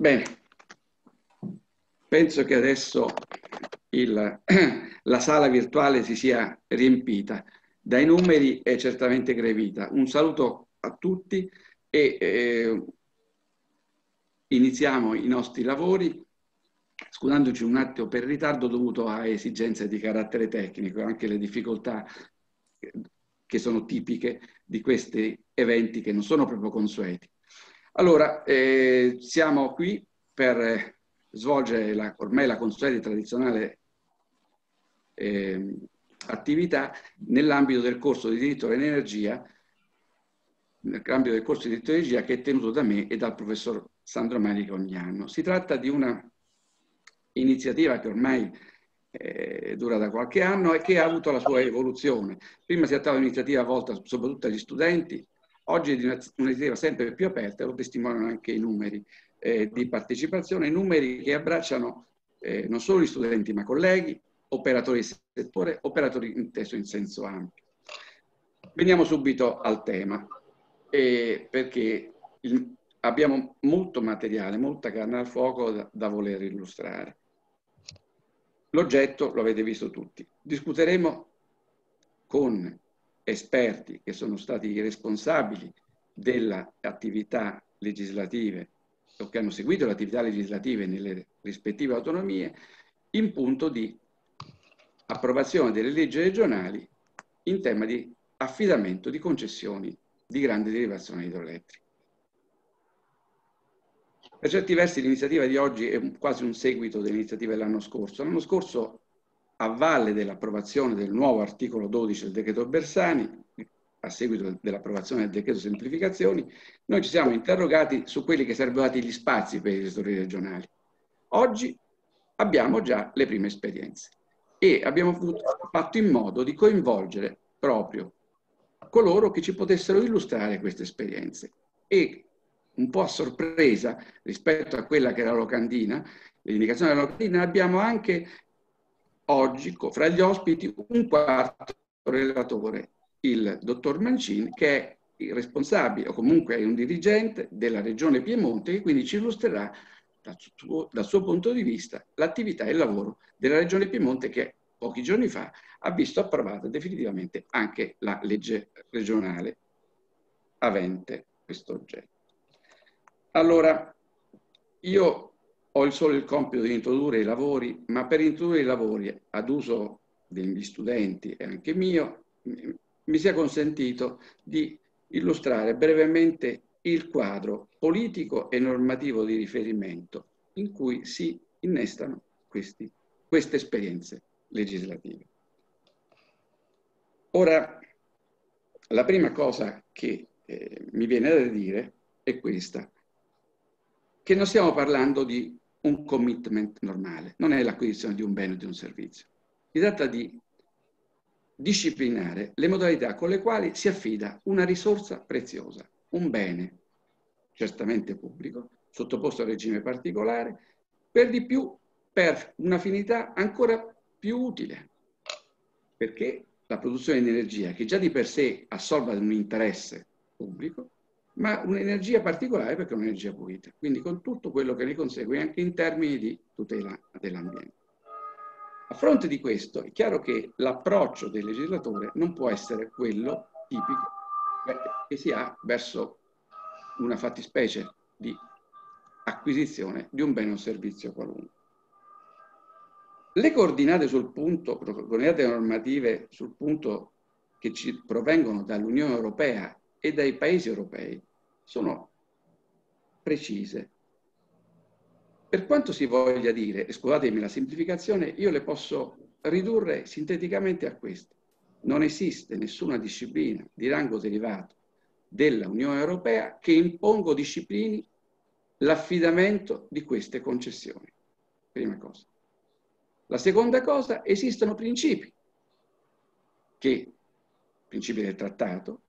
Bene, penso che adesso la sala virtuale si sia riempita. Dai numeri è certamente grevita. Un saluto a tutti e iniziamo i nostri lavori, scusandoci un attimo per il ritardo dovuto a esigenze di carattere tecnico e anche le difficoltà che sono tipiche di questi eventi che non sono proprio consueti. Allora, siamo qui per svolgere ormai la consueta e tradizionale attività nell'ambito del corso di diritto dell'energia, che è tenuto da me e dal professor Sandro Manico ogni anno. Si tratta di una iniziativa che ormai dura da qualche anno e che ha avuto la sua evoluzione. Prima si trattava di un'iniziativa volta soprattutto agli studenti. Oggi è un'iniziativa sempre più aperta, lo testimoniano anche i numeri di partecipazione, numeri che abbracciano non solo gli studenti ma colleghi, operatori del settore, operatori inteso in senso ampio. Veniamo subito al tema, perché abbiamo molto materiale, molta carne al fuoco da voler illustrare. L'oggetto lo avete visto tutti. Discuteremo con esperti che sono stati i responsabili delle attività legislative o che hanno seguito le attività legislative nelle rispettive autonomie in punto di approvazione delle leggi regionali in tema di affidamento di concessioni di grande derivazione idroelettrica. Per certi versi l'iniziativa di oggi è quasi un seguito dell'iniziativa dell'anno scorso. L'anno scorso, a valle dell'approvazione del nuovo articolo 12 del Decreto Bersani, a seguito dell'approvazione del Decreto Semplificazioni, noi ci siamo interrogati su quelli che sarebbero stati gli spazi per i gestori regionali. Oggi abbiamo già le prime esperienze e abbiamo fatto in modo di coinvolgere proprio coloro che ci potessero illustrare queste esperienze. E un po' a sorpresa rispetto a quella che era la locandina, l'indicazione della locandina, abbiamo anche oggi, fra gli ospiti, un quarto relatore, il dottor Mancini, che è il responsabile o comunque è un dirigente della Regione Piemonte, che quindi ci illustrerà dal suo punto di vista l'attività e il lavoro della Regione Piemonte, che pochi giorni fa ha visto approvata definitivamente anche la legge regionale avente questo oggetto. Allora, io ho solo il compito di introdurre i lavori, ma per introdurre i lavori ad uso degli studenti e anche mio, mi sia consentito di illustrare brevemente il quadro politico e normativo di riferimento in cui si innestano queste esperienze legislative. Ora, la prima cosa che mi viene da dire è questa, che non stiamo parlando di un commitment normale, non è l'acquisizione di un bene o di un servizio. Si tratta di disciplinare le modalità con le quali si affida una risorsa preziosa, un bene certamente pubblico, sottoposto a regime particolare, per di più per una finalità ancora più utile, perché la produzione di energia, che già di per sé assolva un interesse pubblico, ma un'energia particolare perché è un'energia pulita, quindi con tutto quello che ne consegue anche in termini di tutela dell'ambiente. A fronte di questo è chiaro che l'approccio del legislatore non può essere quello tipico che si ha verso una fattispecie di acquisizione di un bene o servizio qualunque. Le coordinate sul punto, coordinate normative sul punto che ci provengono dall'Unione Europea e dai paesi europei sono precise. Per quanto si voglia dire, e scusatemi la semplificazione, io le posso ridurre sinteticamente a questo. Non esiste nessuna disciplina di rango derivato dell'Unione Europea che imponga o disciplini l'affidamento di queste concessioni. Prima cosa. La seconda cosa, esistono principi del trattato,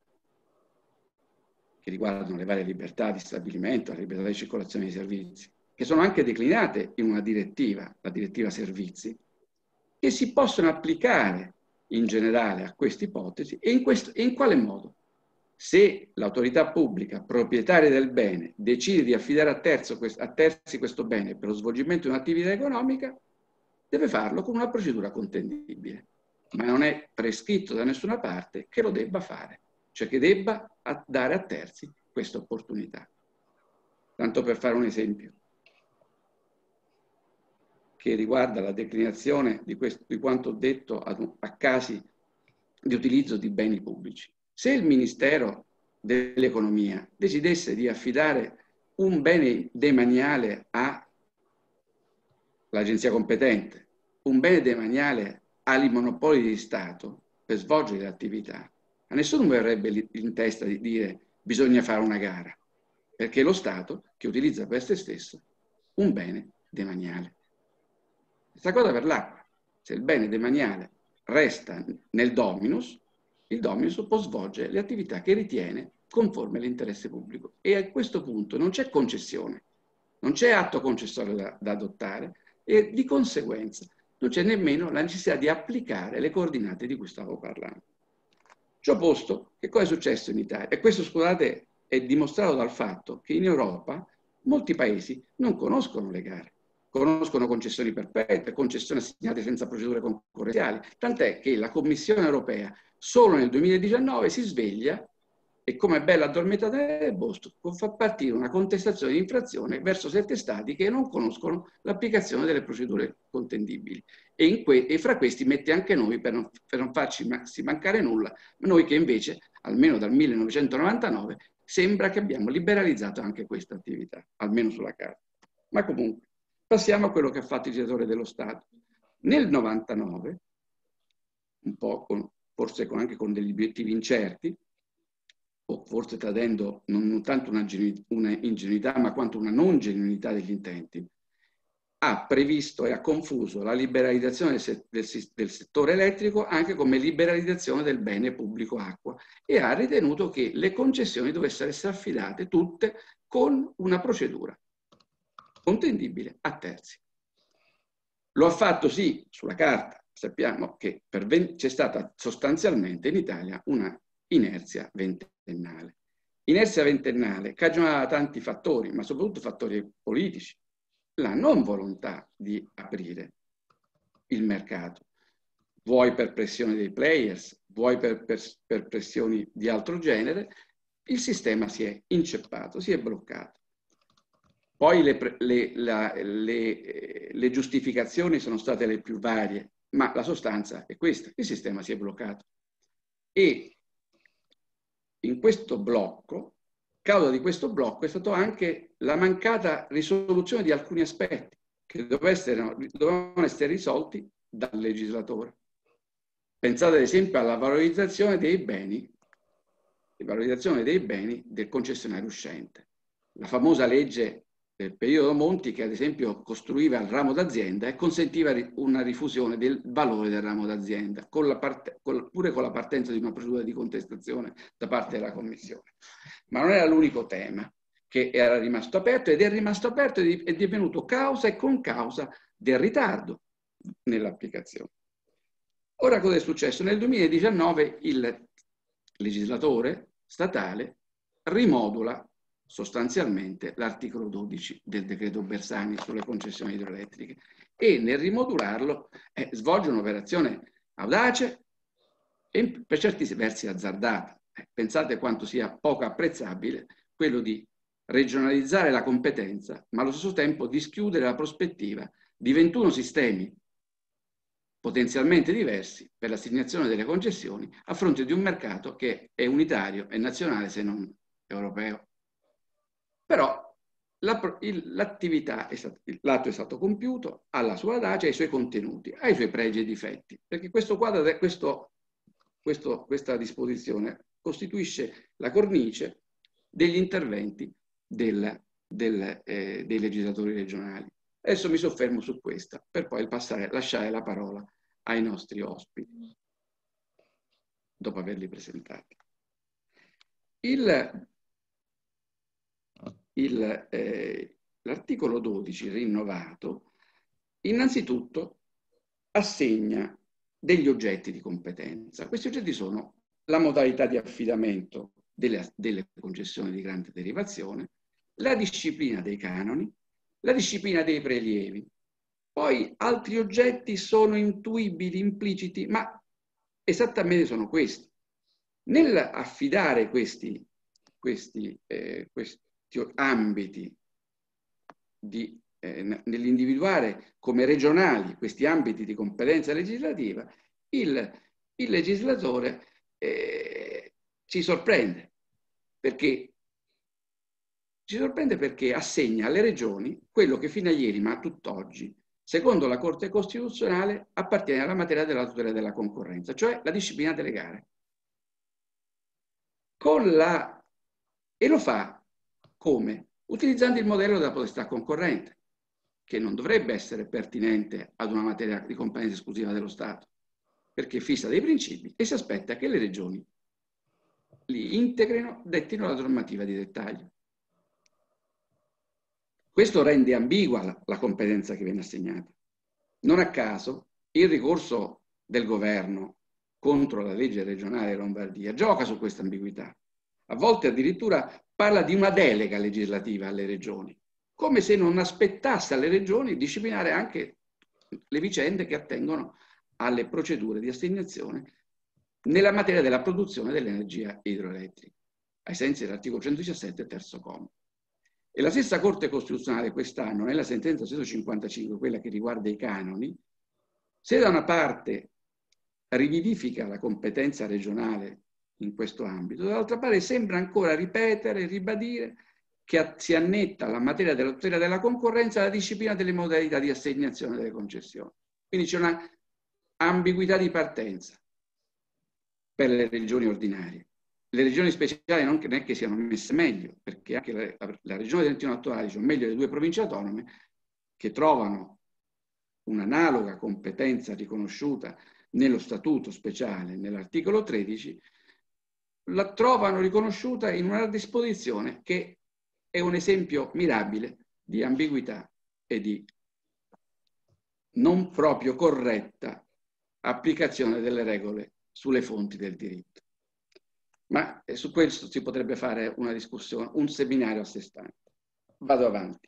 che riguardano le varie libertà di stabilimento, la libertà di circolazione dei servizi, che sono anche declinate in una direttiva, la direttiva Servizi, che si possono applicare in generale a queste ipotesi e in quale modo? Se l'autorità pubblica proprietaria del bene decide di affidare a terzi questo bene per lo svolgimento di un'attività economica, deve farlo con una procedura contendibile, ma non è prescritto da nessuna parte che lo debba fare, cioè che debba dare a terzi questa opportunità. Tanto per fare un esempio che riguarda la declinazione di quanto detto a casi di utilizzo di beni pubblici. Se il Ministero dell'Economia decidesse di affidare un bene demaniale all'agenzia competente, un bene demaniale ai monopoli di Stato per svolgere le attività, a nessuno verrebbe in testa di dire bisogna fare una gara, perché è lo Stato che utilizza per se stesso un bene demaniale. Stessa cosa per l'acqua. Se il bene demaniale resta nel dominus, il dominus può svolgere le attività che ritiene conforme all'interesse pubblico. E a questo punto non c'è concessione, non c'è atto concessorio da adottare e di conseguenza non c'è nemmeno la necessità di applicare le coordinate di cui stavo parlando. Ciò posto, che cosa è successo in Italia? E questo, scusate, è dimostrato dal fatto che in Europa molti paesi non conoscono le gare, conoscono concessioni perpetue, concessioni assegnate senza procedure concorrenziali, tant'è che la Commissione europea solo nel 2019 si sveglia e, come bella addormentata nel bosco, fa partire una contestazione di infrazione verso 7 Stati che non conoscono l'applicazione delle procedure contendibili. E fra questi mette anche noi, per non farci mancare nulla, noi che invece, almeno dal 1999, sembra che abbiamo liberalizzato anche questa attività, almeno sulla carta. Ma comunque, passiamo a quello che ha fatto il Direttore dello Stato. Nel 99, un po' forse anche con degli obiettivi incerti, o forse tradendo non tanto una ingenuità, ma quanto una non genuinità degli intenti, ha previsto e ha confuso la liberalizzazione del settore elettrico anche come liberalizzazione del bene pubblico acqua e ha ritenuto che le concessioni dovessero essere affidate tutte con una procedura contendibile a terzi. Lo ha fatto sì sulla carta, sappiamo che c'è stata sostanzialmente in Italia una inerzia ventennale. Inerzia ventennale cagionava tanti fattori, ma soprattutto fattori politici. La non volontà di aprire il mercato, vuoi per pressione dei players, vuoi per pressioni di altro genere, il sistema si è inceppato, si è bloccato. Poi le giustificazioni sono state le più varie, ma la sostanza è questa, il sistema si è bloccato. E in questo blocco, causa di questo blocco, è stata anche la mancata risoluzione di alcuni aspetti che dovevano essere risolti dal legislatore. Pensate ad esempio alla valorizzazione dei beni del concessionario uscente. La famosa legge del periodo Monti che ad esempio costruiva il ramo d'azienda e consentiva una rifusione del valore del ramo d'azienda, pure con la partenza di una procedura di contestazione da parte della Commissione. Ma non era l'unico tema che era rimasto aperto ed è rimasto aperto ed è divenuto causa e concausa del ritardo nell'applicazione. Ora cosa è successo? Nel 2019 il legislatore statale rimodula sostanzialmente l'articolo 12 del decreto Bersani sulle concessioni idroelettriche e nel rimodularlo svolge un'operazione audace e per certi versi azzardata. Pensate quanto sia poco apprezzabile quello di regionalizzare la competenza, ma allo stesso tempo dischiudere la prospettiva di 21 sistemi potenzialmente diversi per l'assegnazione delle concessioni a fronte di un mercato che è unitario e nazionale se non europeo. Però l'atto è stato compiuto, alla sua audacia, ai suoi contenuti, ai suoi pregi e difetti, perché questo quadro, questa disposizione costituisce la cornice degli interventi dei legislatori regionali. Adesso mi soffermo su questa, per poi lasciare la parola ai nostri ospiti, dopo averli presentati. L'articolo 12 rinnovato, innanzitutto, assegna degli oggetti di competenza. Questi oggetti sono la modalità di affidamento delle concessioni di grande derivazione, la disciplina dei canoni, la disciplina dei prelievi. Poi altri oggetti sono intuibili, impliciti, ma esattamente sono questi. Nell'affidare questi ambiti, nell'individuare come regionali questi ambiti di competenza legislativa, il legislatore ci sorprende, perché assegna alle regioni quello che fino a ieri, ma a tutt'oggi, secondo la Corte Costituzionale, appartiene alla materia della tutela della concorrenza, cioè la disciplina delle gare. E lo fa come? Utilizzando il modello della potestà concorrente, che non dovrebbe essere pertinente ad una materia di competenza esclusiva dello Stato, perché fissa dei principi e si aspetta che le regioni li integrino, dettino la normativa di dettaglio. Questo rende ambigua la competenza che viene assegnata. Non a caso il ricorso del governo contro la legge regionale Lombardia gioca su questa ambiguità. A volte addirittura parla di una delega legislativa alle regioni, come se non aspettasse alle regioni disciplinare anche le vicende che attengono alle procedure di assegnazione nella materia della produzione dell'energia idroelettrica, ai sensi dell'articolo 117, terzo comma. E la stessa Corte Costituzionale quest'anno, nella sentenza 155, quella che riguarda i canoni, se da una parte rivivifica la competenza regionale in questo ambito, dall'altra parte sembra ancora ripetere e ribadire che si annetta alla materia della tutela della concorrenza la disciplina delle modalità di assegnazione delle concessioni. Quindi c'è una ambiguità di partenza per le regioni ordinarie. Le regioni speciali non è che siano messe meglio, perché anche la regione del Trentino-Alto Adige, o meglio le due province autonome, che trovano un'analoga competenza riconosciuta nello statuto speciale, nell'articolo 13, la trovano riconosciuta in una disposizione che è un esempio mirabile di ambiguità e di non proprio corretta applicazione delle regole sulle fonti del diritto. Ma su questo si potrebbe fare una discussione, un seminario a sé stante. Vado avanti.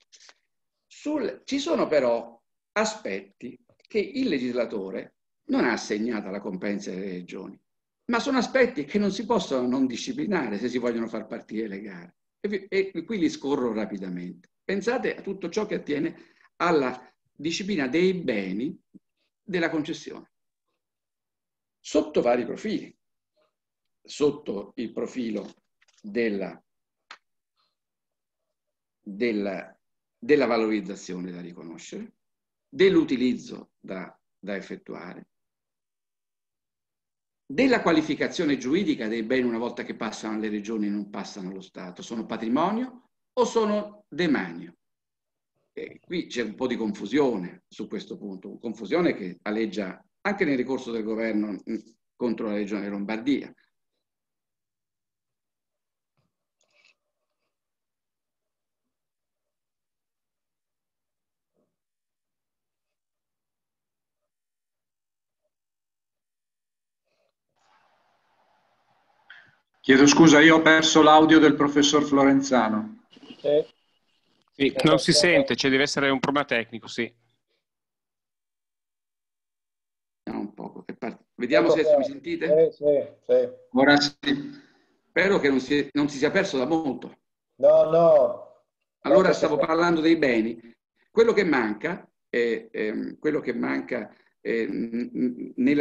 Ci sono però aspetti che il legislatore non ha assegnato alla competenza delle regioni, ma sono aspetti che non si possono non disciplinare se si vogliono far partire le gare. E qui li scorro rapidamente. Pensate a tutto ciò che attiene alla disciplina dei beni della concessione, sotto vari profili. Sotto il profilo della valorizzazione da riconoscere, dell'utilizzo da effettuare, della qualificazione giuridica dei beni una volta che passano alle regioni e non passano allo Stato. Sono patrimonio o sono demanio? E qui c'è un po' di confusione su questo punto, confusione che aleggia anche nel ricorso del governo contro la Regione Lombardia. Chiedo scusa, io ho perso l'audio del professor Florenzano. Sì, non si sente, ci deve essere un problema tecnico, sì. Un poco. Vediamo se mi sentite. Sì. Ora sì. Spero che non si sia perso da molto. No. Allora stavo parlando dei beni. Quello che manca, nella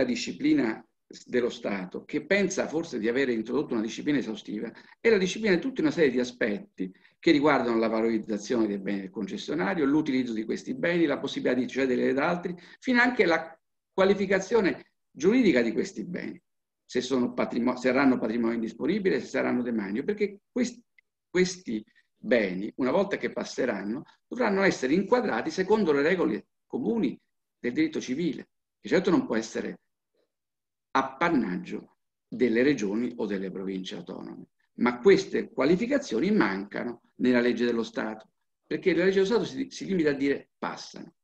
disciplina dello Stato, che pensa forse di avere introdotto una disciplina esaustiva, è la disciplina di tutta una serie di aspetti che riguardano la valorizzazione dei beni del concessionario, l'utilizzo di questi beni, la possibilità di cederli ad altri, fino anche alla qualificazione giuridica di questi beni, se saranno patrimonio indisponibile, se saranno demanio, perché questi beni, una volta che passeranno, dovranno essere inquadrati secondo le regole comuni del diritto civile, che certo non può essere appannaggio delle regioni o delle province autonome. Ma queste qualificazioni mancano nella legge dello Stato, perché la legge dello Stato si limita a dire passano.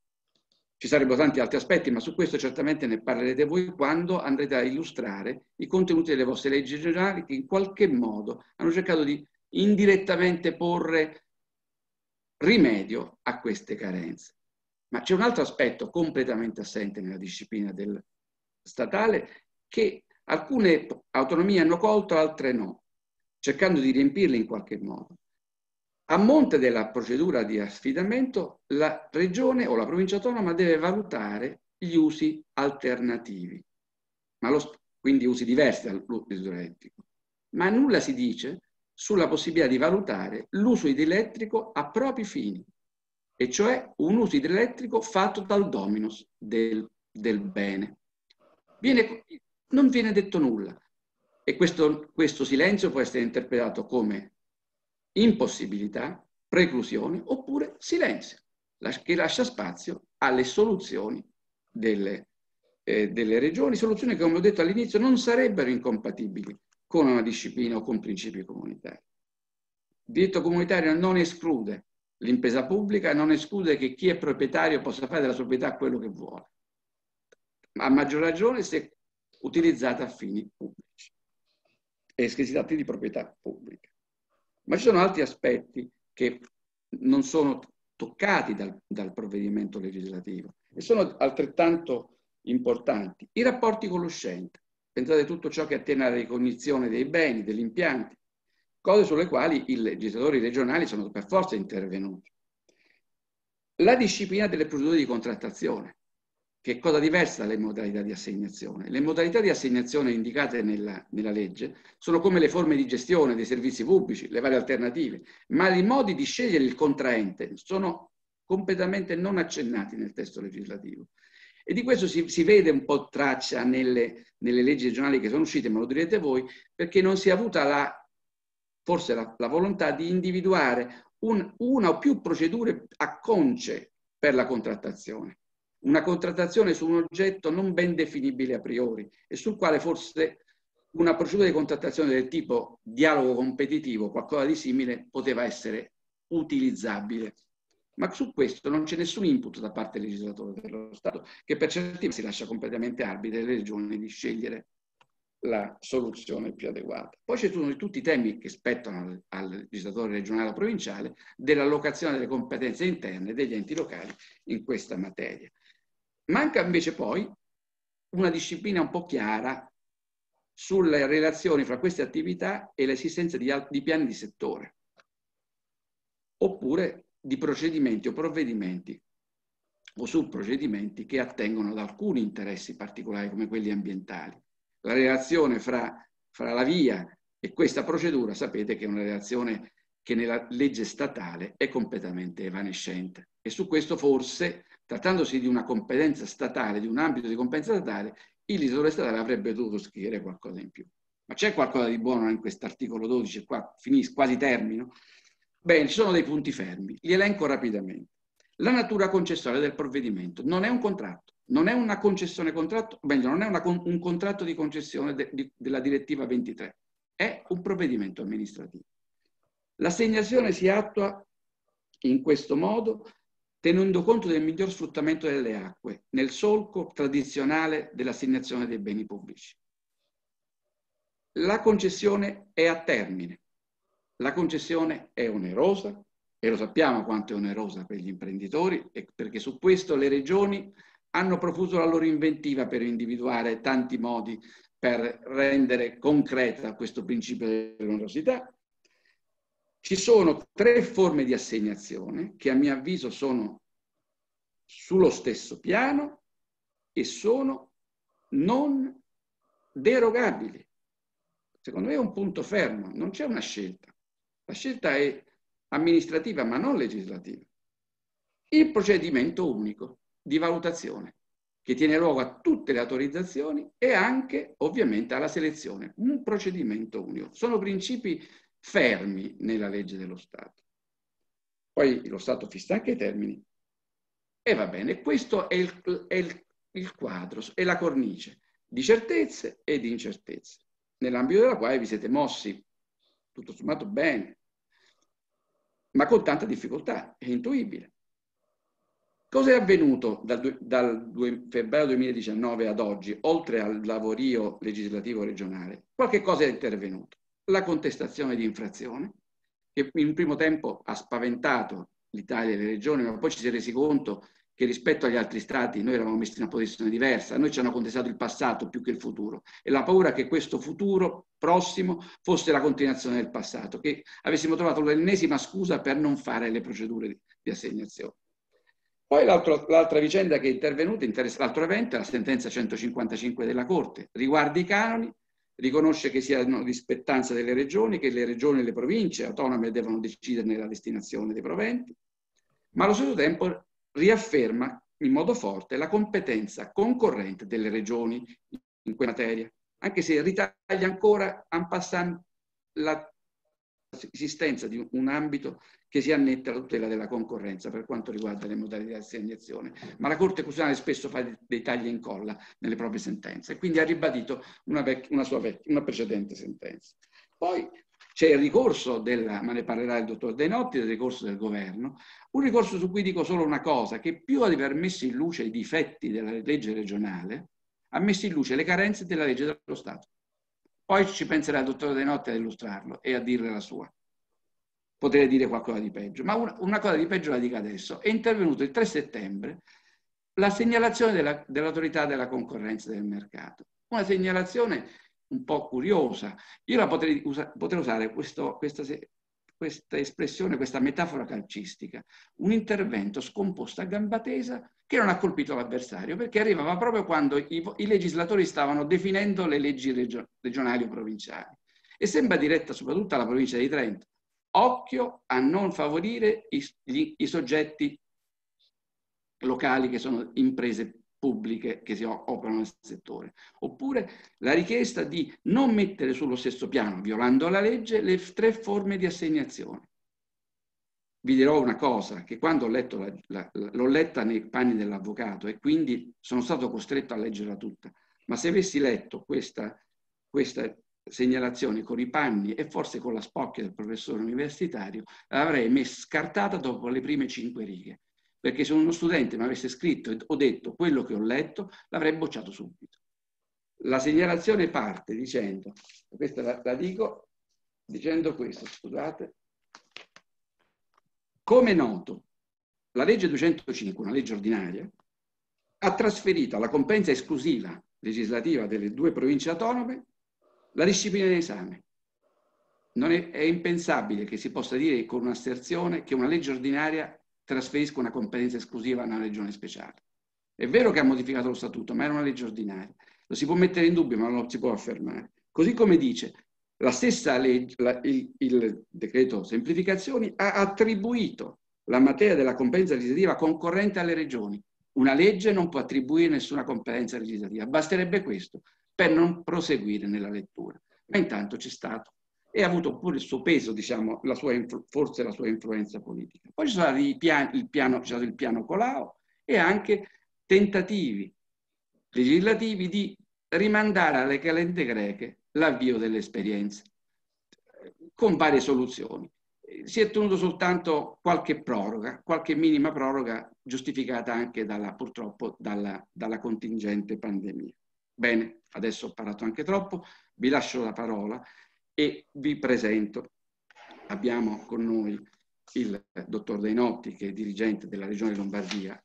Ci sarebbero tanti altri aspetti, ma su questo certamente ne parlerete voi quando andrete a illustrare i contenuti delle vostre leggi regionali, che in qualche modo hanno cercato di indirettamente porre rimedio a queste carenze. Ma c'è un altro aspetto completamente assente nella disciplina del statale, che alcune autonomie hanno colto, altre no, cercando di riempirle in qualche modo. A monte della procedura di affidamento, la regione o la provincia autonoma deve valutare gli usi alternativi, quindi usi diversi dall'uso idroelettrico, ma nulla si dice sulla possibilità di valutare l'uso idroelettrico a propri fini, e cioè un uso idroelettrico fatto dal dominus del bene. Non viene detto nulla, e questo silenzio può essere interpretato come impossibilità, preclusione oppure silenzio, che lascia spazio alle soluzioni delle regioni, soluzioni che, come ho detto all'inizio, non sarebbero incompatibili con una disciplina o con principi comunitari. Il diritto comunitario non esclude l'impresa pubblica, non esclude che chi è proprietario possa fare della sua proprietà quello che vuole, a maggior ragione se utilizzata a fini pubblici e se si tratta di proprietà pubblica. Ma ci sono altri aspetti che non sono toccati dal provvedimento legislativo e sono altrettanto importanti. I rapporti con l'uscente. Pensate a tutto ciò che attiene alla ricognizione dei beni, degli impianti, cose sulle quali i legislatori regionali sono per forza intervenuti. La disciplina delle procedure di contrattazione, che è cosa diversa dalle modalità di assegnazione. Le modalità di assegnazione indicate nella legge sono come le forme di gestione dei servizi pubblici, le varie alternative, ma i modi di scegliere il contraente sono completamente non accennati nel testo legislativo. E di questo si vede un po' traccia nelle leggi regionali che sono uscite, ma lo direte voi, perché non si è avuta forse la volontà di individuare una o più procedure acconce per la contrattazione. Una contrattazione su un oggetto non ben definibile a priori e sul quale forse una procedura di contrattazione del tipo dialogo competitivo, qualcosa di simile, poteva essere utilizzabile. Ma su questo non c'è nessun input da parte del legislatore dello Stato, che per certi si lascia completamente arbitri alle regioni di scegliere la soluzione più adeguata. Poi ci sono tutti i temi che spettano al legislatore regionale o provinciale dell'allocazione delle competenze interne degli enti locali in questa materia. Manca invece poi una disciplina un po' chiara sulle relazioni fra queste attività e l'esistenza di piani di settore, oppure di procedimenti o provvedimenti o subprocedimenti che attengono ad alcuni interessi particolari come quelli ambientali. La relazione fra la VIA e questa procedura, sapete che è una relazione che nella legge statale è completamente evanescente, e su questo forse, trattandosi di una competenza statale, di un ambito di competenza statale, il legislatore statale avrebbe dovuto scrivere qualcosa in più. Ma c'è qualcosa di buono in quest'articolo 12, qua finisco, quasi termino? Bene, ci sono dei punti fermi, li elenco rapidamente. La natura concessoria del provvedimento non è un contratto, non è una concessione contratto, meglio, non è un contratto di concessione della direttiva 23, è un provvedimento amministrativo. L'assegnazione si attua in questo modo, tenendo conto del miglior sfruttamento delle acque, nel solco tradizionale dell'assegnazione dei beni pubblici. La concessione è a termine. La concessione è onerosa, e lo sappiamo quanto è onerosa per gli imprenditori, perché su questo le regioni hanno profuso la loro inventiva per individuare tanti modi per rendere concreta questo principio dell'onerosità. Ci sono tre forme di assegnazione che a mio avviso sono sullo stesso piano e sono non derogabili. Secondo me è un punto fermo, non c'è una scelta. La scelta è amministrativa ma non legislativa. Il procedimento unico di valutazione che tiene luogo a tutte le autorizzazioni e anche ovviamente alla selezione. Un procedimento unico. Sono principi fermi nella legge dello Stato. Poi lo Stato fissa anche i termini. E va bene, questo è il quadro, è la cornice di certezze e di incertezze, nell'ambito della quale vi siete mossi tutto sommato bene, ma con tanta difficoltà, è intuibile. Cosa è avvenuto dal 2 febbraio 2019 ad oggi, oltre al lavorio legislativo regionale? Qualche cosa è intervenuto. La contestazione di infrazione, che in un primo tempo ha spaventato l'Italia e le regioni, ma poi ci si è resi conto che rispetto agli altri stati noi eravamo messi in una posizione diversa, a noi ci hanno contestato il passato più che il futuro, e la paura che questo futuro prossimo fosse la continuazione del passato, che avessimo trovato l'ennesima scusa per non fare le procedure di assegnazione. Poi l'altra vicenda che è intervenuta, l'altro evento, è la sentenza 155 della Corte, riguarda i canoni, riconosce che siano di spettanza delle regioni, che le regioni e le province autonome devono deciderne la destinazione dei proventi, ma allo stesso tempo riafferma in modo forte la competenza concorrente delle regioni in quella materia, anche se ritaglia ancora en passant l'esistenza di un ambito che si annetta alla tutela della concorrenza per quanto riguarda le modalità di assegnazione, ma la Corte Costituzionale spesso fa dei tagli e incolla nelle proprie sentenze e quindi ha ribadito una precedente sentenza. Poi c'è il ricorso, ma ne parlerà il dottor Dainotti, del ricorso del governo, un ricorso su cui dico solo una cosa, che più di aver messo in luce i difetti della legge regionale, ha messo in luce le carenze della legge dello Stato. Poi ci penserà il dottor Dainotti a illustrarlo e a dirle la sua. Potrei dire qualcosa di peggio, ma una cosa di peggio la dica adesso. È intervenuto il 3 settembre la segnalazione dell'autorità della concorrenza del mercato. Una segnalazione un po' curiosa. Io la potrei usare questa espressione, questa metafora calcistica. Un intervento scomposto a gamba tesa che non ha colpito l'avversario, perché arrivava proprio quando i legislatori stavano definendo le leggi regionali o provinciali. E sembra diretta soprattutto alla provincia di Trento. Occhio a non favorire i soggetti locali che sono imprese pubbliche che si operano nel settore. Oppure la richiesta di non mettere sullo stesso piano, violando la legge, le tre forme di assegnazione. Vi dirò una cosa, che quando l'ho letta nei panni dell'avvocato e quindi sono stato costretto a leggerla tutta, ma se avessi letto questa segnalazioni con i panni e forse con la spocchia del professore universitario, l'avrei scartata dopo le prime 5 righe, perché se uno studente mi avesse scritto o detto quello che ho letto, l'avrei bocciato subito. La segnalazione parte dicendo, questa la dico dicendo questo, scusate, come noto, la legge 205, una legge ordinaria, ha trasferito alla competenza esclusiva legislativa delle due province autonome la disciplina in esame. Non è impensabile che si possa dire con un'asserzione che una legge ordinaria trasferisca una competenza esclusiva a una regione speciale. È vero che ha modificato lo statuto, ma era una legge ordinaria. Lo si può mettere in dubbio, ma non lo si può affermare. Così come dice, la stessa legge, il decreto semplificazioni ha attribuito la materia della competenza legislativa concorrente alle regioni. Una legge non può attribuire nessuna competenza legislativa. Basterebbe questo per non proseguire nella lettura. Ma intanto c'è stato e ha avuto pure il suo peso, diciamo, forse la sua influenza politica. Poi ci sono il piano Colao e anche tentativi legislativi di rimandare alle calende greche l'avvio delle esperienze, con varie soluzioni. Si è tenuto soltanto qualche proroga, qualche minima proroga, giustificata anche purtroppo dalla contingente pandemia. Bene, adesso ho parlato anche troppo, vi lascio la parola e vi presento. Abbiamo con noi il dottor Dainotti, che è dirigente della Regione Lombardia,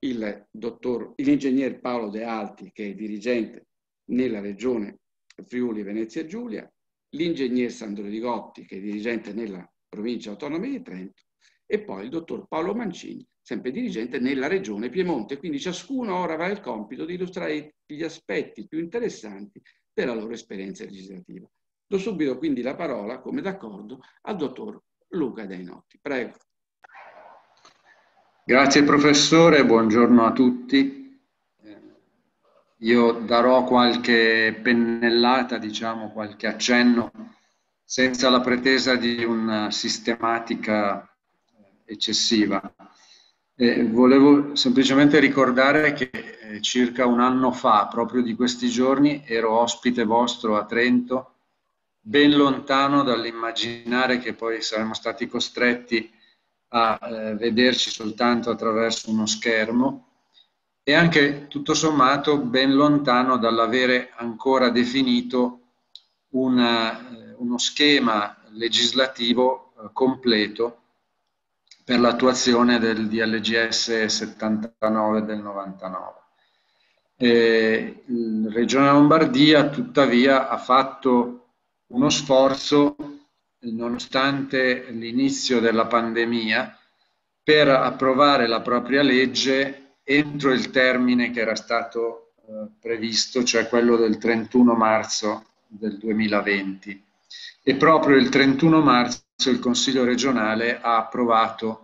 l'ingegner Paolo De Alti, che è dirigente nella Regione Friuli Venezia Giulia, l'ingegner Sandro Rigotti, che è dirigente nella Provincia Autonoma di Trento, e poi il dottor Paolo Mancini, sempre dirigente nella Regione Piemonte, quindi ciascuno ora avrà il compito di illustrare gli aspetti più interessanti della loro esperienza legislativa. Do subito quindi la parola, come d'accordo, al dottor Luca Dainotti. Prego. Grazie professore, buongiorno a tutti. Io darò qualche pennellata, diciamo, qualche accenno, senza la pretesa di una sistematica eccessiva. Volevo semplicemente ricordare che circa un anno fa, proprio di questi giorni, ero ospite vostro a Trento, ben lontano dall'immaginare che poi saremmo stati costretti a vederci soltanto attraverso uno schermo, e anche tutto sommato ben lontano dall'avere ancora definito uno schema legislativo completo per l'attuazione del DLGS 79 del 99. La Regione Lombardia tuttavia ha fatto uno sforzo, nonostante l'inizio della pandemia, per approvare la propria legge entro il termine che era stato previsto, cioè quello del 31 marzo del 2020. E proprio il 31 marzo il Consiglio regionale ha approvato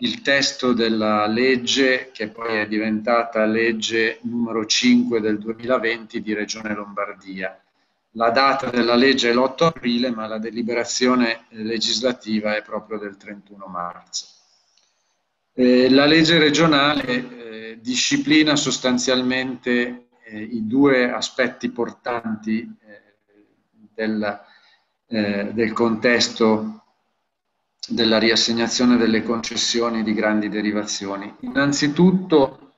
il testo della legge, che poi è diventata legge numero 5 del 2020 di Regione Lombardia. La data della legge è l'8 aprile, ma la deliberazione legislativa è proprio del 31 marzo. La legge regionale disciplina sostanzialmente i due aspetti portanti del contesto della riassegnazione delle concessioni di grandi derivazioni. Innanzitutto,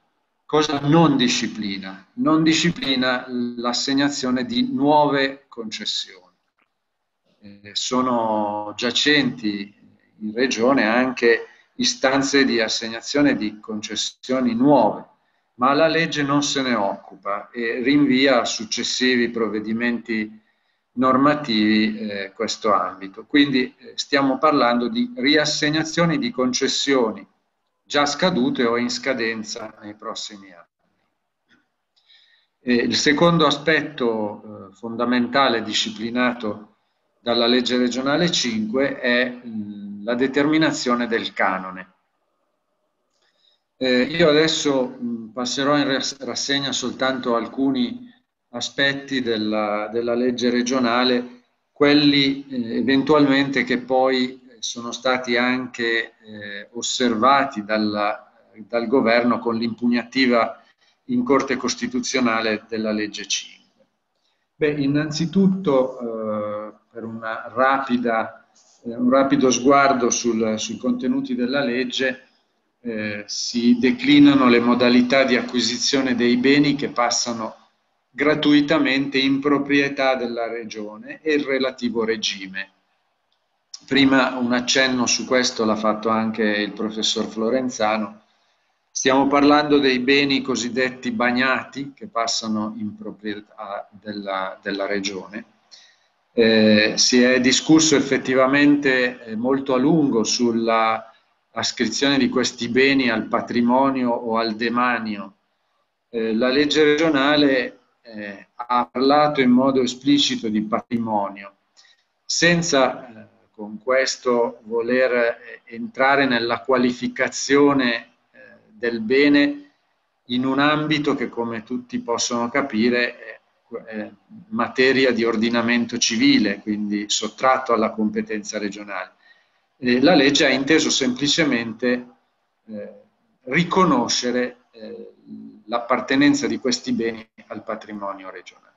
cosa non disciplina? Non disciplina l'assegnazione di nuove concessioni. Sono giacenti in Regione anche istanze di assegnazione di concessioni nuove, ma la legge non se ne occupa e rinvia a successivi provvedimenti normativi questo ambito. Quindi stiamo parlando di riassegnazioni di concessioni già scadute o in scadenza nei prossimi anni. Il secondo aspetto fondamentale disciplinato dalla legge regionale 5 è la determinazione del canone. Io adesso passerò in rassegna soltanto alcuni aspetti della legge regionale, quelli eventualmente che poi sono stati anche osservati dal governo con l'impugnativa in Corte Costituzionale della legge 5. Beh, innanzitutto per un rapido sguardo sui contenuti della legge, si declinano le modalità di acquisizione dei beni che passano gratuitamente in proprietà della Regione e il relativo regime. Prima un accenno su questo l'ha fatto anche il professor Florenzano. Stiamo parlando dei beni cosiddetti bagnati che passano in proprietà della Regione. Si è discusso effettivamente molto a lungo sulla ascrizione di questi beni al patrimonio o al demanio. La legge regionale ha parlato in modo esplicito di patrimonio, senza con questo voler entrare nella qualificazione del bene in un ambito che, come tutti possono capire, materia di ordinamento civile, quindi sottratto alla competenza regionale. La legge ha inteso semplicemente riconoscere l'appartenenza di questi beni al patrimonio regionale.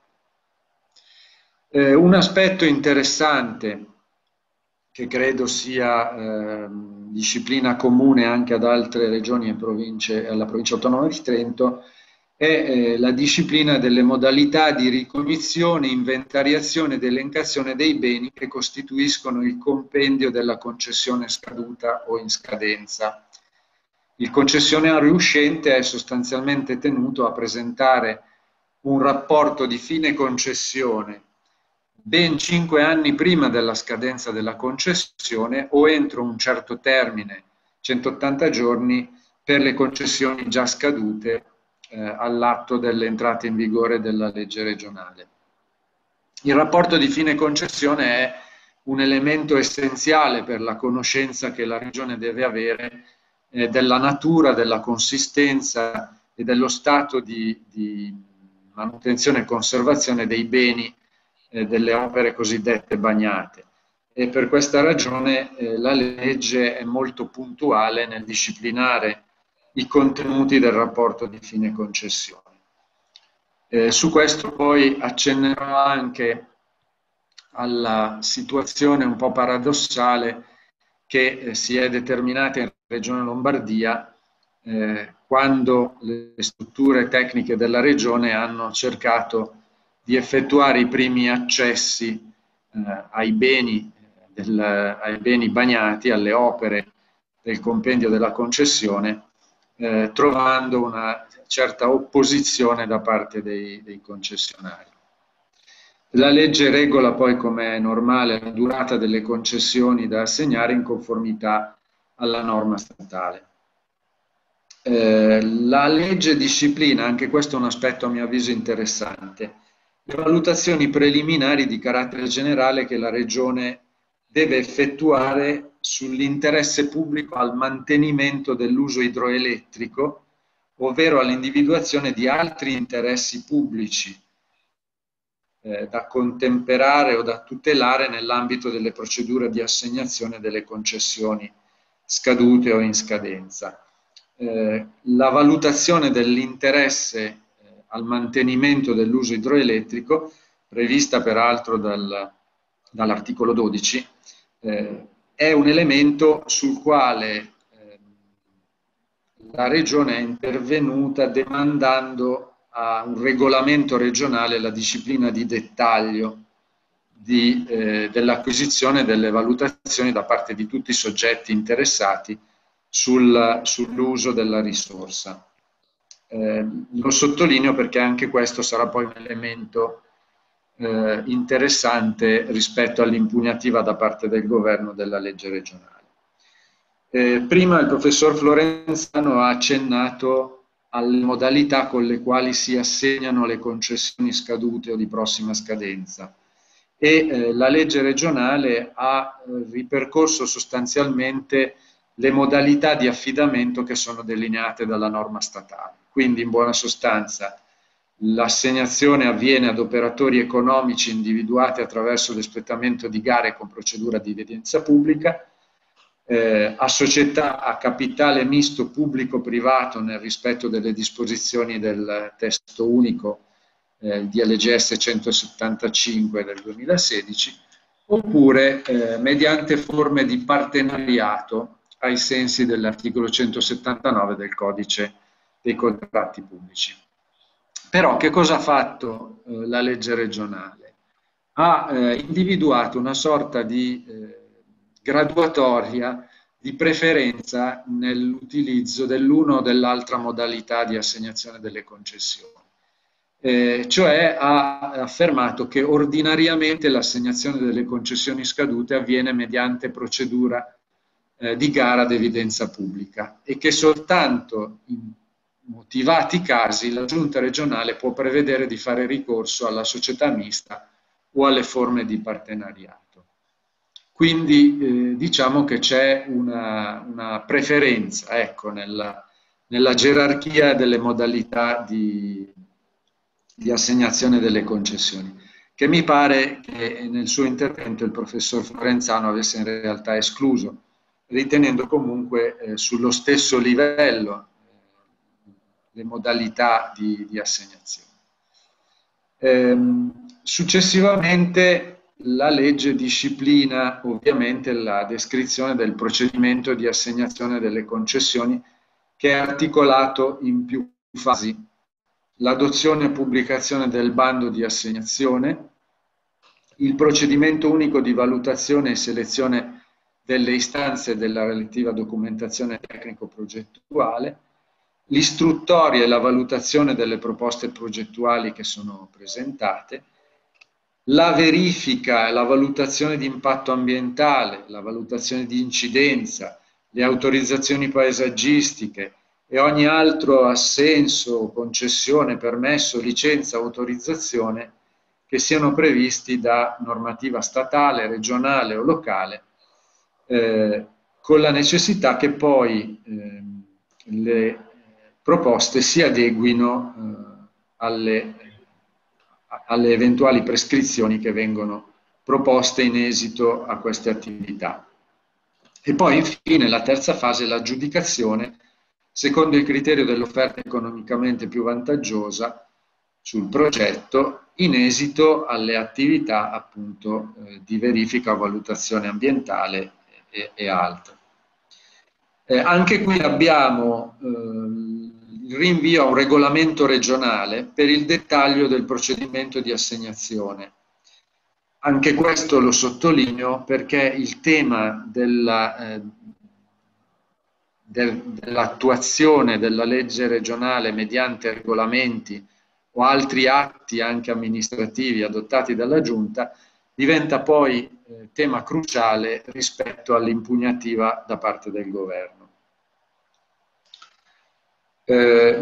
Un aspetto interessante, che credo sia disciplina comune anche ad altre regioni e province, alla Provincia Autonoma di Trento, è la disciplina delle modalità di ricognizione, inventariazione ed elencazione dei beni che costituiscono il compendio della concessione scaduta o in scadenza. Il concessionario uscente è sostanzialmente tenuto a presentare un rapporto di fine concessione ben 5 anni prima della scadenza della concessione o entro un certo termine, 180 giorni, per le concessioni già scadute all'atto dell'entrata in vigore della legge regionale. Il rapporto di fine concessione è un elemento essenziale per la conoscenza che la Regione deve avere della natura, della consistenza e dello stato di manutenzione e conservazione dei beni delle opere cosiddette bagnate. E per questa ragione la legge è molto puntuale nel disciplinare i contenuti del rapporto di fine concessione. Su questo poi accennerò anche alla situazione un po' paradossale che si è determinata in Regione Lombardia quando le strutture tecniche della Regione hanno cercato di effettuare i primi accessi ai beni bagnati, alle opere del compendio della concessione, trovando una certa opposizione da parte dei concessionari. La legge regola poi, come è normale, la durata delle concessioni da assegnare in conformità alla norma statale. La legge disciplina, anche questo è un aspetto a mio avviso interessante, le valutazioni preliminari di carattere generale che la Regione deve effettuare sull'interesse pubblico al mantenimento dell'uso idroelettrico, ovvero all'individuazione di altri interessi pubblici da contemperare o da tutelare nell'ambito delle procedure di assegnazione delle concessioni scadute o in scadenza. La valutazione dell'interesse al mantenimento dell'uso idroelettrico, prevista peraltro dall'articolo 12, è un elemento sul quale la Regione è intervenuta demandando a un regolamento regionale la disciplina di dettaglio dell'acquisizione delle valutazioni da parte di tutti i soggetti interessati sull'uso della risorsa. Lo sottolineo perché anche questo sarà poi un elemento interessante rispetto all'impugnativa da parte del governo della legge regionale. Prima il professor Florenzano ha accennato alle modalità con le quali si assegnano le concessioni scadute o di prossima scadenza. E la legge regionale ha ripercorso sostanzialmente le modalità di affidamento che sono delineate dalla norma statale. Quindi, in buona sostanza, l'assegnazione avviene ad operatori economici individuati attraverso l'espletamento di gare con procedura di evidenza pubblica, a società a capitale misto pubblico-privato nel rispetto delle disposizioni del testo unico DLGS 175 del 2016, oppure mediante forme di partenariato ai sensi dell'articolo 179 del codice dei contratti pubblici. Però che cosa ha fatto la legge regionale? Ha individuato una sorta di graduatoria di preferenza nell'utilizzo dell'una o dell'altra modalità di assegnazione delle concessioni. Cioè ha affermato che ordinariamente l'assegnazione delle concessioni scadute avviene mediante procedura di gara ad evidenza pubblica e che soltanto in motivati casi la Giunta regionale può prevedere di fare ricorso alla società mista o alle forme di partenariato. Quindi diciamo che c'è una preferenza, ecco, nella gerarchia delle modalità di assegnazione delle concessioni, che mi pare che nel suo intervento il professor Florenzano avesse in realtà escluso, ritenendo comunque sullo stesso livello le modalità di assegnazione. Successivamente la legge disciplina ovviamente la descrizione del procedimento di assegnazione delle concessioni, che è articolato in più fasi: l'adozione e pubblicazione del bando di assegnazione, il procedimento unico di valutazione e selezione delle istanze e della relativa documentazione tecnico-progettuale, l'istruttoria e la valutazione delle proposte progettuali che sono presentate, la verifica, la valutazione di impatto ambientale, la valutazione di incidenza, le autorizzazioni paesaggistiche e ogni altro assenso, concessione, permesso, licenza, autorizzazione che siano previsti da normativa statale, regionale o locale, con la necessità che poi le proposte si adeguino alle eventuali prescrizioni che vengono proposte in esito a queste attività. E poi infine la terza fase è l'aggiudicazione secondo il criterio dell'offerta economicamente più vantaggiosa sul progetto in esito alle attività appunto di verifica o valutazione ambientale e altre. Anche qui abbiamo il rinvio a un regolamento regionale per il dettaglio del procedimento di assegnazione. Anche questo lo sottolineo perché il tema dell'attuazione della legge regionale mediante regolamenti o altri atti anche amministrativi adottati dalla Giunta diventa poi tema cruciale rispetto all'impugnativa da parte del governo.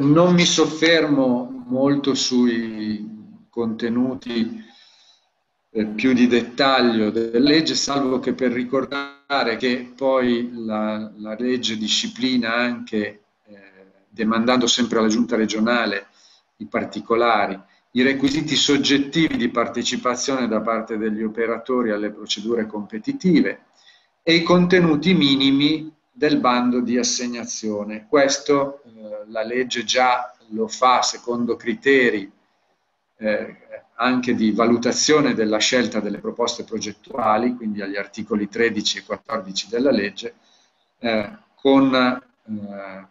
Non mi soffermo molto sui contenuti più di dettaglio della legge, salvo che per ricordare che poi la legge disciplina anche, demandando sempre alla Giunta regionale i particolari, i requisiti soggettivi di partecipazione da parte degli operatori alle procedure competitive e i contenuti minimi del bando di assegnazione. Questo la legge già lo fa secondo criteri anche di valutazione della scelta delle proposte progettuali, quindi agli articoli 13 e 14 della legge, con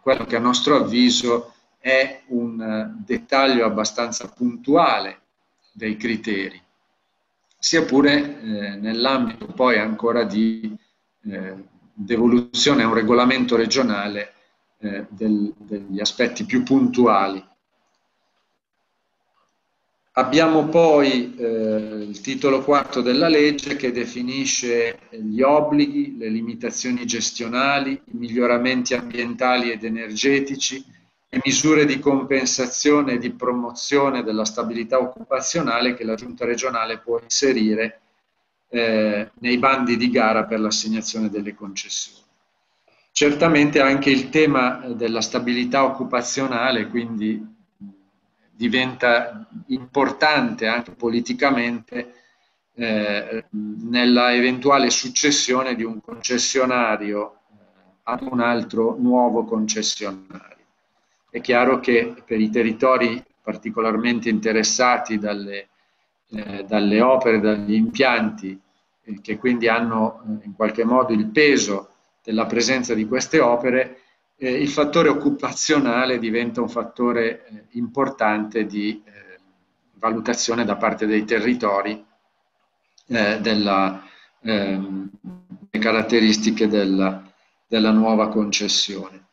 quello che a nostro avviso è un dettaglio abbastanza puntuale dei criteri, sia pure nell'ambito poi ancora di devoluzione a un regolamento regionale degli aspetti più puntuali. Abbiamo poi il titolo quarto della legge che definisce gli obblighi, le limitazioni gestionali, i miglioramenti ambientali ed energetici, le misure di compensazione e di promozione della stabilità occupazionale che la Giunta regionale può inserire nei bandi di gara per l'assegnazione delle concessioni. Certamente anche il tema della stabilità occupazionale quindi diventa importante anche politicamente nella eventuale successione di un concessionario ad un altro nuovo concessionario. È chiaro che per i territori particolarmente interessati dalle opere, dagli impianti, che quindi hanno in qualche modo il peso della presenza di queste opere, il fattore occupazionale diventa un fattore importante di valutazione da parte dei territori delle caratteristiche della nuova concessione.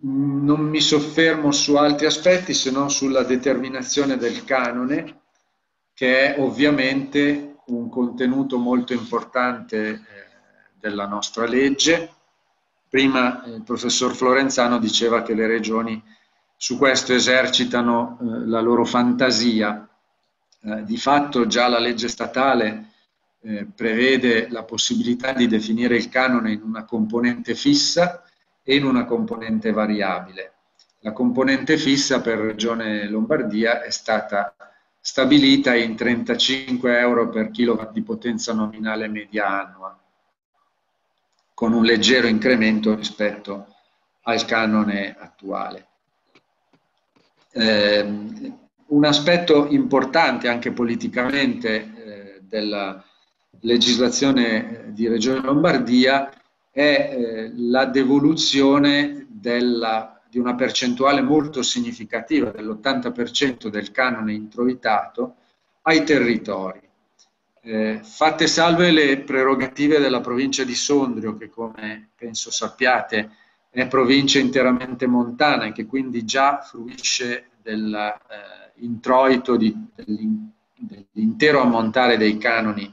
Non mi soffermo su altri aspetti se non sulla determinazione del canone, che è ovviamente un contenuto molto importante della nostra legge. Prima il professor Florenzano diceva che le regioni su questo esercitano la loro fantasia. Di fatto già la legge statale prevede la possibilità di definire il canone in una componente fissa e in una componente variabile. La componente fissa per Regione Lombardia è stata stabilita in 35 euro per kilowatt di potenza nominale media annua, con un leggero incremento rispetto al canone attuale. Un aspetto importante anche politicamente della legislazione di Regione Lombardia è la devoluzione di una percentuale molto significativa, dell'80% del canone introitato, ai territori. Fatte salve le prerogative della provincia di Sondrio, che come penso sappiate è provincia interamente montana e che quindi già fruisce dell'introito dell'intero ammontare dei canoni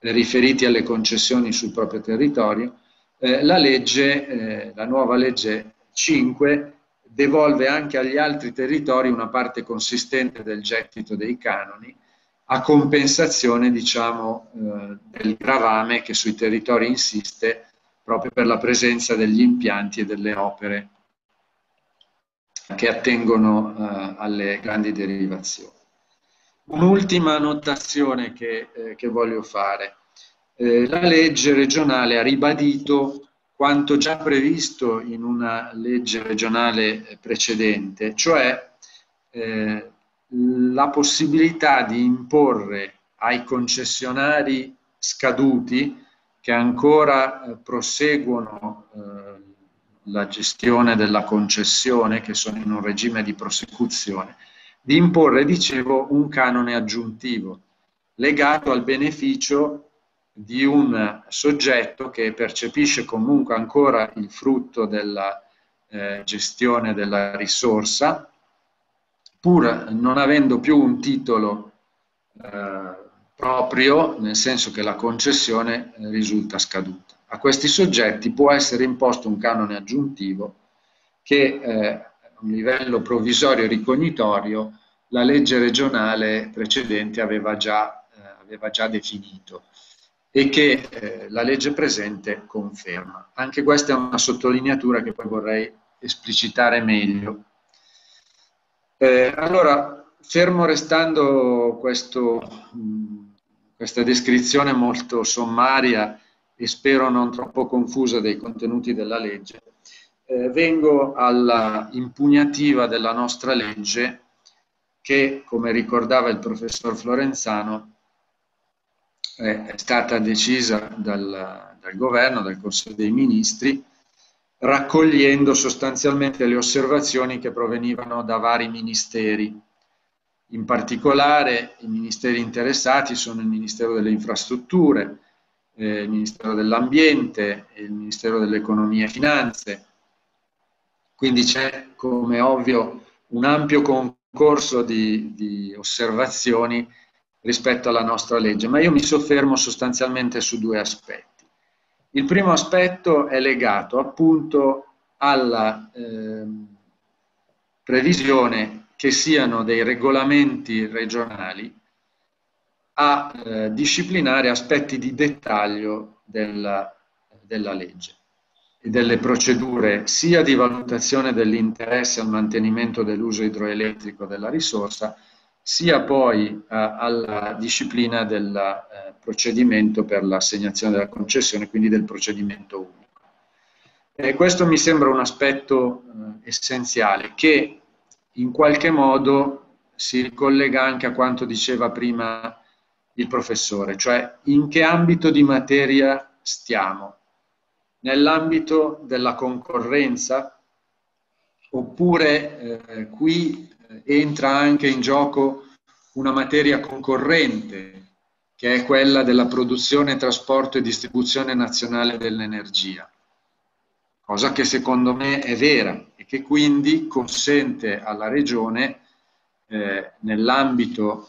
riferiti alle concessioni sul proprio territorio, la nuova legge 5 devolve anche agli altri territori una parte consistente del gettito dei canoni a compensazione, diciamo, del gravame che sui territori insiste proprio per la presenza degli impianti e delle opere che attengono alle grandi derivazioni. Un'ultima notazione che voglio fare. La legge regionale ha ribadito quanto già previsto in una legge regionale precedente, cioè la possibilità di imporre ai concessionari scaduti che ancora proseguono la gestione della concessione, che sono in un regime di prosecuzione, di imporre, dicevo, un canone aggiuntivo legato al beneficio di un soggetto che percepisce comunque ancora il frutto della gestione della risorsa, pur non avendo più un titolo proprio, nel senso che la concessione risulta scaduta. A questi soggetti può essere imposto un canone aggiuntivo che a un livello provvisorio ricognitorio la legge regionale precedente aveva già definito e che la legge presente conferma. Anche questa è una sottolineatura che poi vorrei esplicitare meglio. Allora, fermo restando questa descrizione molto sommaria e spero non troppo confusa dei contenuti della legge, vengo alla impugnativa della nostra legge che, come ricordava il professor Florenzano, è stata decisa dal governo, dal Consiglio dei Ministri, raccogliendo sostanzialmente le osservazioni che provenivano da vari ministeri. In particolare i ministeri interessati sono il Ministero delle Infrastrutture, il Ministero dell'Ambiente e il Ministero dell'Economia e Finanze. Quindi c'è, come ovvio, un ampio concorso di osservazioni rispetto alla nostra legge, ma io mi soffermo sostanzialmente su due aspetti. Il primo aspetto è legato appunto alla previsione che siano dei regolamenti regionali a disciplinare aspetti di dettaglio della legge e delle procedure sia di valutazione dell'interesse al mantenimento dell'uso idroelettrico della risorsa, sia poi alla disciplina del procedimento per l'assegnazione della concessione, quindi del procedimento unico. Questo mi sembra un aspetto essenziale che in qualche modo si ricollega anche a quanto diceva prima il professore, cioè in che ambito di materia stiamo? Nell'ambito della concorrenza? Oppure qui entra anche in gioco una materia concorrente, che è quella della produzione, trasporto e distribuzione nazionale dell'energia, cosa che secondo me è vera e che quindi consente alla Regione, nell'ambito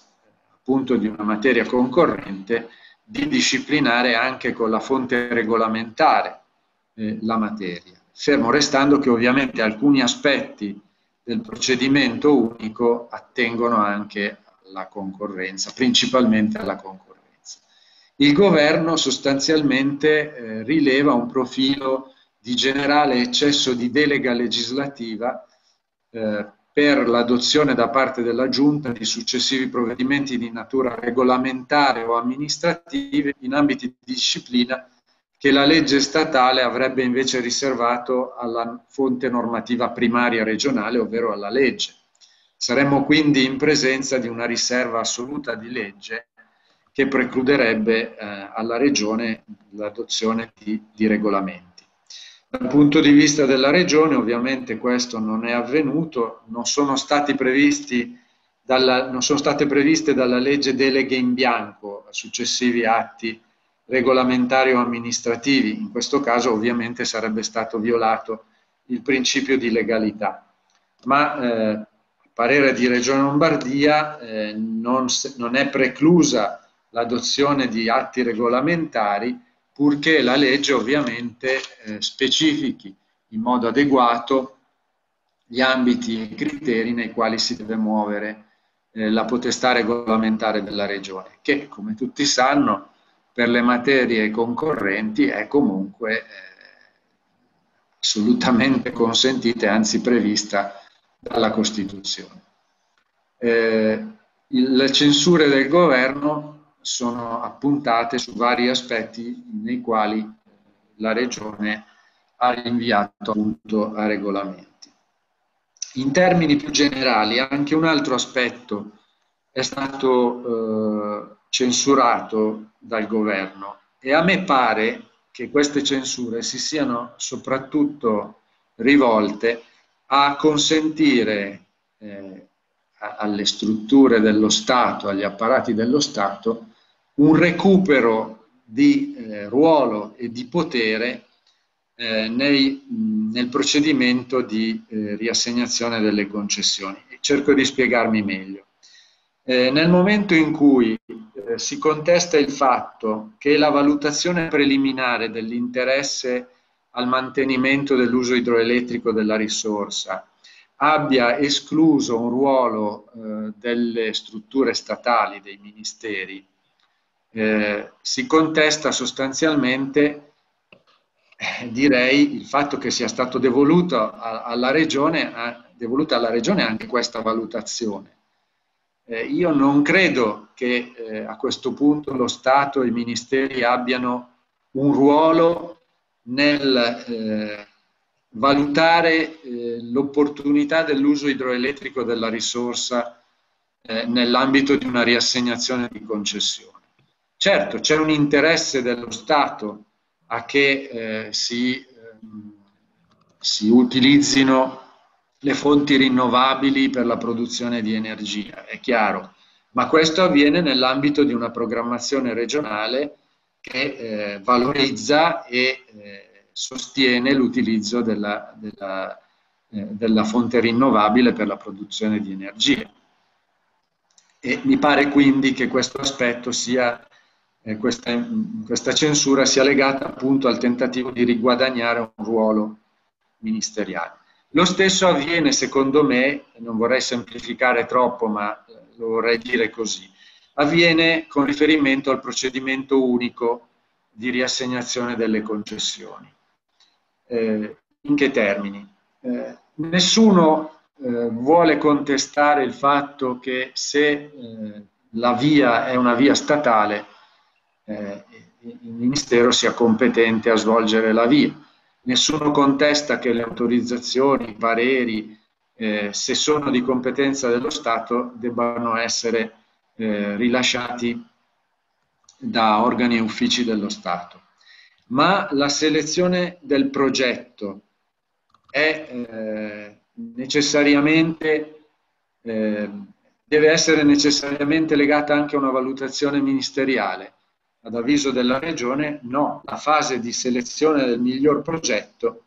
appunto di una materia concorrente, di disciplinare anche con la fonte regolamentare la materia, fermo restando che ovviamente alcuni aspetti del procedimento unico attengono anche alla concorrenza, principalmente alla concorrenza. Il governo sostanzialmente rileva un profilo di generale eccesso di delega legislativa per l'adozione da parte della Giunta di successivi provvedimenti di natura regolamentare o amministrativa in ambiti di disciplina che la legge statale avrebbe invece riservato alla fonte normativa primaria regionale, ovvero alla legge. Saremmo quindi in presenza di una riserva assoluta di legge che precluderebbe alla Regione l'adozione di regolamenti. Dal punto di vista della Regione, ovviamente questo non è avvenuto, non sono state previste dalla legge deleghe in bianco a successivi atti regolamentari o amministrativi. In questo caso ovviamente sarebbe stato violato il principio di legalità, ma a parere di Regione Lombardia non è preclusa l'adozione di atti regolamentari, purché la legge ovviamente specifichi in modo adeguato gli ambiti e i criteri nei quali si deve muovere la potestà regolamentare della Regione, che, come tutti sanno, per le materie concorrenti è comunque assolutamente consentita, anzi prevista dalla Costituzione. Le censure del governo sono appuntate su vari aspetti nei quali la Regione ha rinviato appunto a regolamenti. In termini più generali, anche un altro aspetto è stato censurato dal governo, e a me pare che queste censure si siano soprattutto rivolte a consentire alle strutture dello Stato, agli apparati dello Stato, un recupero di ruolo e di potere nel procedimento di riassegnazione delle concessioni. Cerco di spiegarmi meglio. Nel momento in cui si contesta il fatto che la valutazione preliminare dell'interesse al mantenimento dell'uso idroelettrico della risorsa abbia escluso un ruolo delle strutture statali, dei ministeri, si contesta sostanzialmente, direi, il fatto che sia stato devoluto alla Regione, anche questa valutazione. Io non credo che a questo punto lo Stato e i ministeri abbiano un ruolo nel valutare l'opportunità dell'uso idroelettrico della risorsa nell'ambito di una riassegnazione di concessione. Certo, c'è un interesse dello Stato a che si utilizzino le fonti rinnovabili per la produzione di energia, è chiaro, ma questo avviene nell'ambito di una programmazione regionale che valorizza e sostiene l'utilizzo della fonte rinnovabile per la produzione di energia. E mi pare quindi che questo aspetto sia, questa censura sia legata appunto al tentativo di riguadagnare un ruolo ministeriale. Lo stesso avviene, secondo me, non vorrei semplificare troppo, ma lo vorrei dire così, avviene con riferimento al procedimento unico di riassegnazione delle concessioni. In che termini? Nessuno vuole contestare il fatto che se la VIA è una via statale, il Ministero sia competente a svolgere la VIA. Nessuno contesta che le autorizzazioni, i pareri, se sono di competenza dello Stato, debbano essere rilasciati da organi e uffici dello Stato. Ma la selezione del progetto deve essere necessariamente legata anche a una valutazione ministeriale. Ad avviso della Regione, no, la fase di selezione del miglior progetto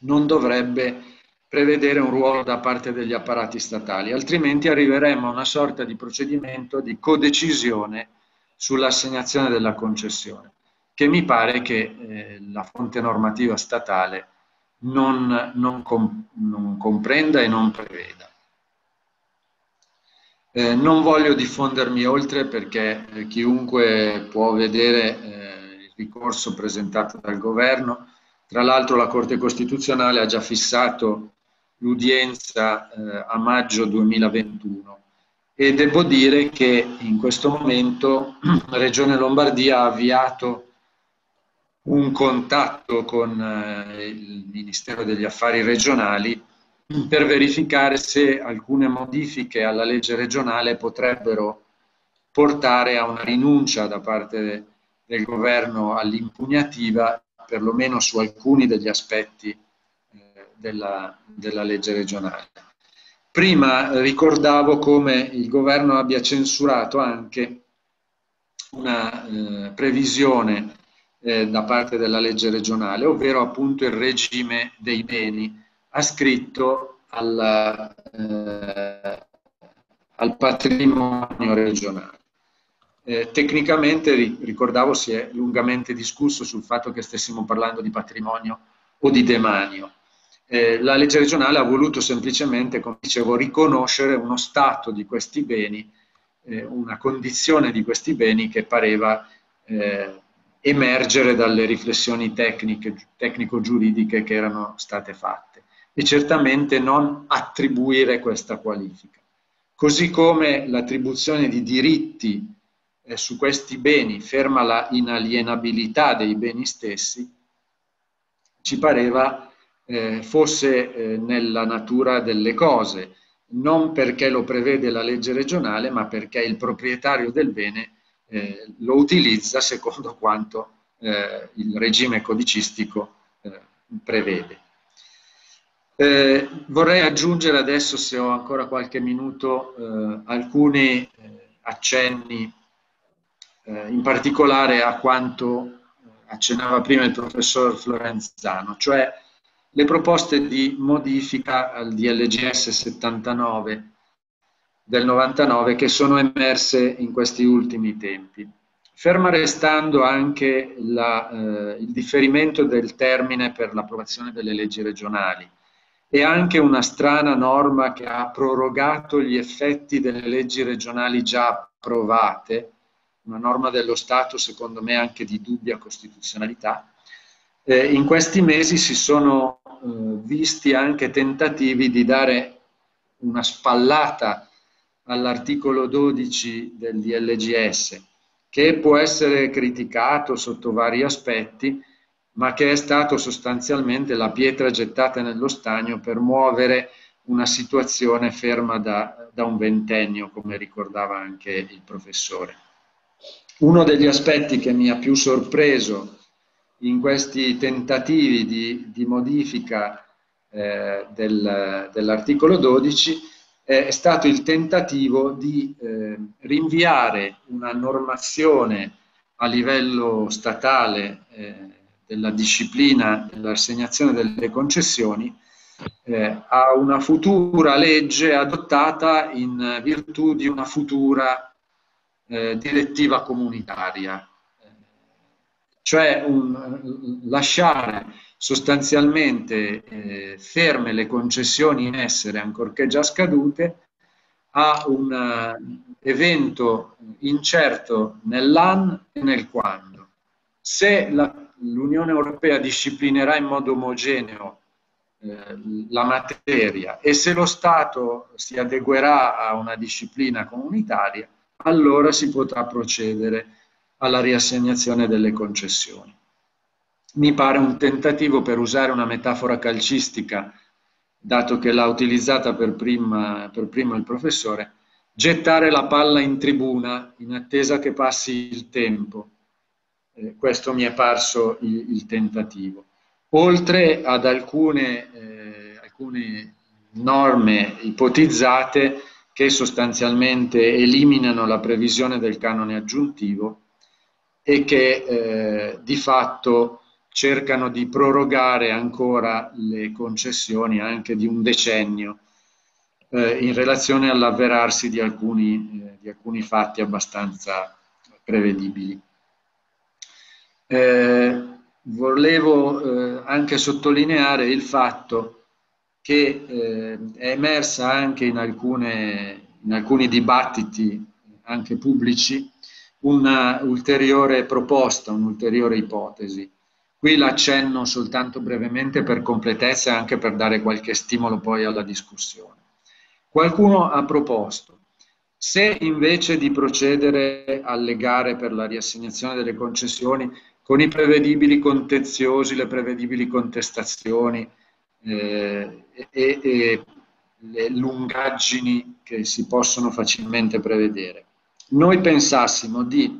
non dovrebbe prevedere un ruolo da parte degli apparati statali, altrimenti arriveremo a una sorta di procedimento di codecisione sull'assegnazione della concessione, che mi pare che la fonte normativa statale non comprenda e non preveda. Non voglio diffondermi oltre perché chiunque può vedere il ricorso presentato dal governo. Tra l'altro la Corte Costituzionale ha già fissato l'udienza a maggio 2021 e devo dire che in questo momento la Regione Lombardia ha avviato un contatto con il Ministero degli Affari Regionali per verificare se alcune modifiche alla legge regionale potrebbero portare a una rinuncia da parte del governo all'impugnativa, perlomeno su alcuni degli aspetti della legge regionale. Prima ricordavo come il governo abbia censurato anche una previsione da parte della legge regionale, ovvero appunto il regime dei beni ascritto al patrimonio regionale. Tecnicamente, ricordavo, si è lungamente discusso sul fatto che stessimo parlando di patrimonio o di demanio. La legge regionale ha voluto semplicemente, come dicevo, riconoscere uno stato di questi beni, una condizione di questi beni che pareva emergere dalle riflessioni tecnico-giuridiche che erano state fatte, e certamente non attribuire questa qualifica. Così come l'attribuzione di diritti su questi beni, ferma la inalienabilità dei beni stessi, ci pareva fosse nella natura delle cose, non perché lo prevede la legge regionale, ma perché il proprietario del bene lo utilizza secondo quanto il regime codicistico prevede. Vorrei aggiungere adesso, se ho ancora qualche minuto, alcuni accenni, in particolare a quanto accennava prima il professor Florenzano, cioè le proposte di modifica al DLGS 79 del 99 che sono emerse in questi ultimi tempi. Ferma restando anche il differimento del termine per l'approvazione delle leggi regionali e anche una strana norma che ha prorogato gli effetti delle leggi regionali già approvate, una norma dello Stato secondo me anche di dubbia costituzionalità. In questi mesi si sono visti anche tentativi di dare una spallata all'articolo 12 del DLGS, che può essere criticato sotto vari aspetti, ma che è stato sostanzialmente la pietra gettata nello stagno per muovere una situazione ferma da un ventennio, come ricordava anche il professore. Uno degli aspetti che mi ha più sorpreso in questi tentativi di modifica dell'articolo 12 è stato il tentativo di rinviare una normazione a livello statale della disciplina dell'assegnazione delle concessioni a una futura legge adottata in virtù di una futura direttiva comunitaria. Cioè lasciare sostanzialmente ferme le concessioni in essere, ancorché già scadute, a un evento incerto nell'an e nel quando. Se l'Unione Europea disciplinerà in modo omogeneo la materia e se lo Stato si adeguerà a una disciplina comunitaria, allora si potrà procedere alla riassegnazione delle concessioni. Mi pare un tentativo, per usare una metafora calcistica, dato che l'ha utilizzata per primo il professore, gettare la palla in tribuna in attesa che passi il tempo. Questo mi è parso il tentativo. Oltre ad alcune norme ipotizzate che sostanzialmente eliminano la previsione del canone aggiuntivo, e che di fatto cercano di prorogare ancora le concessioni anche di un decennio in relazione all'avverarsi di alcuni fatti abbastanza prevedibili. Volevo anche sottolineare il fatto che è emersa anche in alcuni dibattiti anche pubblici un'ulteriore proposta, un'ulteriore ipotesi. Qui l'accenno soltanto brevemente per completezza e anche per dare qualche stimolo poi alla discussione. Qualcuno ha proposto, se invece di procedere alle gare per la riassegnazione delle concessioni con i prevedibili contenziosi, le prevedibili contestazioni e le lungaggini che si possono facilmente prevedere, noi pensassimo di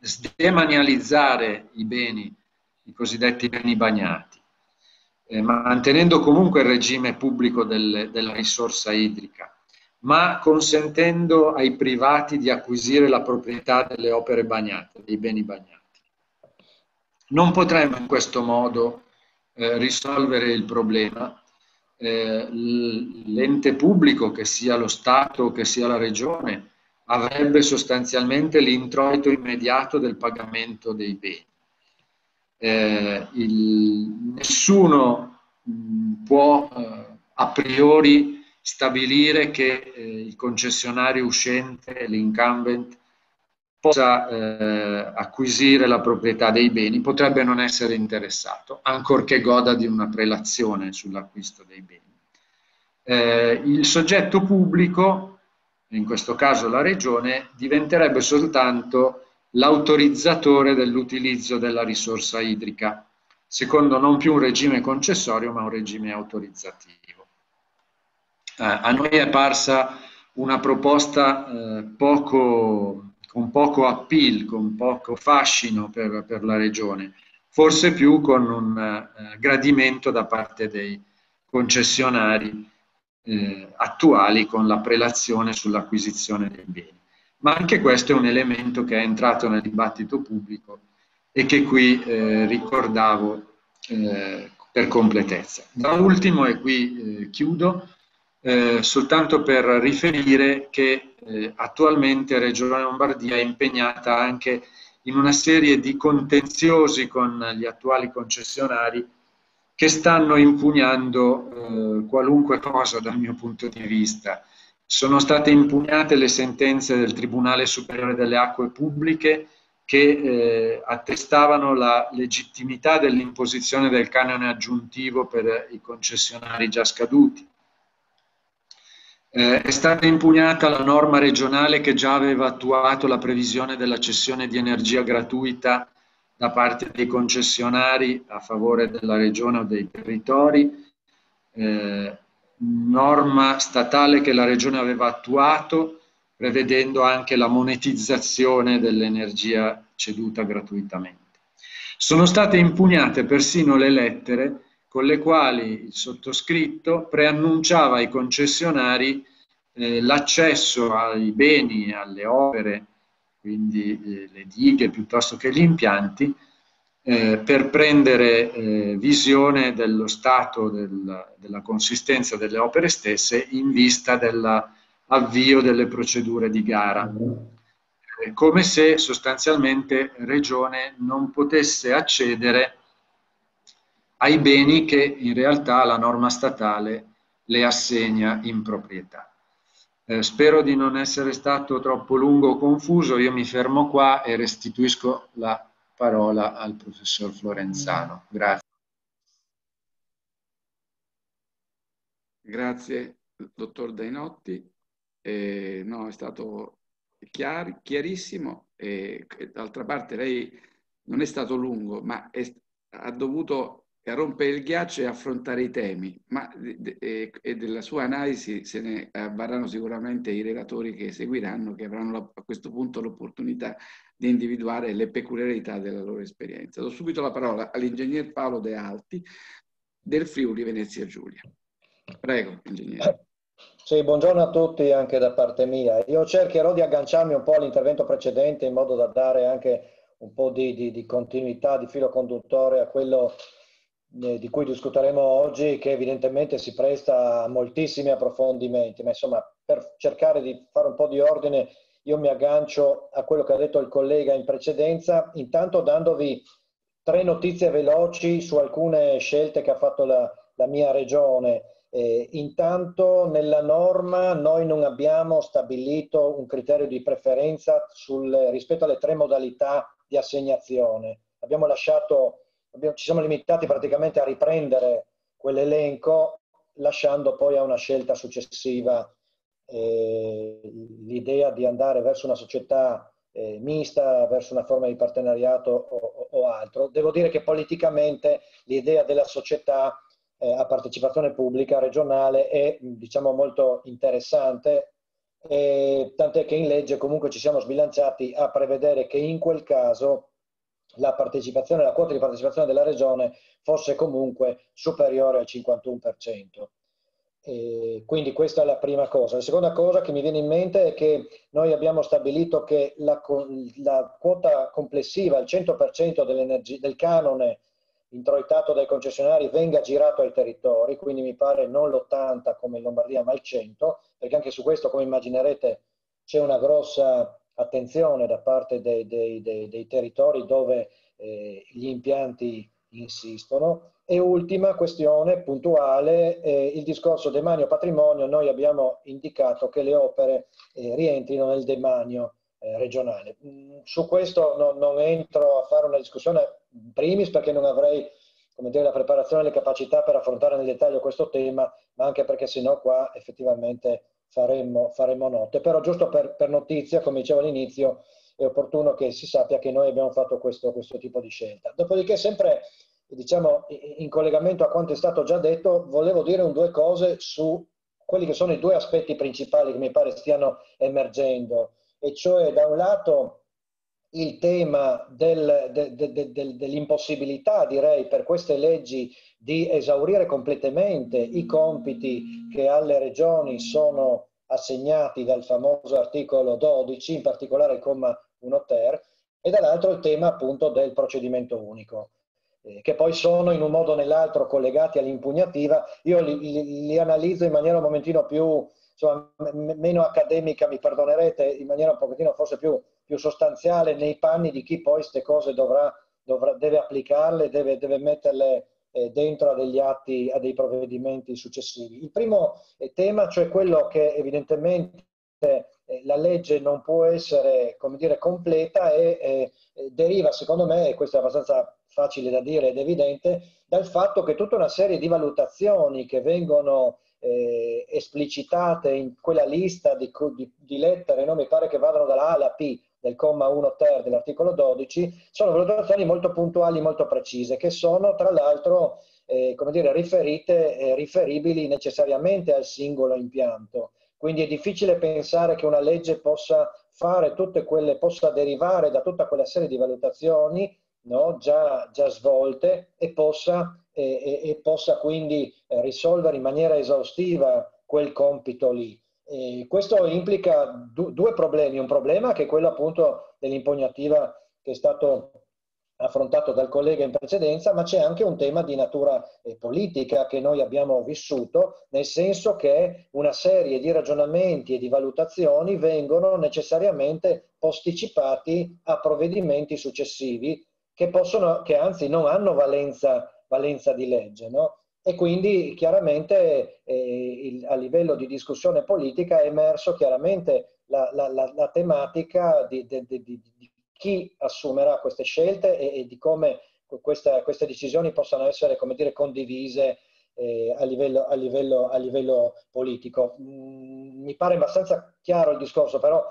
sdemanializzare i beni, i cosiddetti beni bagnati, mantenendo comunque il regime pubblico della risorsa idrica, ma consentendo ai privati di acquisire la proprietà delle opere bagnate, dei beni bagnati. Non potremmo in questo modo risolvere il problema. L'ente pubblico, che sia lo Stato o che sia la Regione, avrebbe sostanzialmente l'introito immediato del pagamento dei beni. Nessuno può a priori stabilire che il concessionario uscente, l'incumbent, possa acquisire la proprietà dei beni, potrebbe non essere interessato, ancorché goda di una prelazione sull'acquisto dei beni. Il soggetto pubblico, in questo caso la Regione, diventerebbe soltanto l'autorizzatore dell'utilizzo della risorsa idrica, secondo non più un regime concessorio ma un regime autorizzativo. A noi è apparsa una proposta con poco appeal, con poco fascino per la Regione, forse più con un gradimento da parte dei concessionari attuali con la prelazione sull'acquisizione dei beni. Ma anche questo è un elemento che è entrato nel dibattito pubblico e che qui ricordavo per completezza. Da ultimo, e qui chiudo, soltanto per riferire che attualmente Regione Lombardia è impegnata anche in una serie di contenziosi con gli attuali concessionari che stanno impugnando qualunque cosa dal mio punto di vista. Sono state impugnate le sentenze del Tribunale Superiore delle Acque Pubbliche che attestavano la legittimità dell'imposizione del canone aggiuntivo per i concessionari già scaduti. È stata impugnata la norma regionale che già aveva attuato la previsione della cessione di energia gratuita da parte dei concessionari a favore della regione o dei territori, norma statale che la regione aveva attuato prevedendo anche la monetizzazione dell'energia ceduta gratuitamente. Sono state impugnate persino le lettere con le quali il sottoscritto preannunciava ai concessionari l'accesso ai beni, alle opere, quindi le dighe piuttosto che gli impianti, per prendere visione dello stato della consistenza delle opere stesse in vista dell'avvio delle procedure di gara. Come se sostanzialmente Regione non potesse accedere ai beni che in realtà la norma statale le assegna in proprietà. Spero di non essere stato troppo lungo o confuso, io mi fermo qua e restituisco la parola al professor Florenzano. Grazie. Grazie, dottor Dainotti. No, è stato chiarissimo. D'altra parte lei non è stato lungo, ma ha dovuto a rompere il ghiaccio e affrontare i temi, ma della sua analisi se ne avvarranno sicuramente i relatori che seguiranno, che avranno a questo punto l'opportunità di individuare le peculiarità della loro esperienza. Do subito la parola all'ingegner Paolo De Alti del Friuli Venezia Giulia. Prego, ingegnere. Sì, buongiorno a tutti anche da parte mia. Io cercherò di agganciarmi un po' all'intervento precedente in modo da dare anche un po' di continuità, di filo conduttore a quello di cui discuteremo oggi, che evidentemente si presta a moltissimi approfondimenti, ma insomma per cercare di fare un po' di ordine io mi aggancio a quello che ha detto il collega in precedenza, intanto dandovi tre notizie veloci su alcune scelte che ha fatto la mia regione. Intanto nella norma noi non abbiamo stabilito un criterio di preferenza rispetto alle tre modalità di assegnazione, ci siamo limitati praticamente a riprendere quell'elenco, lasciando poi a una scelta successiva l'idea di andare verso una società mista, verso una forma di partenariato o altro. Devo dire che politicamente l'idea della società a partecipazione pubblica regionale è, diciamo, molto interessante, tant'è che in legge comunque ci siamo sbilanciati a prevedere che in quel caso la quota di partecipazione della Regione fosse comunque superiore al 51%. Quindi questa è la prima cosa. La seconda cosa che mi viene in mente è che noi abbiamo stabilito che la quota complessiva, il 100% del canone introitato dai concessionari, venga girato ai territori, quindi mi pare non l'80% come in Lombardia ma il 100%, perché anche su questo, come immaginerete, c'è una grossa attenzione da parte dei territori dove gli impianti insistono. E ultima questione puntuale, il discorso demanio patrimonio, noi abbiamo indicato che le opere rientrino nel demanio regionale. Su questo non entro a fare una discussione in primis perché non avrei, come dire, la preparazione e le capacità per affrontare nel dettaglio questo tema, ma anche perché sennò qua effettivamente faremmo notte, però giusto per notizia, come dicevo all'inizio, è opportuno che si sappia che noi abbiamo fatto questo tipo di scelta. Dopodiché, sempre diciamo in collegamento a quanto è stato già detto, volevo dire due cose su quelli che sono i due aspetti principali che mi pare stiano emergendo, e cioè da un lato il tema dell'impossibilità, direi, per queste leggi di esaurire completamente i compiti che alle regioni sono assegnati dal famoso articolo 12, in particolare il comma 1 ter, e dall'altro il tema appunto del procedimento unico, che poi sono in un modo o nell'altro collegati all'impugnativa. Io li analizzo in maniera un momentino più, insomma, meno accademica, mi perdonerete, in maniera un pochettino forse più sostanziale, nei panni di chi poi queste cose deve applicarle, deve metterle dentro a degli atti, a dei provvedimenti successivi. Il primo tema, cioè quello che evidentemente la legge non può essere, come dire, completa e deriva, secondo me, e questo è abbastanza facile da dire ed evidente, dal fatto che tutta una serie di valutazioni che vengono esplicitate in quella lista di lettere, non mi pare che vadano dalla A alla P del comma 1 ter dell'articolo 12, sono valutazioni molto puntuali, molto precise, che sono tra l'altro come dire, riferibili necessariamente al singolo impianto. Quindi è difficile pensare che una legge possa fare tutte quelle, possa derivare da tutta quella serie di valutazioni, no, già svolte, e possa quindi risolvere in maniera esaustiva quel compito lì. E questo implica due problemi: un problema che è quello appunto dell'impugnativa, che è stato affrontato dal collega in precedenza, ma c'è anche un tema di natura politica che noi abbiamo vissuto, nel senso che una serie di ragionamenti e di valutazioni vengono necessariamente posticipati a provvedimenti successivi che anzi non hanno valenza di legge, no? E quindi chiaramente a livello di discussione politica è emerso chiaramente la tematica di chi assumerà queste scelte e di come queste decisioni possano essere, come dire, condivise a livello politico. Mi pare abbastanza chiaro il discorso, però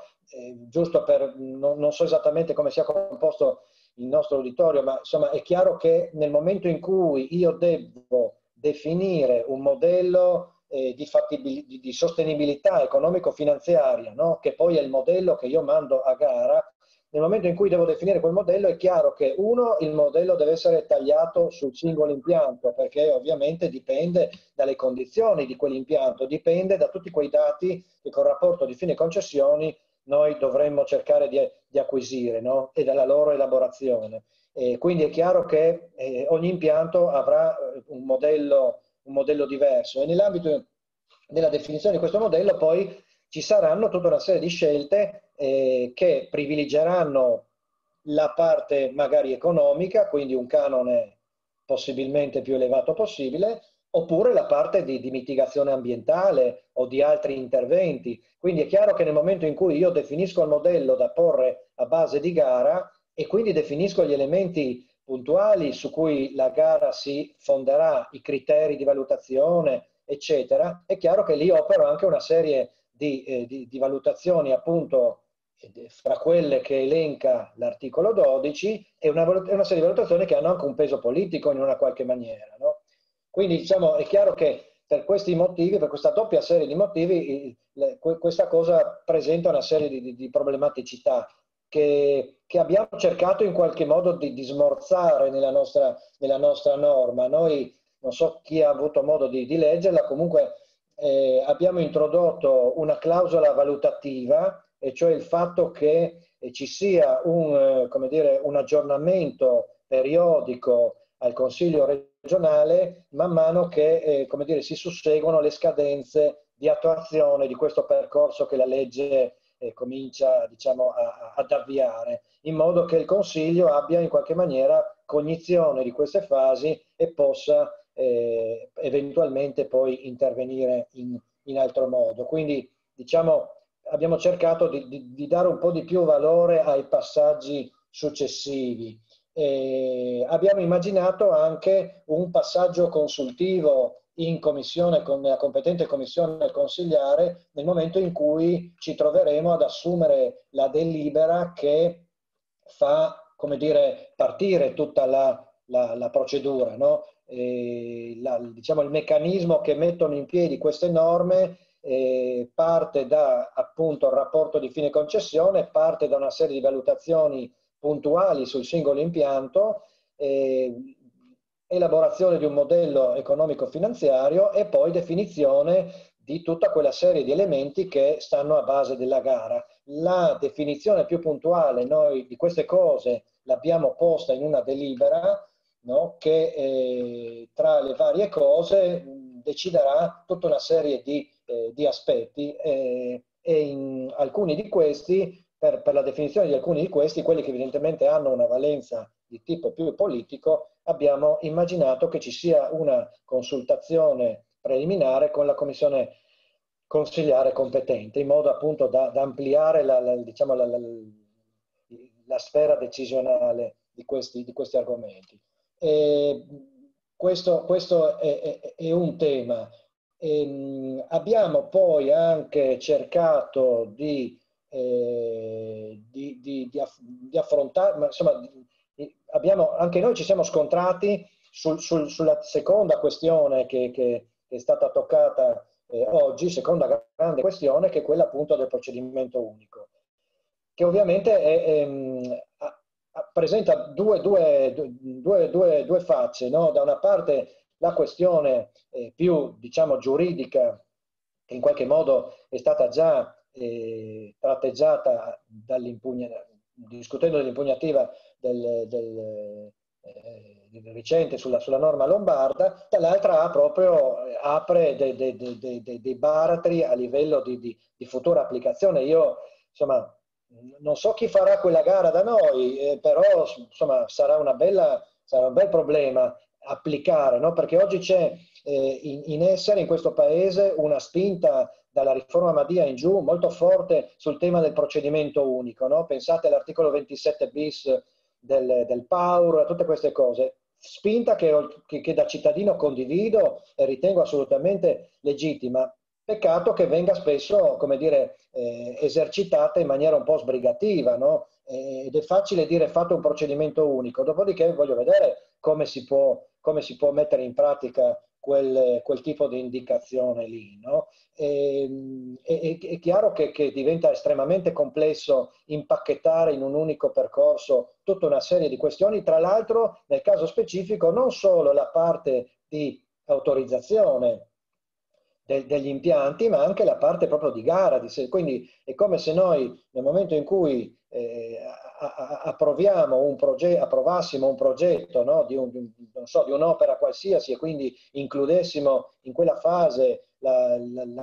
giusto per, non so esattamente come sia composto il nostro auditorio, ma insomma è chiaro che nel momento in cui io devo definire un modello di sostenibilità economico-finanziaria, no? Che poi è il modello che io mando a gara, nel momento in cui devo definire quel modello è chiaro che uno, il modello deve essere tagliato sul singolo impianto, perché ovviamente dipende dalle condizioni di quell'impianto, dipende da tutti quei dati che col rapporto di fine concessioni noi dovremmo cercare di acquisire, no? E dalla loro elaborazione. E quindi è chiaro che ogni impianto avrà un modello diverso, e nell'ambito della definizione di questo modello poi ci saranno tutta una serie di scelte che privilegeranno la parte magari economica, quindi un canone possibilmente più elevato possibile, oppure la parte di mitigazione ambientale o di altri interventi. Quindi è chiaro che nel momento in cui io definisco il modello da porre a base di gara e quindi definisco gli elementi puntuali su cui la gara si fonderà, i criteri di valutazione, eccetera, è chiaro che lì opero anche una serie di valutazioni, appunto, fra quelle che elenca l'articolo 12, e una serie di valutazioni che hanno anche un peso politico in una qualche maniera, no? Quindi diciamo, è chiaro che per questi motivi, per questa doppia serie di motivi, questa cosa presenta una serie di problematicità che abbiamo cercato in qualche modo di smorzare nella nostra norma. Noi, non so chi ha avuto modo di leggerla, comunque abbiamo introdotto una clausola valutativa, e cioè il fatto che ci sia un aggiornamento periodico al Consiglio regionale man mano che si susseguono le scadenze di attuazione di questo percorso che la legge comincia, diciamo, ad avviare, in modo che il Consiglio abbia in qualche maniera cognizione di queste fasi e possa eventualmente poi intervenire in altro modo. Quindi diciamo abbiamo cercato di dare un po' di più valore ai passaggi successivi. Abbiamo immaginato anche un passaggio consultivo in commissione, con la competente commissione consiliare, nel momento in cui ci troveremo ad assumere la delibera che fa, come dire, partire tutta la procedura, no? Il meccanismo che mettono in piedi queste norme parte da appunto il rapporto di fine concessione, parte da una serie di valutazioni puntuali sul singolo impianto, elaborazione di un modello economico-finanziario e poi definizione di tutta quella serie di elementi che stanno a base della gara. La definizione più puntuale noi di queste cose l'abbiamo posta in una delibera, no? Che tra le varie cose deciderà tutta una serie di aspetti e in alcuni di questi, per la definizione di alcuni di questi, quelli che evidentemente hanno una valenza di tipo più politico, abbiamo immaginato che ci sia una consultazione preliminare con la commissione consiliare competente, in modo appunto da ampliare la sfera decisionale di questi argomenti. E questo è un tema. E abbiamo poi anche cercato di affrontare, insomma, anche noi ci siamo scontrati sulla seconda questione che è stata toccata oggi, seconda grande questione, che è quella appunto del procedimento unico, che ovviamente presenta due facce, no? Da una parte la questione più, diciamo, giuridica, che in qualche modo è stata già tratteggiata discutendo dell'impugnativa recente sulla norma lombarda, dall'altra proprio apre dei baratri a livello di futura applicazione. Io, insomma, non so chi farà quella gara da noi, però insomma sarà un bel problema applicare, no? Perché oggi c'è in essere in questo Paese una spinta dalla riforma Madia in giù molto forte sul tema del procedimento unico, no? Pensate all'articolo 27 bis del PAUR, tutte queste cose, spinta che da cittadino condivido e ritengo assolutamente legittima. Peccato che venga spesso, come dire, esercitata in maniera un po' sbrigativa, no? Ed è facile dire fate un procedimento unico, dopodiché voglio vedere come si può mettere in pratica quel tipo di indicazione lì, no? È chiaro che diventa estremamente complesso impacchettare in un unico percorso tutta una serie di questioni, tra l'altro nel caso specifico non solo la parte di autorizzazione degli impianti, ma anche la parte proprio di gara, quindi è come se noi nel momento in cui approvassimo un progetto, no, di un'opera qualsiasi, e quindi includessimo in quella fase la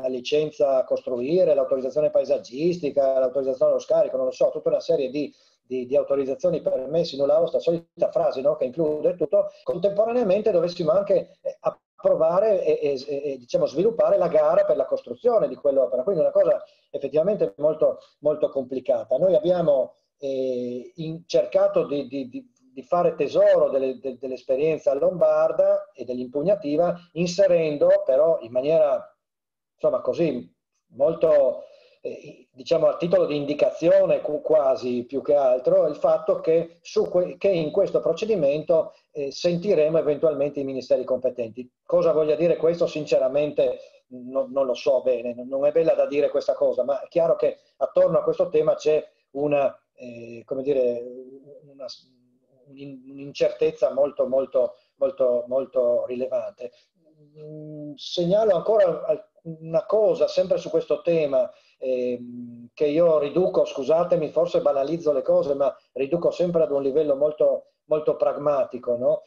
licenza a costruire, l'autorizzazione paesaggistica, l'autorizzazione allo scarico, non lo so, tutta una serie di autorizzazioni, permessi, nulla osta, solita frase, no, che include tutto, contemporaneamente dovessimo anche provare e diciamo, sviluppare la gara per la costruzione di quell'opera. Quindi una cosa effettivamente molto, molto complicata. Noi abbiamo cercato di fare tesoro dell'esperienza lombarda e dell'impugnativa, inserendo però in maniera, insomma, così molto, diciamo, a titolo di indicazione quasi più che altro, il fatto che in questo procedimento sentiremo eventualmente i ministeri competenti. Cosa voglia dire questo? Sinceramente non lo so bene, non è bella da dire questa cosa, ma è chiaro che attorno a questo tema c'è un'incertezza molto, molto, molto, molto rilevante. Segnalo ancora una cosa, sempre su questo tema, che io riduco, scusatemi, forse banalizzo le cose, ma riduco sempre ad un livello molto, molto pragmatico, no?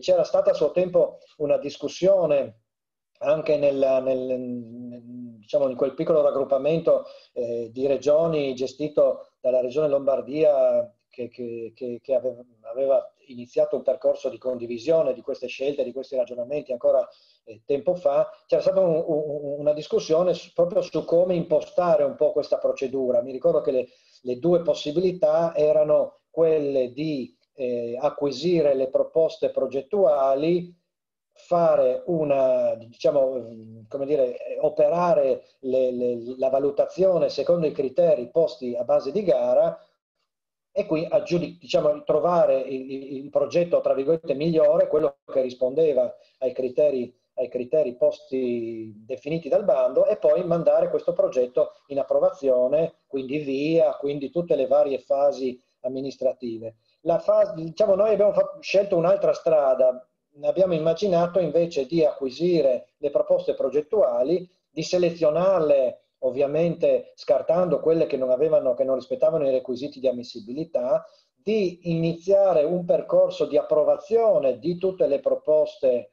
C'era stata a suo tempo una discussione anche diciamo, in quel piccolo raggruppamento di regioni gestito dalla Regione Lombardia, che aveva iniziato un percorso di condivisione di queste scelte, di questi ragionamenti ancora tempo fa. C'era stata una discussione proprio su come impostare un po' questa procedura. Mi ricordo che le due possibilità erano quelle di acquisire le proposte progettuali, fare una, diciamo, come dire, operare la valutazione secondo i criteri posti a base di gara, e qui, diciamo, trovare il progetto, tra virgolette, migliore, quello che rispondeva ai criteri ai criteri posti definiti dal bando e poi mandare questo progetto in approvazione, quindi VIA, quindi tutte le varie fasi amministrative. La fase, diciamo, noi abbiamo scelto un'altra strada, abbiamo immaginato invece di acquisire le proposte progettuali, di selezionarle ovviamente scartando quelle che non rispettavano i requisiti di ammissibilità, di iniziare un percorso di approvazione di tutte le proposte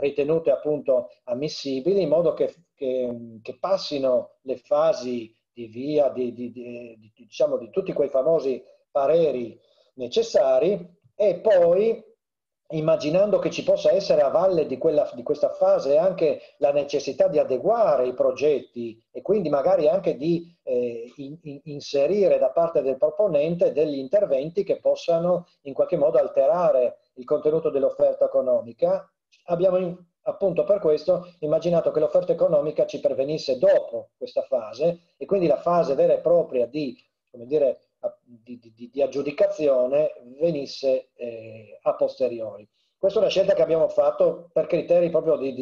ritenute appunto ammissibili, in modo che passino le fasi di VIA, diciamo, di tutti quei famosi pareri necessari, e poi immaginando che ci possa essere a valle di questa fase anche la necessità di adeguare i progetti e quindi magari anche di inserire da parte del proponente degli interventi che possano in qualche modo alterare il contenuto dell'offerta economica, abbiamo appunto per questo immaginato che l'offerta economica ci pervenisse dopo questa fase e quindi la fase vera e propria di, come dire, di aggiudicazione venisse a posteriori. Questa è una scelta che abbiamo fatto per criteri proprio che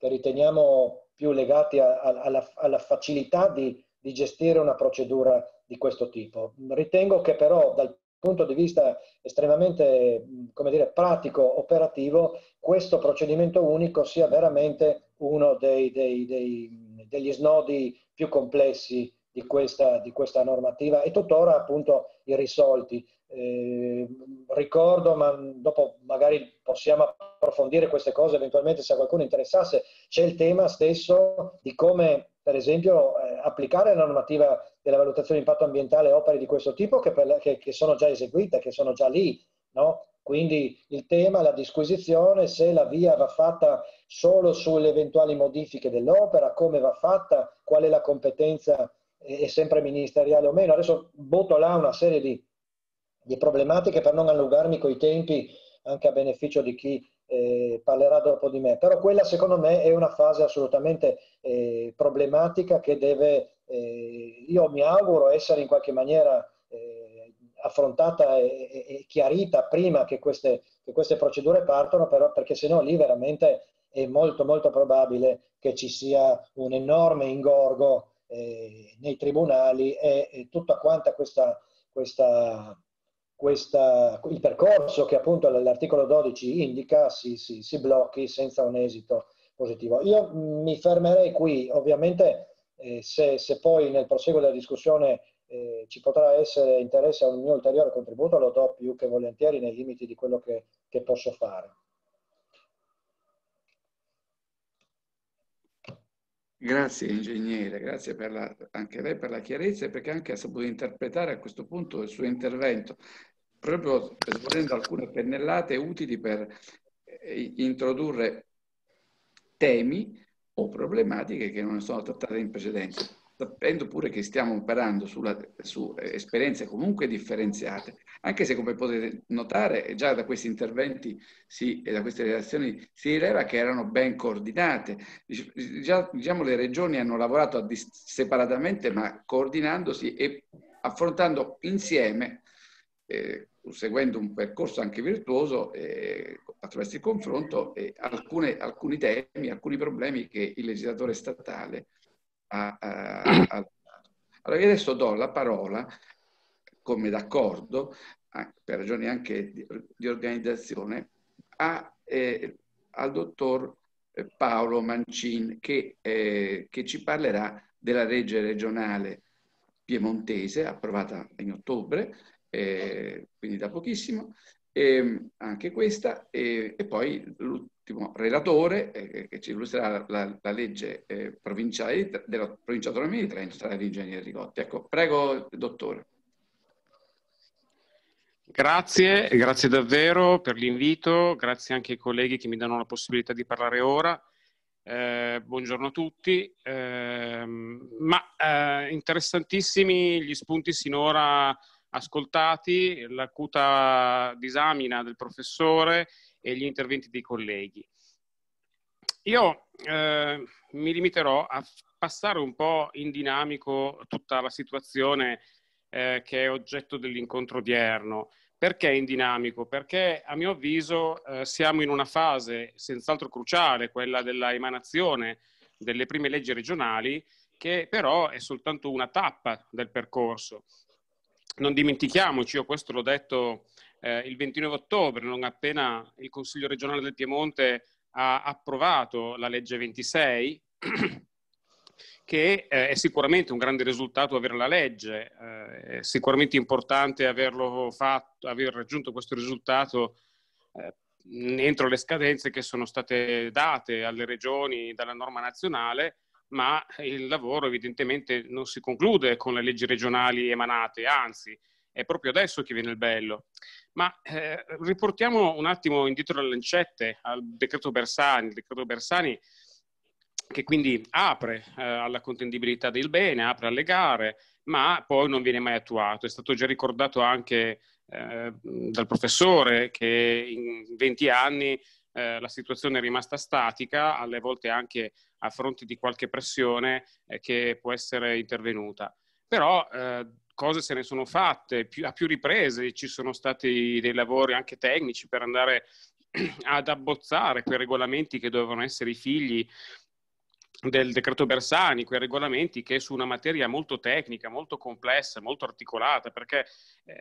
riteniamo più legati alla facilità di gestire una procedura di questo tipo. Ritengo che però dal punto di vista estremamente, come dire, pratico, operativo, questo procedimento unico sia veramente uno degli snodi più complessi di questa normativa e tuttora appunto irrisolti. Ricordo, ma dopo magari possiamo approfondire queste cose eventualmente se a qualcuno interessasse, c'è il tema stesso di come per esempio applicare la normativa della valutazione di impatto ambientale a opere di questo tipo che sono già eseguite, che sono già lì, no? Quindi il tema, la disquisizione, se la VIA va fatta solo sulle eventuali modifiche dell'opera, come va fatta, qual è la competenza, è sempre ministeriale o meno. Adesso butto là una serie di problematiche per non allungarmi coi tempi, anche a beneficio di chi parlerà dopo di me, però quella secondo me è una fase assolutamente problematica che deve, io mi auguro, essere in qualche maniera affrontata e chiarita prima che queste procedure partano, però, perché sennò lì veramente è molto molto probabile che ci sia un enorme ingorgo nei tribunali e tutta quanta il percorso che appunto l'articolo 12 indica si blocchi senza un esito positivo. Io mi fermerei qui, ovviamente se poi nel proseguo della discussione ci potrà essere interesse a un mio ulteriore contributo, lo do più che volentieri nei limiti di quello che posso fare. Grazie Ingegnere, grazie per anche lei per la chiarezza, perché anche ha saputo interpretare a questo punto il suo intervento, proprio svolgendo alcune pennellate utili per introdurre temi o problematiche che non sono trattate in precedenza, sapendo pure che stiamo operando su esperienze comunque differenziate, anche se, come potete notare, già da questi interventi e da queste relazioni si rileva che erano ben coordinate. Già, diciamo, le regioni hanno lavorato separatamente, ma coordinandosi e affrontando insieme, seguendo un percorso anche virtuoso, attraverso il confronto, alcuni temi, alcuni problemi che il legislatore statale Allora io adesso do la parola, come d'accordo, per ragioni anche di organizzazione, al dottor Paolo Mancini che ci parlerà della legge regionale piemontese approvata in ottobre, quindi da pochissimo, anche questa, e poi l'ultimo relatore che ci illustrerà la legge provinciale della provincia autonomia di Trento sarà l'Ingegnere Rigotti. Ecco, prego dottore. Grazie, grazie davvero per l'invito, grazie anche ai colleghi che mi danno la possibilità di parlare ora. Buongiorno a tutti, interessantissimi gli spunti sinora ascoltati, l'acuta disamina del professore e gli interventi dei colleghi. Io mi limiterò a passare un po' in dinamico tutta la situazione che è oggetto dell'incontro odierno, Perché in dinamico? Perché a mio avviso siamo in una fase senz'altro cruciale, quella della emanazione delle prime leggi regionali, che però è soltanto una tappa del percorso. Non dimentichiamoci, io questo l'ho detto il 29 ottobre, non appena il Consiglio regionale del Piemonte ha approvato la legge 26, che è sicuramente un grande risultato avere la legge, è sicuramente importante averlo fatto, aver raggiunto questo risultato entro le scadenze che sono state date alle regioni dalla norma nazionale, ma il lavoro evidentemente non si conclude con le leggi regionali emanate, anzi è proprio adesso che viene il bello. Ma riportiamo un attimo indietro le lancette al decreto Bersani, il decreto Bersani che quindi apre alla contendibilità del bene, apre alle gare, ma poi non viene mai attuato. È stato già ricordato anche dal professore che in 20 anni la situazione è rimasta statica, alle volte anche a fronte di qualche pressione che può essere intervenuta. Però cose se ne sono fatte, a più riprese ci sono stati dei lavori anche tecnici per andare ad abbozzare quei regolamenti che dovevano essere i figli del decreto Bersani, quei regolamenti che su una materia molto tecnica, molto complessa, molto articolata, perché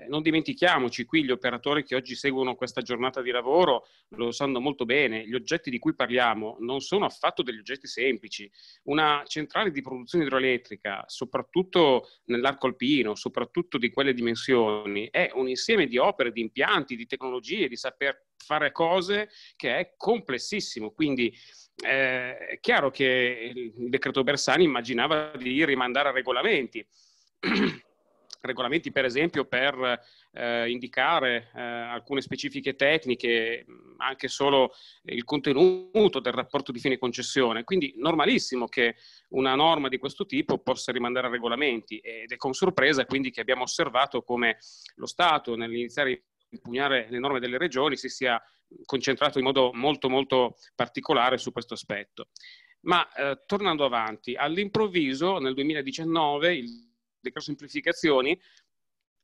non dimentichiamoci, qui gli operatori che oggi seguono questa giornata di lavoro lo sanno molto bene, gli oggetti di cui parliamo non sono affatto degli oggetti semplici. Una centrale di produzione idroelettrica, soprattutto nell'arco alpino, soprattutto di quelle dimensioni, è un insieme di opere, di impianti, di tecnologie, di saper fare cose che è complessissimo. Quindi è chiaro che il decreto Bersani immaginava di rimandare a regolamenti. Regolamenti per esempio per indicare alcune specifiche tecniche, anche solo il contenuto del rapporto di fine concessione. Quindi normalissimo che una norma di questo tipo possa rimandare a regolamenti, ed è con sorpresa quindi che abbiamo osservato come lo Stato nell'iniziare a impugnare le norme delle regioni si sia concentrato in modo molto particolare su questo aspetto. Ma tornando avanti, all'improvviso nel 2019 il decreto semplificazioni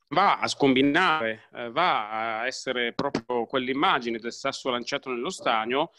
va a scombinare, va a essere proprio quell'immagine del sasso lanciato nello stagno,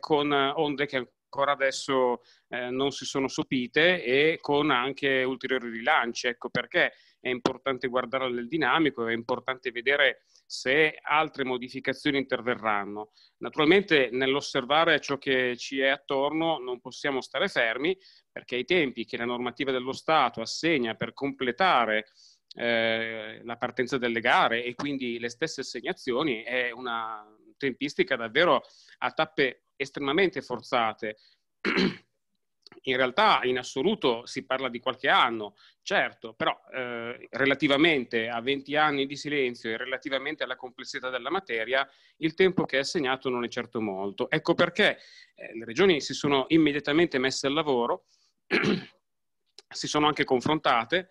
con onde che ancora adesso non si sono sopite e con anche ulteriori rilanci. Ecco perché è importante guardare nel dinamico, è importante vedere se altre modificazioni interverranno. Naturalmente nell'osservare ciò che ci è attorno non possiamo stare fermi, perché i tempi che la normativa dello Stato assegna per completare la partenza delle gare e quindi le stesse assegnazioni è una tempistica davvero a tappe estremamente forzate. In realtà in assoluto si parla di qualche anno, certo, però relativamente a 20 anni di silenzio e relativamente alla complessità della materia, il tempo che è assegnato non è certo molto. Ecco perché le regioni si sono immediatamente messe al lavoro, si sono anche confrontate,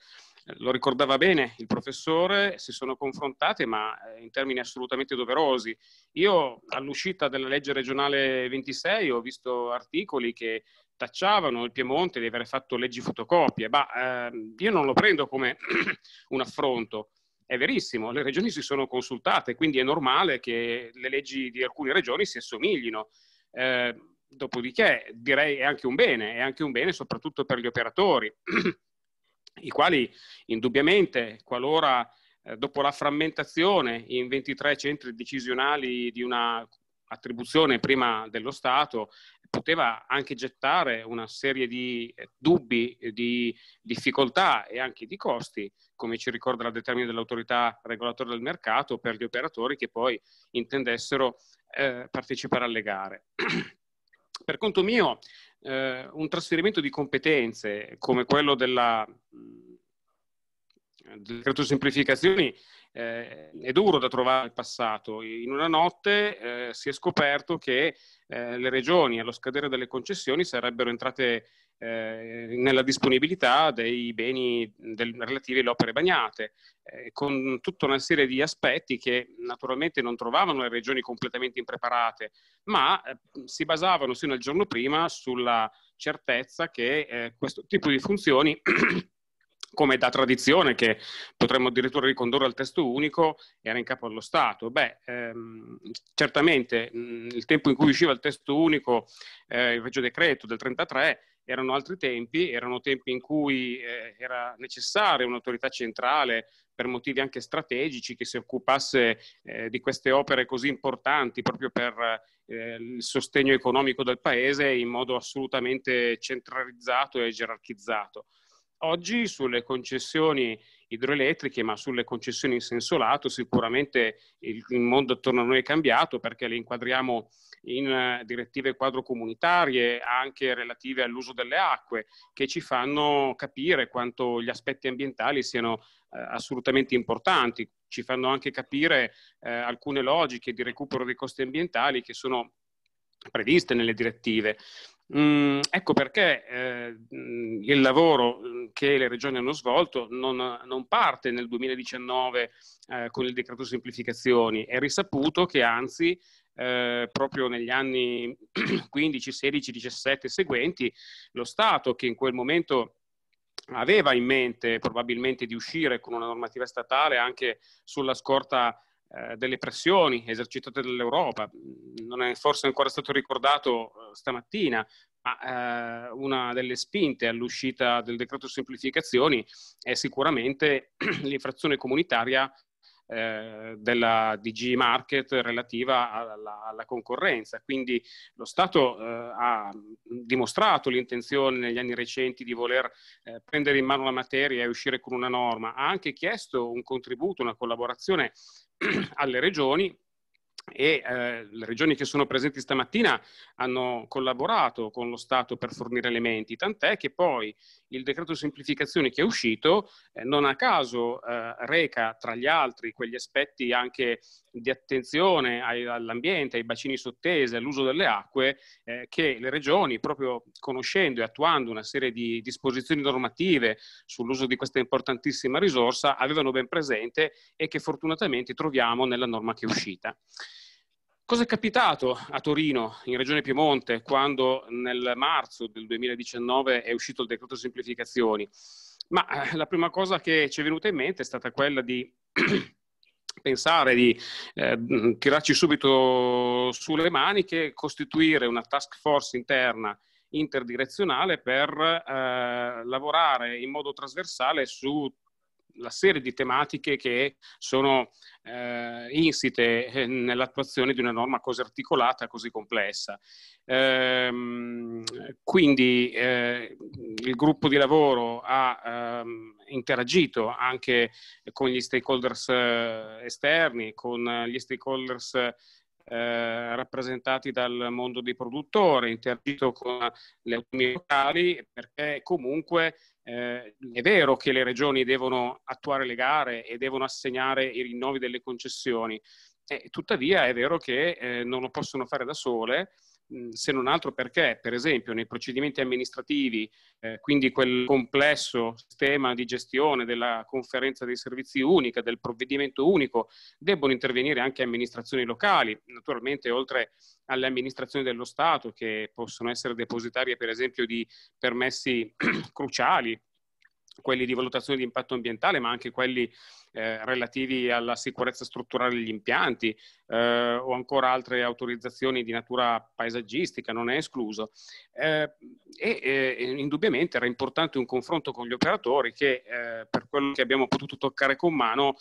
lo ricordava bene il professore, si sono confrontate ma in termini assolutamente doverosi. Io all'uscita della legge regionale 26 ho visto articoli che tacciavano il Piemonte di aver fatto leggi fotocopie, ma io non lo prendo come un affronto. È verissimo, le regioni si sono consultate, quindi è normale che le leggi di alcune regioni si assomiglino. Dopodiché direi è anche un bene soprattutto per gli operatori, i quali indubbiamente, qualora dopo la frammentazione in 23 centri decisionali di una attribuzione prima dello Stato, poteva anche gettare una serie di dubbi, di difficoltà e anche di costi, come ci ricorda la determina dell'autorità regolatoria del mercato, per gli operatori che poi intendessero partecipare alle gare. Per conto mio, un trasferimento di competenze come quello del decreto semplificazioni è duro da trovare nel passato. In una notte si è scoperto che le regioni allo scadere delle concessioni sarebbero entrate nella disponibilità dei beni relativi alle opere bagnate, con tutta una serie di aspetti che naturalmente non trovavano le regioni completamente impreparate, ma si basavano sino al giorno prima sulla certezza che questo tipo di funzioni come da tradizione, che potremmo addirittura ricondurre al testo unico, era in capo allo Stato. Beh, certamente il tempo in cui usciva il testo unico, il Regio decreto del 1933, erano altri tempi, erano tempi in cui era necessaria un'autorità centrale, per motivi anche strategici, che si occupasse di queste opere così importanti proprio per il sostegno economico del Paese in modo assolutamente centralizzato e gerarchizzato. Oggi sulle concessioni idroelettriche, ma sulle concessioni in senso lato, sicuramente il mondo attorno a noi è cambiato, perché le inquadriamo in direttive quadro comunitarie, anche relative all'uso delle acque, che ci fanno capire quanto gli aspetti ambientali siano assolutamente importanti, ci fanno anche capire alcune logiche di recupero dei costi ambientali che sono previste nelle direttive. Ecco perché il lavoro che le regioni hanno svolto non parte nel 2019 con il decreto semplificazioni. È risaputo che anzi proprio negli anni 15, 16, 17 seguenti lo Stato, che in quel momento aveva in mente probabilmente di uscire con una normativa statale anche sulla scorta delle pressioni esercitate dall'Europa, non è forse ancora stato ricordato stamattina, ma una delle spinte all'uscita del decreto semplificazioni è sicuramente l'infrazione comunitaria della DG Market relativa alla concorrenza. Quindi lo Stato ha dimostrato l'intenzione negli anni recenti di voler prendere in mano la materia e uscire con una norma, ha anche chiesto un contributo, una collaborazione alle regioni, e le regioni che sono presenti stamattina hanno collaborato con lo Stato per fornire elementi, tant'è che poi il decreto semplificazioni che è uscito non a caso reca tra gli altri quegli aspetti anche di attenzione all'ambiente, ai bacini sottesi, all'uso delle acque, che le regioni, proprio conoscendo e attuando una serie di disposizioni normative sull'uso di questa importantissima risorsa, avevano ben presente e che fortunatamente troviamo nella norma che è uscita. Cosa è capitato a Torino, in Regione Piemonte, quando nel marzo del 2019 è uscito il decreto semplificazioni? Ma la prima cosa che ci è venuta in mente è stata quella di pensare di tirarci subito sulle maniche, costituire una task force interna interdirezionale per lavorare in modo trasversale su la serie di tematiche che sono insite nell'attuazione di una norma così articolata, così complessa. Quindi il gruppo di lavoro ha interagito anche con gli stakeholders esterni, con gli stakeholders rappresentati dal mondo dei produttori, interagito con le autonomie locali, perché comunque è vero che le regioni devono attuare le gare e devono assegnare i rinnovi delle concessioni, tuttavia è vero che non lo possono fare da sole, se non altro perché, per esempio, nei procedimenti amministrativi, quindi quel complesso sistema di gestione della conferenza dei servizi unica, del provvedimento unico, debbono intervenire anche amministrazioni locali, naturalmente oltre alle amministrazioni dello Stato, che possono essere depositarie per esempio di permessi cruciali, quelli di valutazione di impatto ambientale, ma anche quelli relativi alla sicurezza strutturale degli impianti o ancora altre autorizzazioni di natura paesaggistica, non è escluso. Indubbiamente era importante un confronto con gli operatori che, per quello che abbiamo potuto toccare con mano,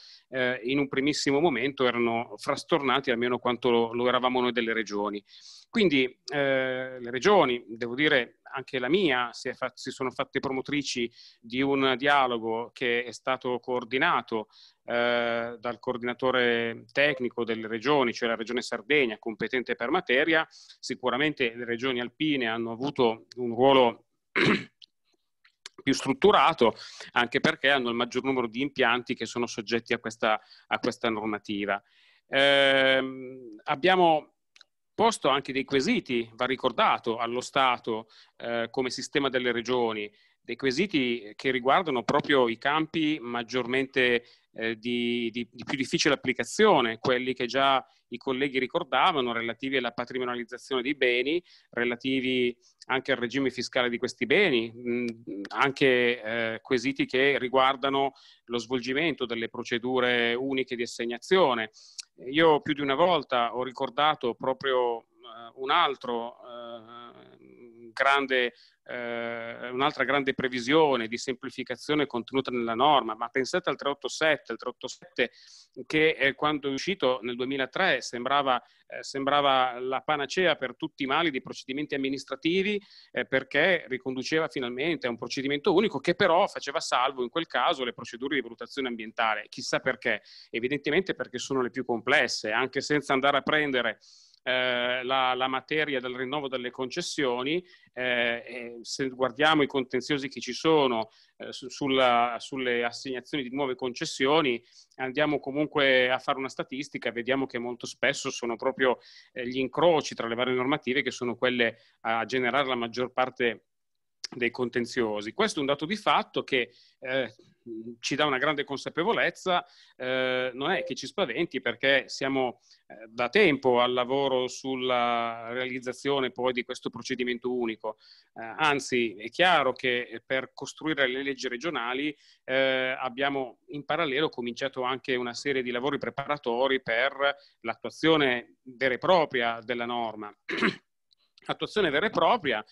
in un primissimo momento erano frastornati, almeno quanto lo eravamo noi delle regioni. Quindi le regioni, devo dire anche la mia, si sono fatte promotrici di un dialogo che è stato coordinato dal coordinatore tecnico delle regioni, cioè la Regione Sardegna, competente per materia. Sicuramente le regioni alpine hanno avuto un ruolo più strutturato, anche perché hanno il maggior numero di impianti che sono soggetti a questa normativa. Abbiamo posto anche dei quesiti, va ricordato, allo Stato come sistema delle regioni, dei quesiti che riguardano proprio i campi maggiormente di più difficile applicazione, quelli che già i colleghi ricordavano, relativi alla patrimonializzazione dei beni, relativi anche al regime fiscale di questi beni, anche quesiti che riguardano lo svolgimento delle procedure uniche di assegnazione. Io più di una volta ho ricordato proprio un'altra grande previsione di semplificazione contenuta nella norma, ma pensate al 387, il 387 che quando è uscito nel 2003 sembrava la panacea per tutti i mali dei procedimenti amministrativi, perché riconduceva finalmente a un procedimento unico che però faceva salvo in quel caso le procedure di valutazione ambientale. Chissà perché, evidentemente perché sono le più complesse, anche senza andare a prendere la materia del rinnovo delle concessioni, se guardiamo i contenziosi che ci sono sulle assegnazioni di nuove concessioni, andiamo comunque a fare una statistica, vediamo che molto spesso sono proprio gli incroci tra le varie normative che sono quelle a generare la maggior parte dei contenziosi. Questo è un dato di fatto che ci dà una grande consapevolezza, non è che ci spaventi, perché siamo da tempo al lavoro sulla realizzazione poi di questo procedimento unico, anzi è chiaro che per costruire le leggi regionali abbiamo in parallelo cominciato anche una serie di lavori preparatori per l'attuazione vera e propria della norma. Attuazione vera e propria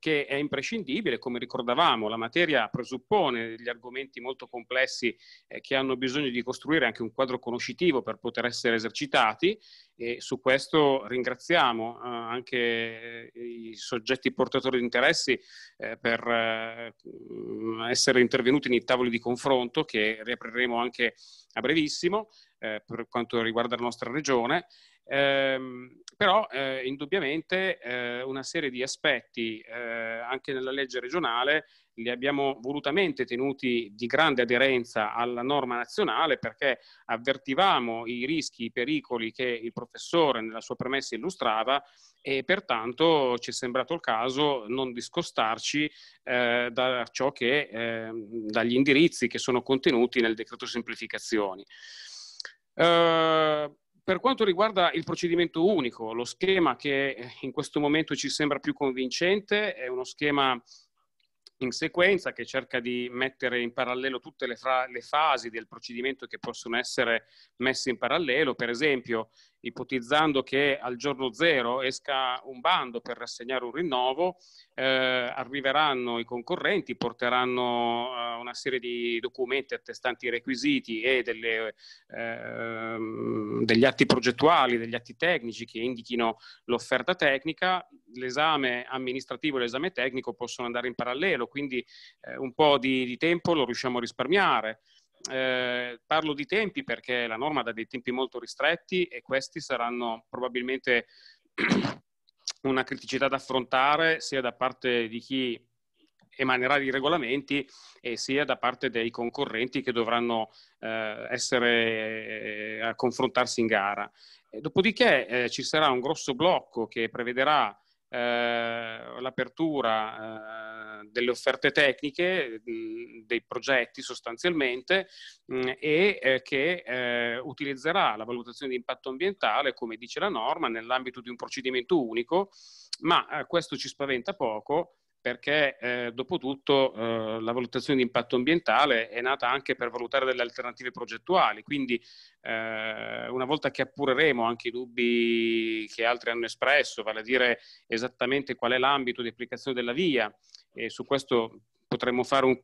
che è imprescindibile, come ricordavamo, la materia presuppone degli argomenti molto complessi che hanno bisogno di costruire anche un quadro conoscitivo per poter essere esercitati, e su questo ringraziamo anche i soggetti portatori di interessi per essere intervenuti nei tavoli di confronto che riapriremo anche a brevissimo per quanto riguarda la nostra regione. Però indubbiamente una serie di aspetti anche nella legge regionale li abbiamo volutamente tenuti di grande aderenza alla norma nazionale, perché avvertivamo i rischi, i pericoli che il professore nella sua premessa illustrava, e pertanto ci è sembrato il caso non discostarci da ciò che, dagli indirizzi che sono contenuti nel decreto semplificazioni. Per quanto riguarda il procedimento unico, lo schema che in questo momento ci sembra più convincente è uno schema in sequenza che cerca di mettere in parallelo tutte le fasi del procedimento che possono essere messe in parallelo, per esempio ipotizzando che al giorno zero esca un bando per rassegnare un rinnovo, arriveranno i concorrenti, porteranno una serie di documenti attestanti i requisiti e degli atti progettuali, degli atti tecnici che indichino l'offerta tecnica. L'esame amministrativo e l'esame tecnico possono andare in parallelo, quindi un po' di tempo lo riusciamo a risparmiare. Parlo di tempi perché la norma dà dei tempi molto ristretti e questi saranno probabilmente una criticità da affrontare sia da parte di chi emanerà i regolamenti e sia da parte dei concorrenti che dovranno essere a confrontarsi in gara. E dopodiché ci sarà un grosso blocco che prevederà l'apertura delle offerte tecniche, dei progetti sostanzialmente, e che utilizzerà la valutazione di impatto ambientale, come dice la norma, nell'ambito di un procedimento unico, ma questo ci spaventa poco, perché dopo tutto la valutazione di impatto ambientale è nata anche per valutare delle alternative progettuali, quindi una volta che appureremo anche i dubbi che altri hanno espresso, vale a dire esattamente qual è l'ambito di applicazione della VIA, e su questo potremmo fare un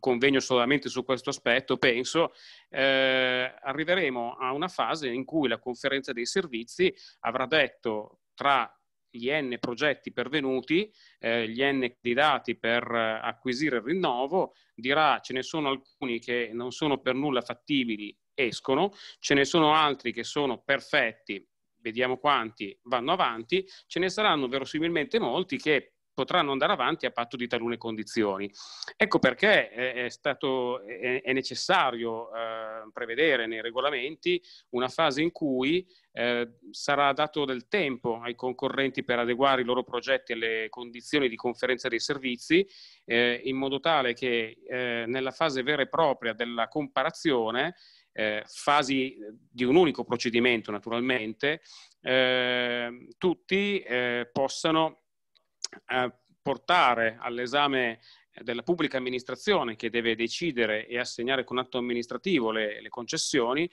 convegno solamente su questo aspetto, penso, arriveremo a una fase in cui la conferenza dei servizi avrà detto tra gli N progetti pervenuti, gli N candidati per acquisire il rinnovo, dirà: ce ne sono alcuni che non sono per nulla fattibili, escono, ce ne sono altri che sono perfetti, vediamo quanti vanno avanti, ce ne saranno verosimilmente molti che potranno andare avanti a patto di talune condizioni. Ecco perché è necessario prevedere nei regolamenti una fase in cui sarà dato del tempo ai concorrenti per adeguare i loro progetti alle condizioni di conferenza dei servizi, in modo tale che nella fase vera e propria della comparazione fasi di un unico procedimento naturalmente, tutti possano portare all'esame della pubblica amministrazione, che deve decidere e assegnare con atto amministrativo le concessioni,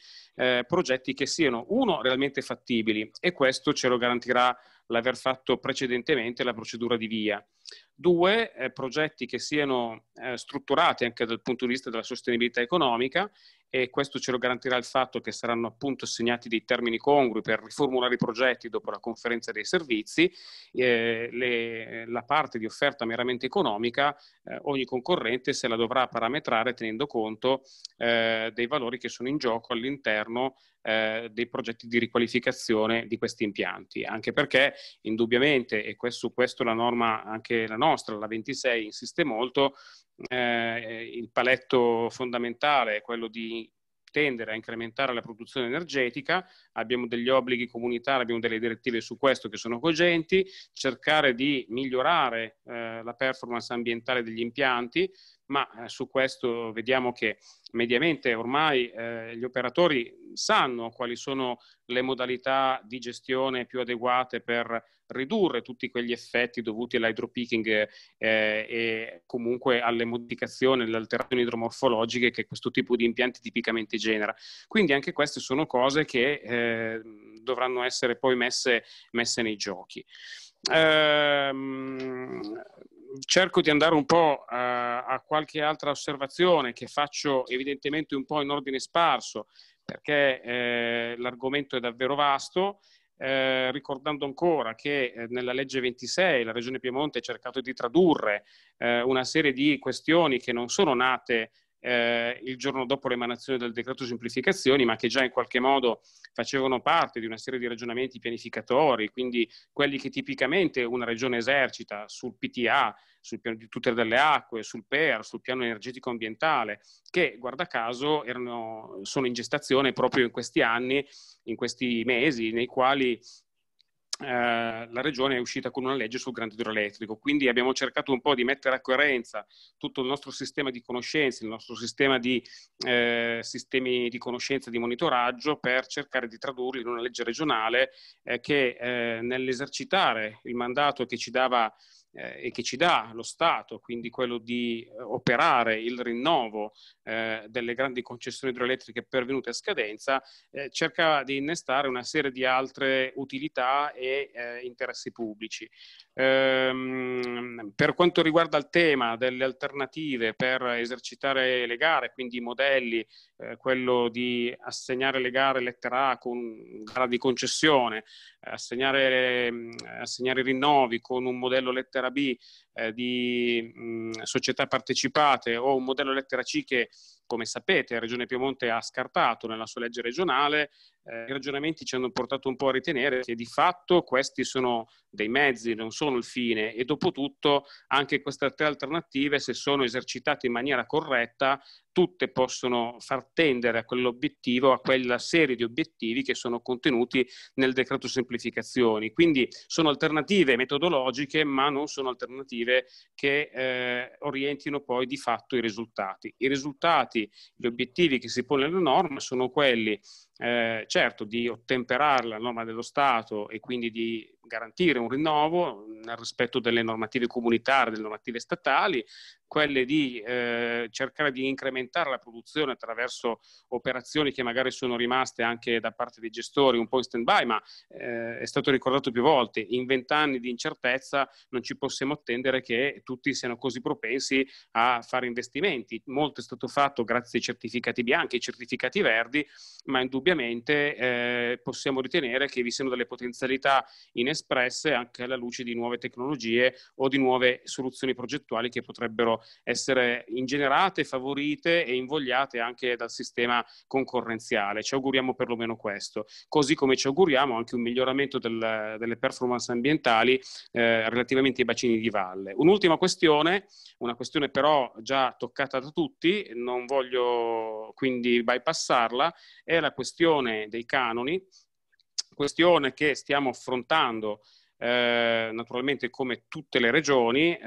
progetti che siano, uno, realmente fattibili, e questo ce lo garantirà l'aver fatto precedentemente la procedura di VIA. Due, progetti che siano strutturati anche dal punto di vista della sostenibilità economica, e questo ce lo garantirà il fatto che saranno appunto assegnati dei termini congrui per riformulare i progetti dopo la conferenza dei servizi. La parte di offerta meramente economica, ogni concorrente se la dovrà parametrare tenendo conto dei valori che sono in gioco all'interno dei progetti di riqualificazione di questi impianti, anche perché indubbiamente, e su questo la norma, anche la nostra, la 26, insiste molto, il paletto fondamentale è quello di tendere a incrementare la produzione energetica. Abbiamo degli obblighi comunitari, abbiamo delle direttive su questo che sono cogenti, cercare di migliorare la performance ambientale degli impianti, ma su questo vediamo che mediamente ormai gli operatori sanno quali sono le modalità di gestione più adeguate per ridurre tutti quegli effetti dovuti all'hydropeaking e comunque alle modificazioni, alle alterazioni idromorfologiche che questo tipo di impianti tipicamente genera. Quindi anche queste sono cose che dovranno essere poi messe nei giochi. Cerco di andare un po' a qualche altra osservazione che faccio evidentemente un po' in ordine sparso, perché l'argomento è davvero vasto, ricordando ancora che nella legge 26 la Regione Piemonte ha cercato di tradurre una serie di questioni che non sono nate il giorno dopo l'emanazione del decreto semplificazioni, ma che già in qualche modo facevano parte di una serie di ragionamenti pianificatori, quindi quelli che tipicamente una regione esercita sul PTA, sul piano di tutela delle acque, sul PER, sul piano energetico ambientale, che guarda caso sono in gestazione proprio in questi anni, in questi mesi nei quali la Regione è uscita con una legge sul grande idroelettrico. Quindi abbiamo cercato un po' di mettere a coerenza tutto il nostro sistema di conoscenze, il nostro sistema di sistemi di conoscenza, di monitoraggio, per cercare di tradurli in una legge regionale che nell'esercitare il mandato che ci dava e che ci dà lo Stato, quindi quello di operare il rinnovo delle grandi concessioni idroelettriche pervenute a scadenza, cerca di innestare una serie di altre utilità e interessi pubblici. Per quanto riguarda il tema delle alternative per esercitare le gare, quindi i modelli, quello di assegnare le gare lettera A con gara di concessione, assegnare i rinnovi con un modello lettera B di società partecipate, o un modello lettera C che, come sapete, la Regione Piemonte ha scartato nella sua legge regionale. I ragionamenti ci hanno portato un po' a ritenere che di fatto questi sono dei mezzi, non sono il fine, e dopotutto anche queste tre alternative, se sono esercitate in maniera corretta, tutte possono far tendere a quell'obiettivo, a quella serie di obiettivi che sono contenuti nel decreto semplificazioni. Quindi sono alternative metodologiche, ma non sono alternative che orientino poi di fatto i risultati. I risultati, gli obiettivi che si pone la norma sono quelli, certo, di ottemperare la norma dello Stato e quindi di garantire un rinnovo nel rispetto delle normative comunitarie, delle normative statali, quelle di cercare di incrementare la produzione attraverso operazioni che magari sono rimaste anche da parte dei gestori un po' in stand-by, ma è stato ricordato più volte, in 20 anni di incertezza non ci possiamo attendere che tutti siano così propensi a fare investimenti. Molto è stato fatto grazie ai certificati bianchi, ai certificati verdi, ma indubbiamente possiamo ritenere che vi siano delle potenzialità inespresse anche alla luce di nuove tecnologie o di nuove soluzioni progettuali che potrebbero essere ingenerate, favorite e invogliate anche dal sistema concorrenziale. Ci auguriamo perlomeno questo, così come ci auguriamo anche un miglioramento delle performance ambientali relativamente ai bacini di valle. Un'ultima questione, una questione però già toccata da tutti, non voglio quindi bypassarla, è la questione dei canoni, questione che stiamo affrontando naturalmente come tutte le regioni,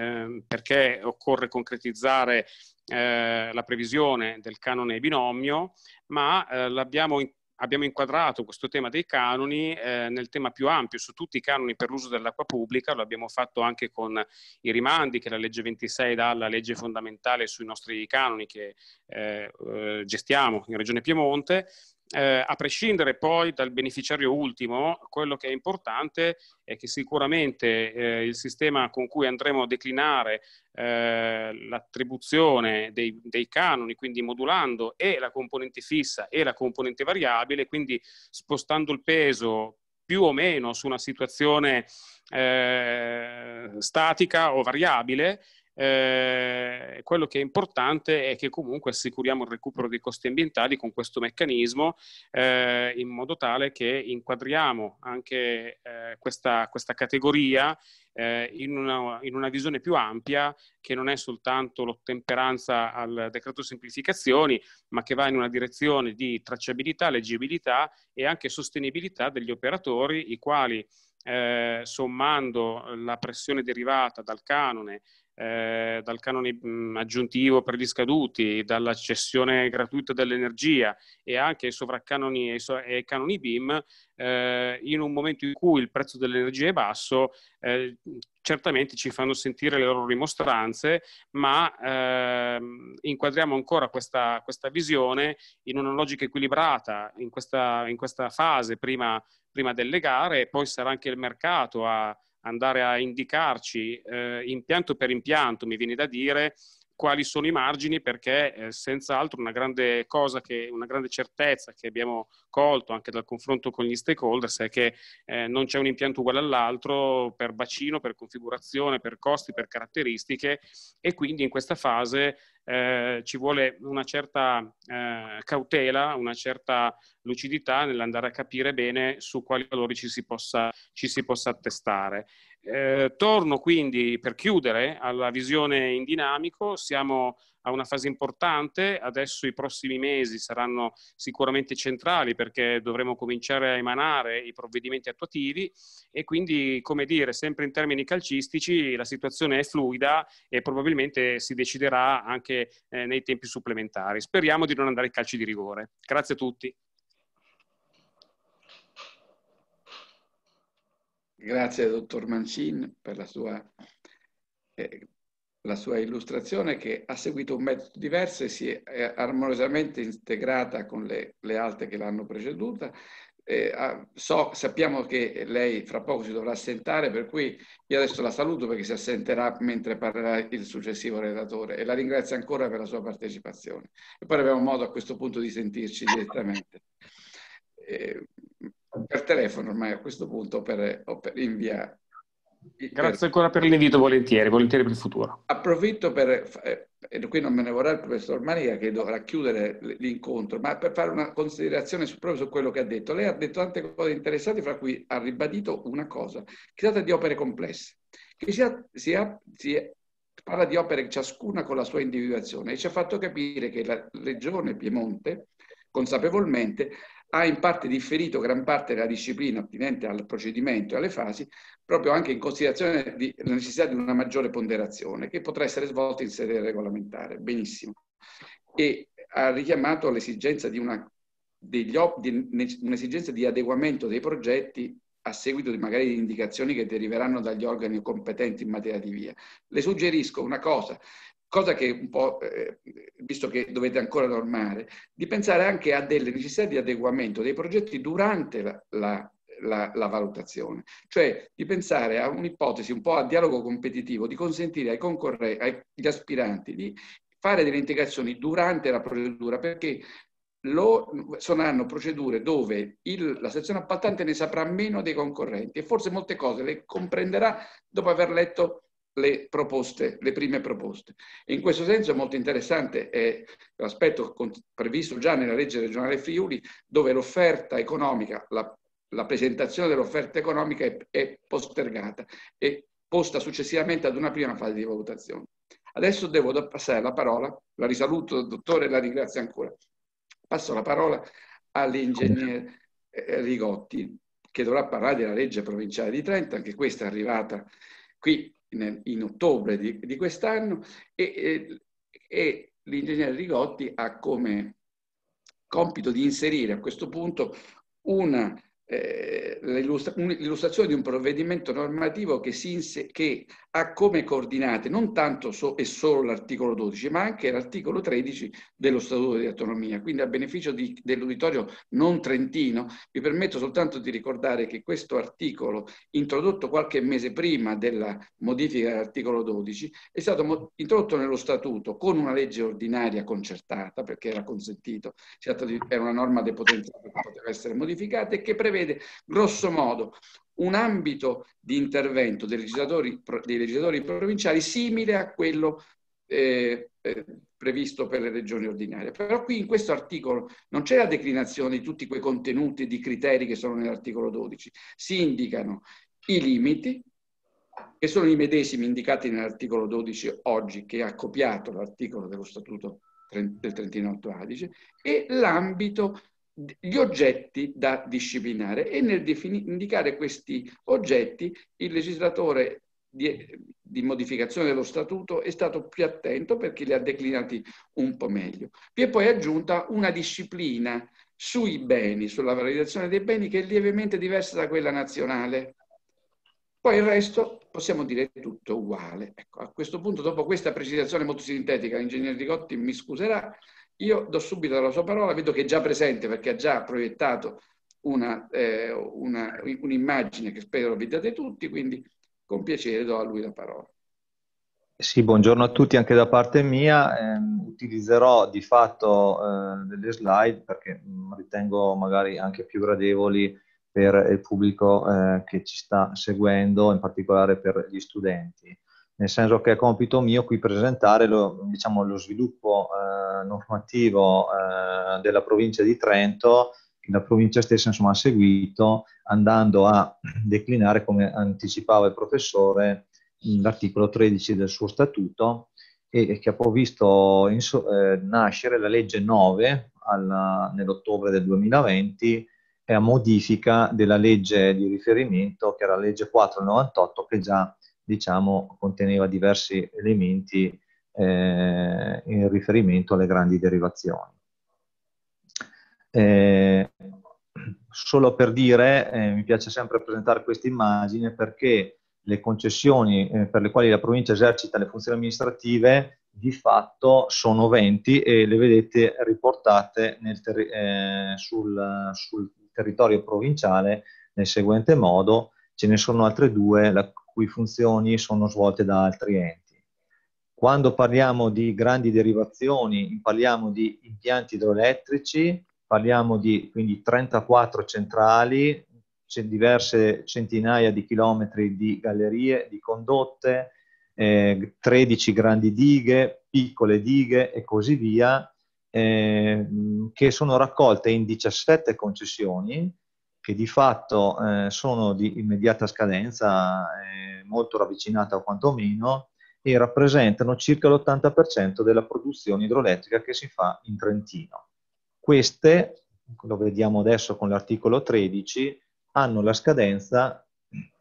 perché occorre concretizzare la previsione del canone binomio, ma abbiamo inquadrato questo tema dei canoni nel tema più ampio, su tutti i canoni per l'uso dell'acqua pubblica. Lo abbiamo fatto anche con i rimandi che la legge 26 dà alla legge fondamentale sui nostri canoni che gestiamo in Regione Piemonte. A prescindere poi dal beneficiario ultimo, quello che è importante è che sicuramente il sistema con cui andremo a declinare l'attribuzione dei canoni, quindi modulando e la componente fissa e la componente variabile, quindi spostando il peso più o meno su una situazione statica o variabile. Quello che è importante è che comunque assicuriamo il recupero dei costi ambientali con questo meccanismo, in modo tale che inquadriamo anche questa categoria in una visione più ampia, che non è soltanto l'ottemperanza al decreto semplificazioni, ma che va in una direzione di tracciabilità, leggibilità e anche sostenibilità degli operatori, i quali sommando la pressione derivata dal canone aggiuntivo per gli scaduti, dalla cessione gratuita dell'energia e anche ai sovracanoni e ai canoni BIM, in un momento in cui il prezzo dell'energia è basso, certamente ci fanno sentire le loro rimostranze, ma inquadriamo ancora questa visione in una logica equilibrata in questa fase prima delle gare, e poi sarà anche il mercato a andare a indicarci impianto per impianto, mi viene da dire, quali sono i margini, perché senz'altro una grande certezza che abbiamo colto anche dal confronto con gli stakeholders è che non c'è un impianto uguale all'altro per bacino, per configurazione, per costi, per caratteristiche, e quindi in questa fase ci vuole una certa cautela, una certa lucidità nell'andare a capire bene su quali valori ci si possa attestare. Torno quindi, per chiudere, alla visione in dinamico. Siamo a una fase importante, adesso i prossimi mesi saranno sicuramente centrali, perché dovremo cominciare a emanare i provvedimenti attuativi, e quindi, come dire, sempre in termini calcistici, la situazione è fluida e probabilmente si deciderà anche nei tempi supplementari. Speriamo di non andare ai calci di rigore. Grazie a tutti. Grazie dottor Mancini per la sua illustrazione, che ha seguito un metodo diverso e si è armoniosamente integrata con le altre che l'hanno preceduta. Sappiamo che lei fra poco si dovrà assentare, per cui io adesso la saluto perché si assenterà mentre parlerà il successivo relatore, e la ringrazio ancora per la sua partecipazione. E poi abbiamo modo a questo punto di sentirci direttamente. Per telefono ormai a questo punto, o per invia. Grazie ancora per l'invito, volentieri per il futuro. Approfitto qui non me ne vorrà il professor Maria, che dovrà chiudere l'incontro, ma per fare una considerazione proprio su quello che ha detto. Lei ha detto tante cose interessanti, fra cui ha ribadito una cosa, che si tratta di opere complesse, che si parla di opere ciascuna con la sua individuazione, e ci ha fatto capire che la Regione Piemonte, consapevolmente, ha in parte differito gran parte della disciplina attinente al procedimento e alle fasi, proprio anche in considerazione della necessità di una maggiore ponderazione, che potrà essere svolta in sede regolamentare. Benissimo. E ha richiamato l'esigenza un'esigenza di adeguamento dei progetti a seguito di magari di indicazioni che deriveranno dagli organi competenti in materia di VIA. Le suggerisco una cosa che un po', visto che dovete ancora normare, di pensare anche a delle necessità di adeguamento dei progetti durante la valutazione, cioè di pensare a un'ipotesi un po' a dialogo competitivo, di consentire ai concorrenti, agli aspiranti, di fare delle integrazioni durante la procedura, perché saranno procedure dove la sezione appaltante ne saprà meno dei concorrenti, e forse molte cose le comprenderà dopo aver letto le prime proposte. In questo senso è molto interessante l'aspetto previsto già nella legge regionale Friuli, dove l'offerta economica, la presentazione dell'offerta economica è postergata e posta successivamente ad una prima fase di valutazione. Adesso devo passare la parola, la risaluto dottore e la ringrazio ancora. Passo la parola all'ingegner Rigotti, che dovrà parlare della legge provinciale di Trento, anche questa è arrivata qui in ottobre di quest'anno, e l'ingegner Rigotti ha come compito di inserire a questo punto l'illustrazione di un provvedimento normativo che ha come coordinate non tanto e solo l'articolo 12, ma anche l'articolo 13 dello Statuto di Autonomia. Quindi a beneficio dell'uditorio non trentino, vi permetto soltanto di ricordare che questo articolo, introdotto qualche mese prima della modifica dell'articolo 12, è stato introdotto nello Statuto con una legge ordinaria concertata, perché era consentito, era una norma depotenziata che poteva essere modificata e che prevede grosso modo un ambito di intervento dei legislatori provinciali simile a quello previsto per le regioni ordinarie. Però qui in questo articolo non c'è la declinazione di tutti quei contenuti e di criteri che sono nell'articolo 12. Si indicano i limiti, che sono i medesimi indicati nell'articolo 12 oggi, che ha copiato l'articolo dello Statuto del Trentino-Alto Adige, e l'ambito, gli oggetti da disciplinare, e nel indicare questi oggetti il legislatore di modificazione dello Statuto è stato più attento, perché li ha declinati un po' meglio. Vi è poi aggiunta una disciplina sui beni, sulla valorizzazione dei beni, che è lievemente diversa da quella nazionale. Poi il resto possiamo dire tutto uguale. Ecco, a questo punto, dopo questa precisazione molto sintetica, l'ingegner Rigotti mi scuserà. Io do subito la sua parola, vedo che è già presente perché ha già proiettato un'immagine che spero vi date tutti, quindi con piacere do a lui la parola. Sì, buongiorno a tutti anche da parte mia. Utilizzerò di fatto delle slide perché ritengo magari anche più gradevoli per il pubblico che ci sta seguendo, in particolare per gli studenti. Nel senso che è compito mio qui presentare lo sviluppo normativo della provincia di Trento, che la provincia stessa insomma ha seguito, andando a declinare, come anticipava il professore, l'articolo 13 del suo statuto, e che ha visto nascere la legge 9 nell'ottobre del 2020, e a modifica della legge di riferimento, che era la legge 498, che già diciamo conteneva diversi elementi in riferimento alle grandi derivazioni. Solo per dire, mi piace sempre presentare questa immagine perché le concessioni per le quali la provincia esercita le funzioni amministrative di fatto sono 20 e le vedete riportate sul territorio provinciale nel seguente modo. Ce ne sono altre due, la cui funzioni sono svolte da altri enti. Quando parliamo di grandi derivazioni, parliamo di impianti idroelettrici, parliamo di quindi 34 centrali, diverse centinaia di chilometri di gallerie, di condotte, 13 grandi dighe, piccole dighe e così via, che sono raccolte in 17 concessioni, che di fatto sono di immediata scadenza, molto ravvicinata quantomeno, e rappresentano circa l'80% della produzione idroelettrica che si fa in Trentino. Queste, lo vediamo adesso con l'articolo 13, hanno la scadenza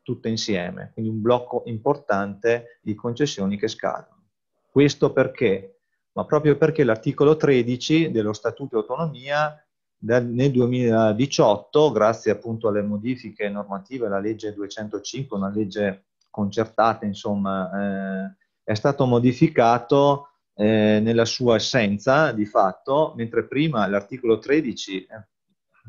tutte insieme, quindi un blocco importante di concessioni che scadono. Questo perché? Ma proprio perché l'articolo 13 dello Statuto di Autonomia nel 2018, grazie appunto alle modifiche normative, la legge 205, una legge concertata, insomma, è stato modificato nella sua essenza, di fatto, mentre prima l'articolo 13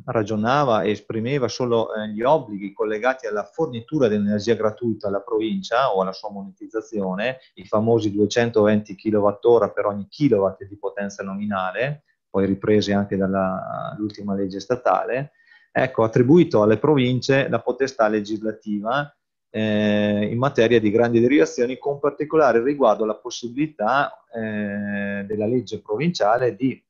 ragionava e esprimeva solo gli obblighi collegati alla fornitura dell'energia gratuita alla provincia o alla sua monetizzazione, i famosi 220 kWh per ogni kilowatt di potenza nominale, poi riprese anche dall'ultima legge statale, ecco, attribuito alle province la potestà legislativa in materia di grandi derivazioni, con particolare riguardo alla possibilità della legge provinciale di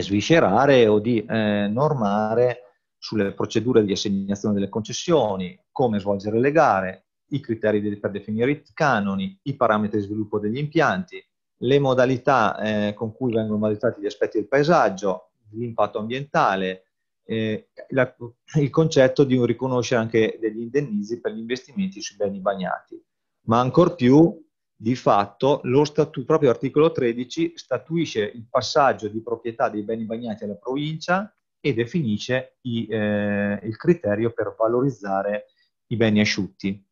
sviscerare o di normare sulle procedure di assegnazione delle concessioni, come svolgere le gare, i criteri per definire i canoni, i parametri di sviluppo degli impianti, le modalità con cui vengono valutati gli aspetti del paesaggio, l'impatto ambientale, il concetto di riconoscere anche degli indennizi per gli investimenti sui beni bagnati, ma ancor più Di fatto lo statuto, proprio l'articolo 13, statuisce il passaggio di proprietà dei beni bagnati alla provincia e definisce il criterio per valorizzare i beni asciutti.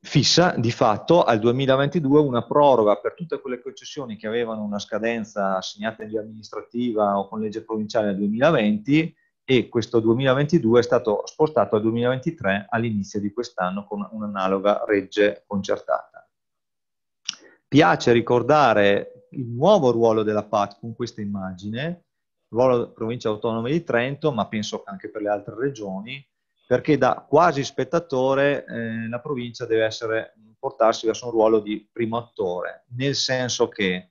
Fissa di fatto al 2022 una proroga per tutte quelle concessioni che avevano una scadenza assegnata in via amministrativa o con legge provinciale al 2020, e questo 2022 è stato spostato al 2023 all'inizio di quest'anno con un'analoga legge concertata. Piace ricordare il nuovo ruolo della PAC con questa immagine, il ruolo della Provincia Autonoma di Trento, ma penso anche per le altre regioni, perché da quasi spettatore la provincia deve portarsi verso un ruolo di primo attore, nel senso che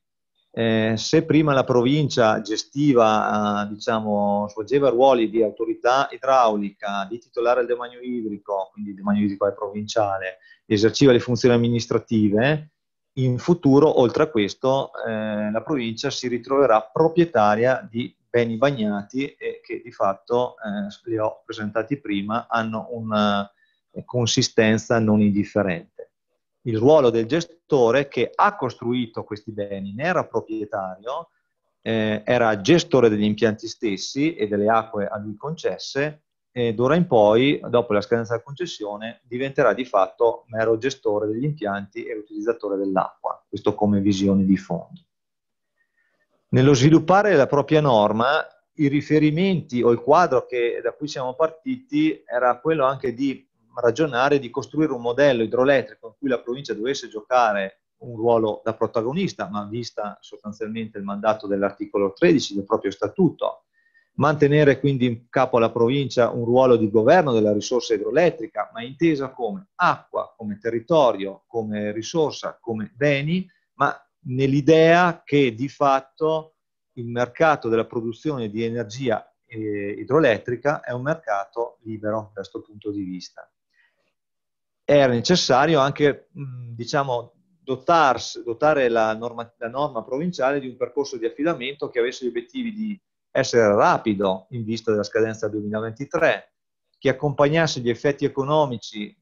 se prima la provincia gestiva, diciamo, svolgeva ruoli di autorità idraulica, di titolare del demanio idrico, quindi il demanio idrico è provinciale, eserciva le funzioni amministrative, in futuro, oltre a questo, la provincia si ritroverà proprietaria di beni bagnati e che di fatto, li ho presentati prima, hanno una consistenza non indifferente. Il ruolo del gestore che ha costruito questi beni, ne era proprietario, era gestore degli impianti stessi e delle acque a lui concesse, e d'ora in poi, dopo la scadenza della concessione, diventerà di fatto mero gestore degli impianti e utilizzatore dell'acqua, questo come visione di fondo. Nello sviluppare la propria norma, i riferimenti o il quadro da cui siamo partiti era quello anche di ragionare di costruire un modello idroelettrico in cui la provincia dovesse giocare un ruolo da protagonista, ma vista sostanzialmente il mandato dell'articolo 13 del proprio statuto, mantenere quindi in capo alla provincia un ruolo di governo della risorsa idroelettrica, ma intesa come acqua, come territorio, come risorsa, come beni, ma nell'idea che di fatto il mercato della produzione di energia idroelettrica è un mercato libero da questo punto di vista. Era necessario anche, diciamo, dotare la norma provinciale di un percorso di affidamento che avesse gli obiettivi di essere rapido in vista della scadenza 2023, che accompagnasse gli effetti economici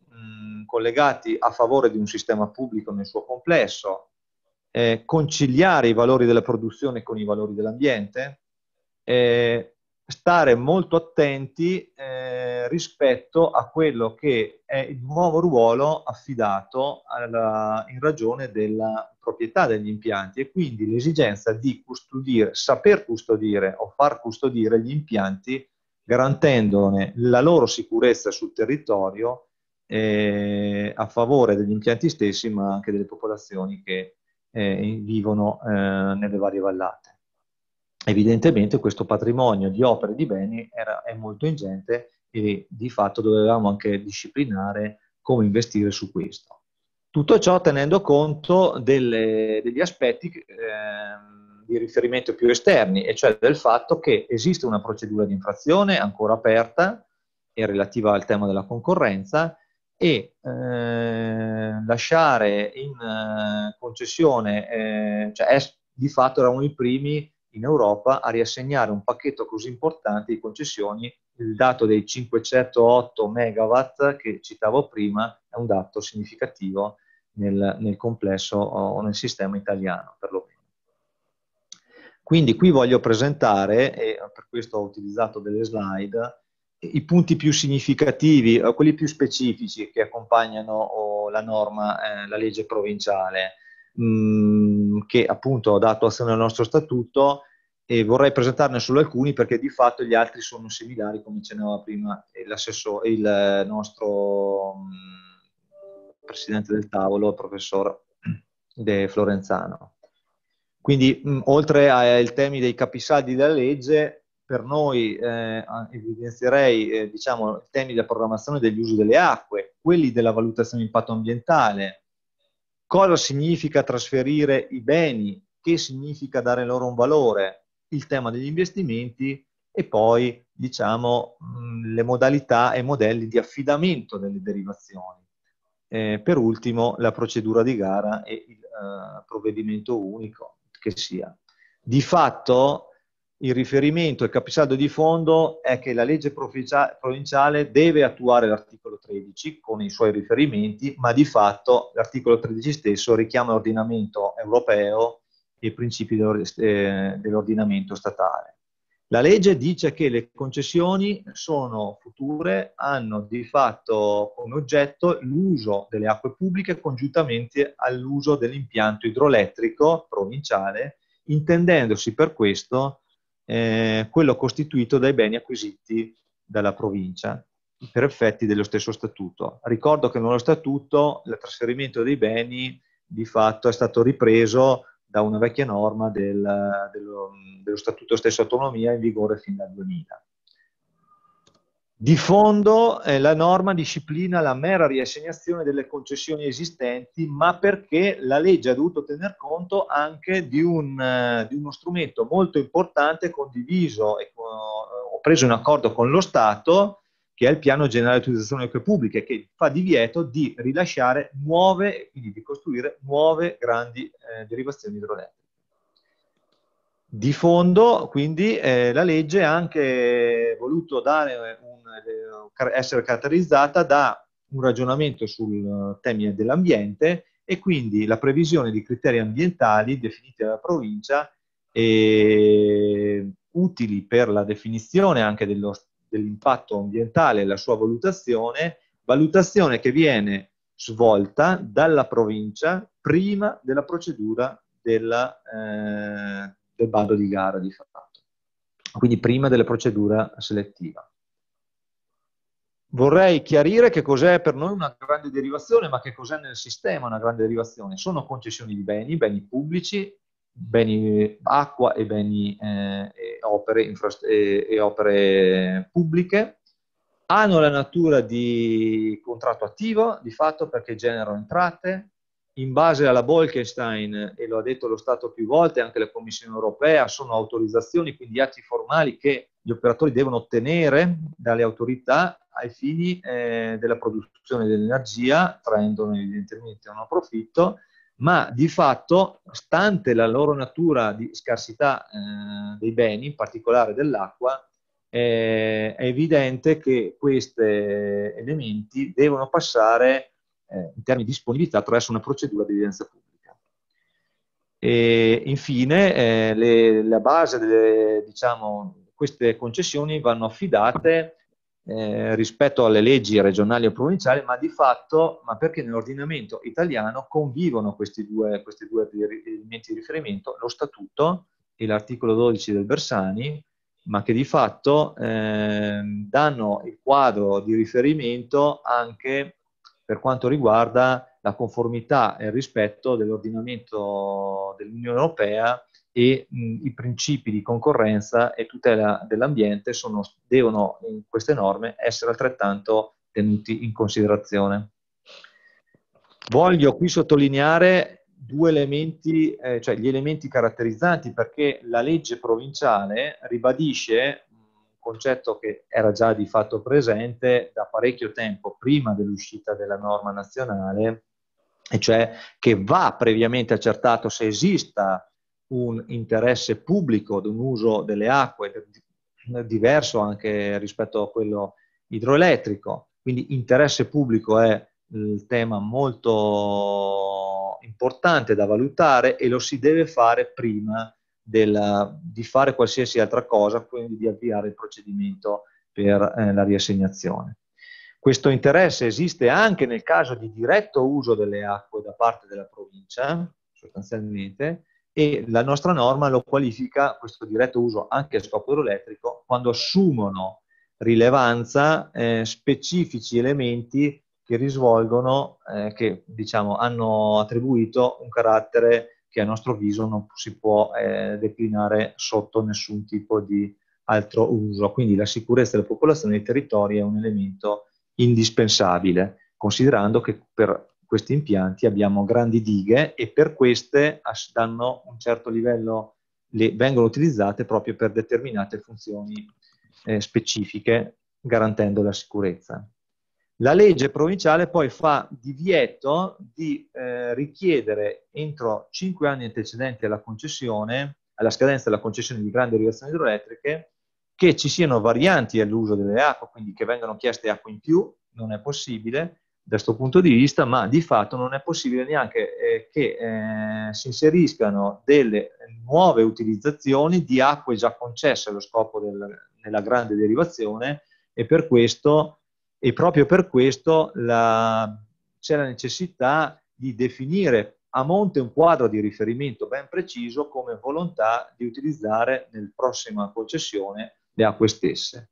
collegati a favore di un sistema pubblico nel suo complesso, conciliare i valori della produzione con i valori dell'ambiente, stare molto attenti rispetto a quello che è il nuovo ruolo affidato in ragione della proprietà degli impianti e quindi l'esigenza di custodire, saper custodire o far custodire gli impianti garantendone la loro sicurezza sul territorio a favore degli impianti stessi ma anche delle popolazioni che vivono nelle varie vallate. Evidentemente questo patrimonio di opere e di beni è molto ingente e di fatto dovevamo anche disciplinare come investire su questo. Tutto ciò tenendo conto degli aspetti di riferimento più esterni, e cioè del fatto che esiste una procedura di infrazione ancora aperta e relativa al tema della concorrenza, e lasciare in concessione, di fatto eravamo i primi in Europa a riassegnare un pacchetto così importante di concessioni. Il dato dei 508 megawatt che citavo prima è un dato significativo nel complesso o nel sistema italiano, perlomeno. Quindi qui voglio presentare, e per questo ho utilizzato delle slide, i punti più significativi, quelli più specifici che accompagnano la norma, la legge provinciale, che appunto ha dato azione al nostro statuto, e vorrei presentarne solo alcuni perché di fatto gli altri sono similari, come accennava prima l'assessore, il nostro presidente del tavolo, il professor De Florenzano. Quindi oltre ai temi dei capisaldi della legge, per noi evidenzierei diciamo, i temi della programmazione degli usi delle acque, quelli della valutazione di impatto ambientale, cosa significa trasferire i beni, che significa dare loro un valore, il tema degli investimenti e poi, diciamo, le modalità e modelli di affidamento delle derivazioni. Per ultimo, la procedura di gara e il provvedimento unico che sia. Di fatto il riferimento, il capisaldo di fondo è che la legge provinciale deve attuare l'articolo 13 con i suoi riferimenti, ma di fatto l'articolo 13 stesso richiama l'ordinamento europeo e i principi dell'ordinamento statale. La legge dice che le concessioni sono future, hanno di fatto come oggetto l'uso delle acque pubbliche congiuntamente all'uso dell'impianto idroelettrico provinciale, intendendosi per questo quello costituito dai beni acquisiti dalla provincia per effetti dello stesso statuto. Ricordo che nello statuto il trasferimento dei beni di fatto è stato ripreso da una vecchia norma dello Statuto stesso Autonomia in vigore fin dal 2000. Di fondo la norma disciplina la mera riassegnazione delle concessioni esistenti, ma perché la legge ha dovuto tener conto anche di uno strumento molto importante condiviso e ho preso in accordo con lo Stato, che è il Piano Generale di Utilizzazione delle Acque Pubbliche, che fa divieto di rilasciare nuove, e quindi di costruire nuove grandi derivazioni idroelettriche. Di fondo, quindi, la legge ha anche voluto essere caratterizzata da un ragionamento sul tema dell'ambiente e quindi la previsione di criteri ambientali definiti dalla provincia e utili per la definizione anche dell'impatto ambientale e la sua valutazione che viene svolta dalla provincia prima della procedura del bando di gara di fatto, quindi prima della procedura selettiva. Vorrei chiarire che cos'è per noi una grande derivazione, ma che cos'è nel sistema una grande derivazione. Sono concessioni di beni pubblici, beni acqua e beni opere pubbliche, hanno la natura di contratto attivo, di fatto, perché generano entrate. In base alla Bolkestein, e lo ha detto lo Stato più volte, anche la Commissione europea, sono autorizzazioni, quindi atti formali che gli operatori devono ottenere dalle autorità ai fini della produzione dell'energia, traendone evidentemente un profitto, ma di fatto, stante la loro natura di scarsità dei beni, in particolare dell'acqua, è evidente che questi elementi devono passare in termini di disponibilità attraverso una procedura di evidenza pubblica. E infine, la base delle, diciamo, queste concessioni vanno affidate rispetto alle leggi regionali o provinciali, ma di fatto, perché nell'ordinamento italiano convivono questi due elementi di riferimento, lo statuto e l'articolo 12 del Bersani, ma che di fatto danno il quadro di riferimento anche per quanto riguarda la conformità e il rispetto dell'ordinamento dell'Unione Europea e i principi di concorrenza e tutela dell'ambiente devono in queste norme essere altrettanto tenuti in considerazione. Voglio qui sottolineare due elementi, cioè gli elementi caratterizzanti, perché la legge provinciale ribadisce concetto che era già di fatto presente da parecchio tempo prima dell'uscita della norma nazionale, e cioè che va previamente accertato se esista un interesse pubblico ad un uso delle acque diverso anche rispetto a quello idroelettrico. Quindi interesse pubblico è il tema molto importante da valutare e lo si deve fare prima di fare qualsiasi altra cosa, quindi di avviare il procedimento per la riassegnazione. Questo interesse esiste anche nel caso di diretto uso delle acque da parte della provincia, sostanzialmente, e la nostra norma lo qualifica, questo diretto uso, anche a scopo idroelettrico, quando assumono rilevanza specifici elementi che diciamo, hanno attribuito un carattere che a nostro avviso non si può declinare sotto nessun tipo di altro uso. Quindi la sicurezza della popolazione dei territori è un elemento indispensabile, considerando che per questi impianti abbiamo grandi dighe e per queste danno un certo livello, vengono utilizzate proprio per determinate funzioni specifiche, garantendo la sicurezza. La legge provinciale poi fa divieto di richiedere entro 5 anni antecedenti alla concessione alla scadenza della concessione di grandi irrigazioni idroelettriche, che ci siano varianti all'uso delle acque, quindi che vengano chieste acque in più, non è possibile da questo punto di vista, ma di fatto non è possibile neanche che si inseriscano delle nuove utilizzazioni di acque già concesse allo scopo della grande derivazione, e per questo, e proprio per questo c'è la necessità di definire a monte un quadro di riferimento ben preciso come volontà di utilizzare nel prossima concessione le acque stesse.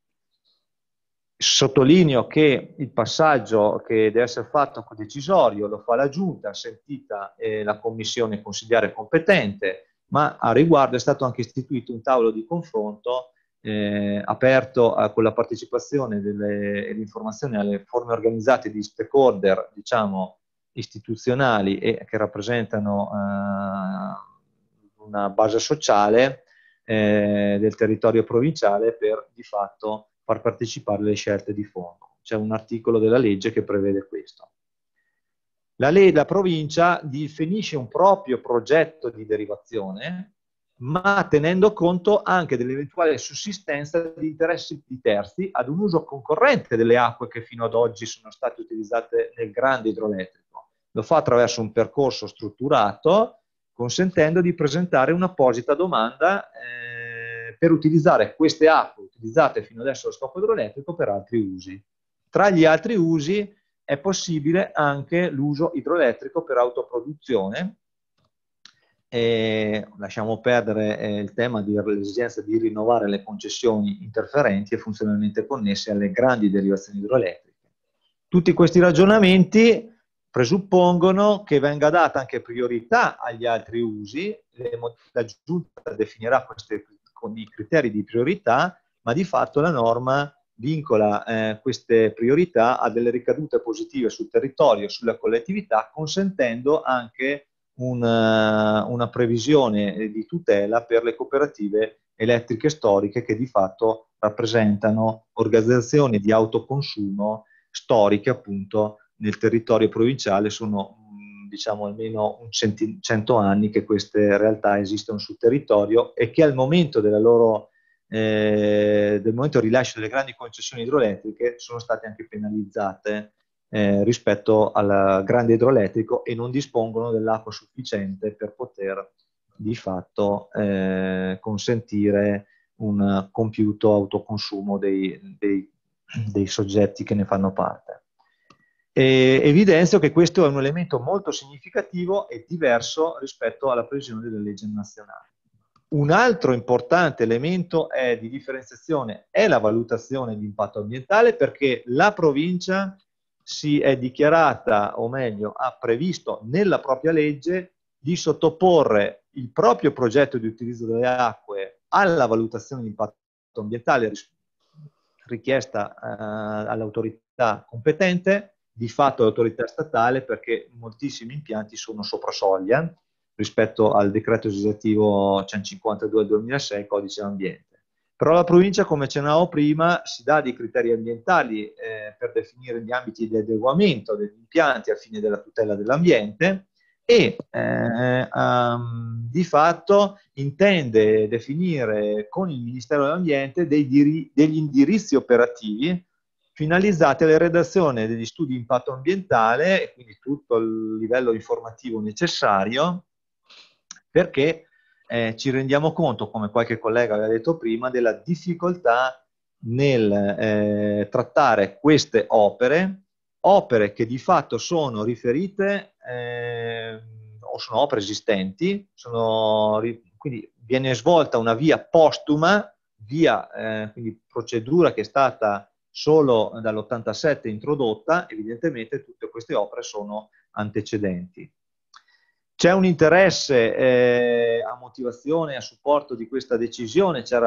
Sottolineo che il passaggio che deve essere fatto con decisorio lo fa la Giunta, sentita la Commissione consiliare competente, ma a riguardo è stato anche istituito un tavolo di confronto aperto con la partecipazione e l'informazione alle forme organizzate di stakeholder, diciamo, istituzionali e che rappresentano una base sociale del territorio provinciale, per di fatto far partecipare le scelte di fondo. C'è un articolo della legge che prevede questo. La provincia definisce un proprio progetto di derivazione, ma tenendo conto anche dell'eventuale sussistenza di interessi di terzi ad un uso concorrente delle acque che fino ad oggi sono state utilizzate nel grande idroelettrico. Lo fa attraverso un percorso strutturato, consentendo di presentare un'apposita domanda per utilizzare queste acque utilizzate fino adesso allo scopo idroelettrico per altri usi. Tra gli altri usi è possibile anche l'uso idroelettrico per autoproduzione. E lasciamo perdere il tema dell'esigenza di rinnovare le concessioni interferenti e funzionalmente connesse alle grandi derivazioni idroelettriche. Tutti questi ragionamenti presuppongono che venga data anche priorità agli altri usi. La Giunta definirà con i criteri di priorità, ma di fatto la norma vincola queste priorità a delle ricadute positive sul territorio, sulla collettività, consentendo anche una previsione di tutela per le cooperative elettriche storiche, che di fatto rappresentano organizzazioni di autoconsumo storiche appunto nel territorio provinciale. Sono, diciamo, almeno 100 anni che queste realtà esistono sul territorio e che al momento del rilascio delle grandi concessioni idroelettriche sono state anche penalizzate rispetto al grande idroelettrico, e non dispongono dell'acqua sufficiente per poter di fatto consentire un compiuto autoconsumo dei soggetti che ne fanno parte. Evidenzio che questo è un elemento molto significativo e diverso rispetto alla previsione della legge nazionale. Un altro importante elemento di differenziazione è la valutazione di impatto ambientale, perché la provincia si è dichiarata, o meglio, ha previsto nella propria legge di sottoporre il proprio progetto di utilizzo delle acque alla valutazione di impatto ambientale richiesta all'autorità competente. Di fatto l'autorità statale, perché moltissimi impianti sono sopra soglia rispetto al decreto legislativo 152 del 2006, codice ambiente. Però la provincia, come accennavo prima, si dà dei criteri ambientali per definire gli ambiti di adeguamento degli impianti a fine della tutela dell'ambiente e di fatto intende definire con il Ministero dell'Ambiente degli indirizzi operativi finalizzate alla redazione degli studi di impatto ambientale, e quindi tutto il livello informativo necessario, perché ci rendiamo conto, come qualche collega aveva detto prima, della difficoltà nel trattare queste opere che di fatto sono riferite o sono opere esistenti, quindi viene svolta una via postuma, quindi procedura che è stata solo dall'87 introdotta. Evidentemente tutte queste opere sono antecedenti. C'è un interesse a motivazione e a supporto di questa decisione, c'è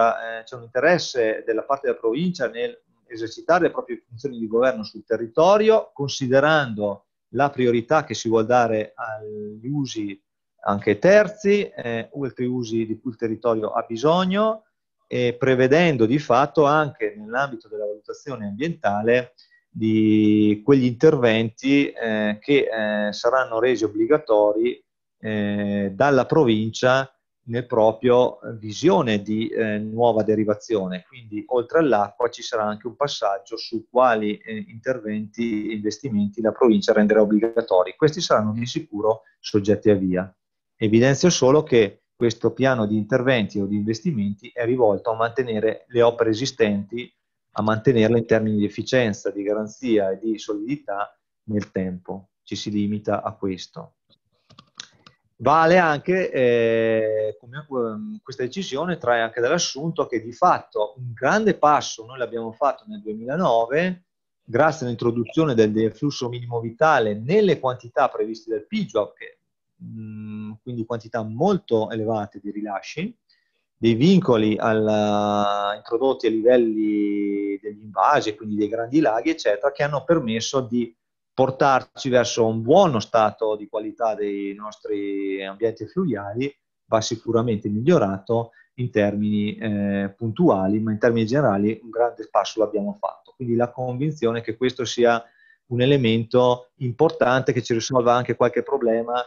un interesse della parte della provincia nel esercitare le proprie funzioni di governo sul territorio, considerando la priorità che si vuole dare agli usi anche terzi, altri usi di cui il territorio ha bisogno, e prevedendo di fatto anche nell'ambito della valutazione ambientale di quegli interventi che saranno resi obbligatori dalla provincia nel proprio visione di nuova derivazione, quindi oltre all'acqua ci sarà anche un passaggio su quali interventi e investimenti la provincia renderà obbligatori. Questi saranno di sicuro soggetti a VIA. Evidenzio solo che questo piano di interventi o di investimenti è rivolto a mantenere le opere esistenti, a mantenerle in termini di efficienza, di garanzia e di solidità nel tempo. Ci si limita a questo. Vale anche, questa decisione trae anche dall'assunto che di fatto un grande passo noi l'abbiamo fatto nel 2009 grazie all'introduzione del deflusso minimo vitale nelle quantità previste dal PIGIOP, quindi quantità molto elevate di rilasci, dei vincoli introdotti a livelli degli invasi, quindi dei grandi laghi, eccetera, che hanno permesso di portarci verso un buono stato di qualità dei nostri ambienti fluviali, va sicuramente migliorato in termini puntuali, ma in termini generali un grande passo l'abbiamo fatto. Quindi la convinzione che questo sia un elemento importante che ci risolva anche qualche problema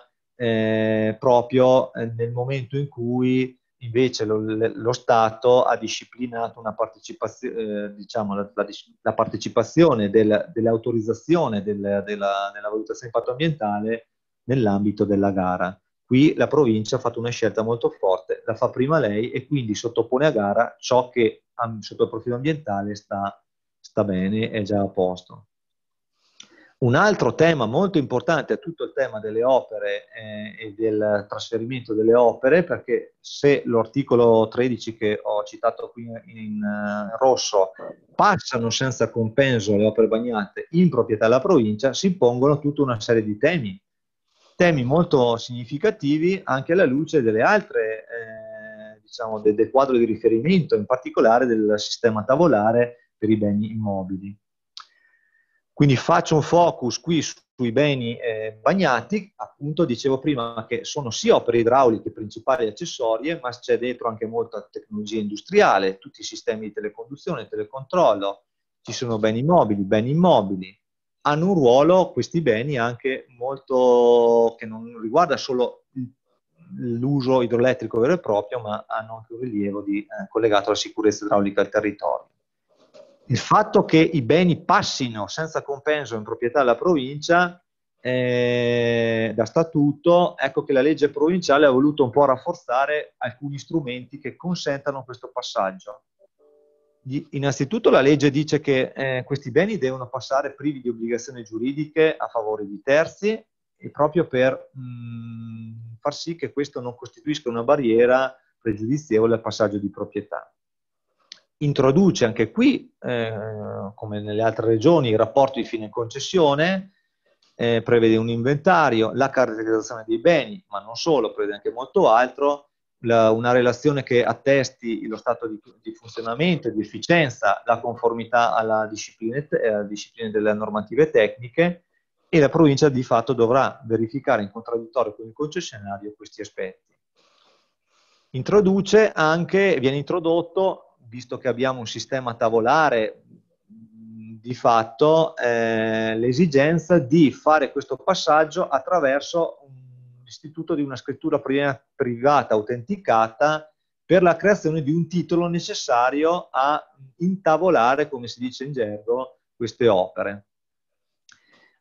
proprio nel momento in cui invece lo Stato ha disciplinato una partecipazione, diciamo, la partecipazione dell'autorizzazione della valutazione di impatto ambientale nell'ambito della gara. Qui la provincia ha fatto una scelta molto forte, la fa prima lei e quindi sottopone a gara ciò che sotto il profilo ambientale sta bene, è già a posto. Un altro tema molto importante è tutto il tema delle opere e del trasferimento delle opere, perché se l'articolo 13 che ho citato qui in rosso passano senza compenso le opere bagnate in proprietà della provincia, si pongono tutta una serie di temi molto significativi anche alla luce delle altre, diciamo, del quadro di riferimento, in particolare del sistema tavolare per i beni immobili. Quindi faccio un focus qui sui beni bagnati, appunto dicevo prima che sono sia opere idrauliche principali e accessorie, ma c'è dentro anche molta tecnologia industriale, tutti i sistemi di teleconduzione, telecontrollo, ci sono beni immobili. Hanno un ruolo questi beni anche molto che non riguarda solo l'uso idroelettrico vero e proprio, ma hanno anche un rilievo collegato alla sicurezza idraulica del territorio. Il fatto che i beni passino senza compenso in proprietà della provincia, da statuto, ecco che la legge provinciale ha voluto un po' rafforzare alcuni strumenti che consentano questo passaggio. Innanzitutto la legge dice che questi beni devono passare privi di obbligazioni giuridiche a favore di terzi, e proprio per far sì che questo non costituisca una barriera pregiudizievole al passaggio di proprietà. Introduce anche qui, come nelle altre regioni, il rapporto di fine concessione, prevede un inventario, la caratterizzazione dei beni, ma non solo, prevede anche molto altro, una relazione che attesti lo stato di funzionamento e di efficienza, la conformità alla disciplina delle normative tecniche, e la provincia di fatto dovrà verificare in contraddittorio con il concessionario questi aspetti. Viene introdotto, visto che abbiamo un sistema tavolare, di fatto l'esigenza di fare questo passaggio attraverso l'istituto di una scrittura privata autenticata per la creazione di un titolo necessario a intavolare, come si dice in gergo, queste opere.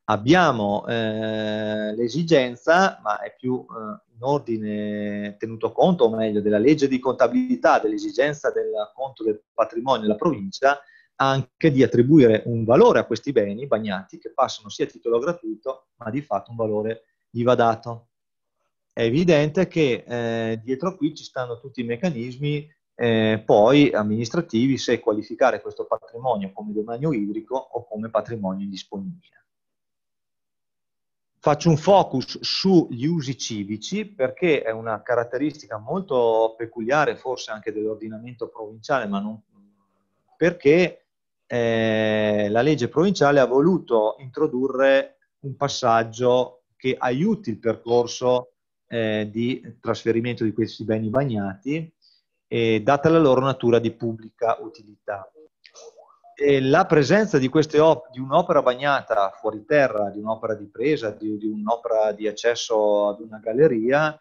Abbiamo l'esigenza, ma è più in ordine tenuto conto, o meglio, della legge di contabilità, dell'esigenza del conto del patrimonio della provincia, anche di attribuire un valore a questi beni bagnati che passano sia a titolo gratuito, ma di fatto un valore IVA dato. È evidente che dietro qui ci stanno tutti i meccanismi poi amministrativi se qualificare questo patrimonio come demanio idrico o come patrimonio indisponibile. Faccio un focus sugli usi civici perché è una caratteristica molto peculiare forse anche dell'ordinamento provinciale, ma non perché la legge provinciale ha voluto introdurre un passaggio che aiuti il percorso di trasferimento di questi beni bagnati, data la loro natura di pubblica utilità. E la presenza di un'opera bagnata fuori terra, di un'opera di presa, di un'opera di accesso ad una galleria,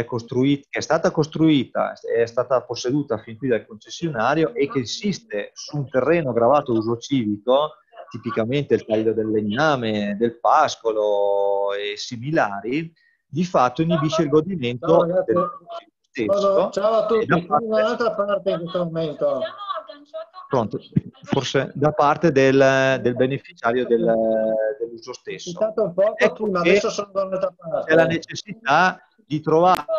che è stata costruita, è stata posseduta fin qui dal concessionario e che esiste su un terreno gravato uso civico, tipicamente il taglio del legname, del pascolo e similari, di fatto inibisce il godimento del stesso. Ciao a tutti, un'altra parte in questo momento. Pronto, forse da parte del beneficiario dell'uso stesso. Ecco che adesso sono dall'altra parte. C'è la necessità di trovare. Sto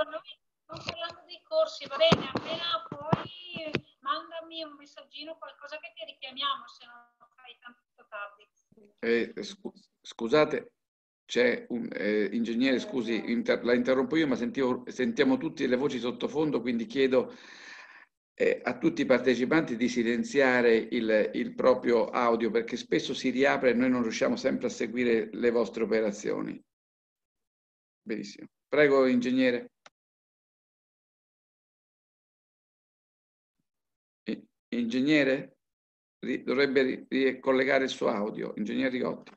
parlando dei corsi, va bene, appena poi mandami un messaggino, qualcosa che ti richiamiamo, se non lo fai tanto tardi. Scusate, c'è un ingegnere, scusi, la interrompo io, ma sentiamo tutte le voci sottofondo, quindi chiedo a tutti i partecipanti di silenziare il proprio audio, perché spesso si riapre e noi non riusciamo sempre a seguire le vostre operazioni. Benissimo. Prego, ingegnere. Ingegnere? Dovrebbe ricollegare il suo audio. Ingegnere Rigotti.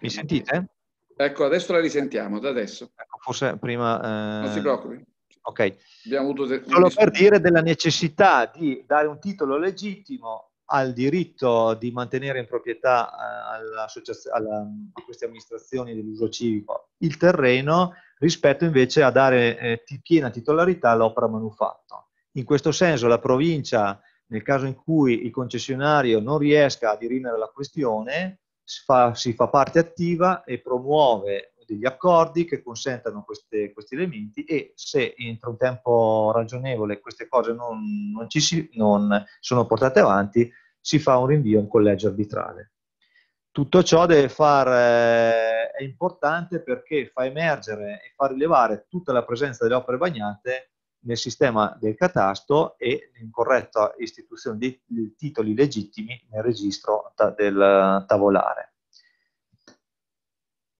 Mi sentite? Ecco, adesso la risentiamo, da adesso. Ecco, forse prima... Non si preoccupi. Ok. Abbiamo avuto solo per dire della necessità di dare un titolo legittimo al diritto di mantenere in proprietà a queste amministrazioni dell'uso civico il terreno, rispetto invece a dare piena titolarità all'opera manufatta. In questo senso la provincia, nel caso in cui il concessionario non riesca a dirimere la questione, si fa parte attiva e promuove degli accordi che consentano questi elementi, e se entro un tempo ragionevole queste cose non sono portate avanti, si fa un rinvio in collegio arbitrale. Tutto ciò è importante perché fa emergere e fa rilevare tutta la presenza delle opere bagnate nel sistema del catasto e in corretta istituzione dei titoli legittimi nel registro del tavolare.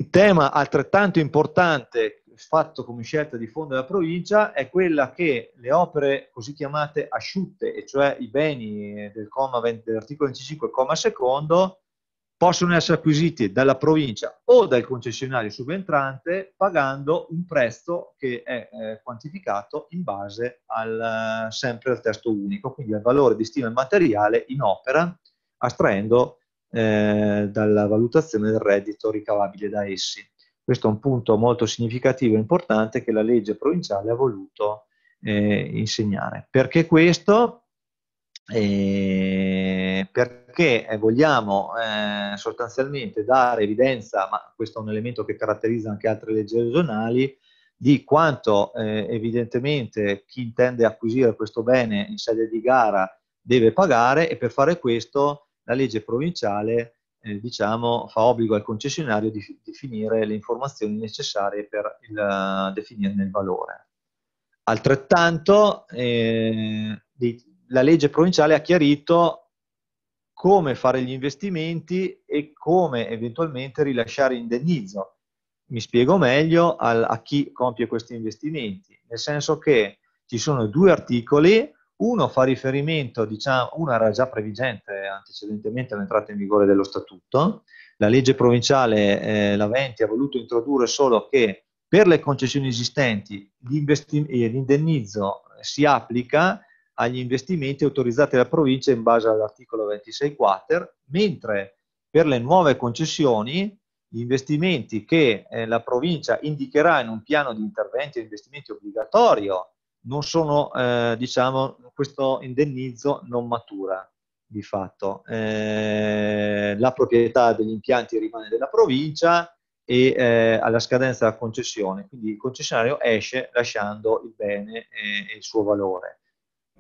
Il tema altrettanto importante fatto come scelta di fondo della provincia è quella che le opere così chiamate asciutte, e cioè i beni dell'articolo 25, comma secondo, possono essere acquisiti dalla provincia o dal concessionario subentrante pagando un prezzo che è quantificato in base sempre al testo unico, quindi al valore di stima del materiale in opera, astraendo dalla valutazione del reddito ricavabile da essi. Questo è un punto molto significativo e importante che la legge provinciale ha voluto insegnare. Perché questo? Perché vogliamo sostanzialmente dare evidenza, ma questo è un elemento che caratterizza anche altre leggi regionali, di quanto evidentemente chi intende acquisire questo bene in sede di gara deve pagare, e per fare questo la legge provinciale fa obbligo al concessionario di definire le informazioni necessarie per definirne il valore. Altrettanto la legge provinciale ha chiarito come fare gli investimenti e come eventualmente rilasciare indennizzo. Mi spiego meglio a chi compie questi investimenti, nel senso che ci sono due articoli. Uno fa riferimento, diciamo, uno era già previgente antecedentemente all'entrata in vigore dello Statuto. La legge provinciale, la 20, ha voluto introdurre solo che per le concessioni esistenti l'indennizzo si applica agli investimenti autorizzati dalla provincia in base all'articolo 26 quater, mentre per le nuove concessioni gli investimenti che la provincia indicherà in un piano di interventi e investimenti obbligatorio non sono, questo indennizzo non matura di fatto. La proprietà degli impianti rimane della provincia e alla scadenza della concessione, quindi il concessionario esce lasciando il bene e il suo valore.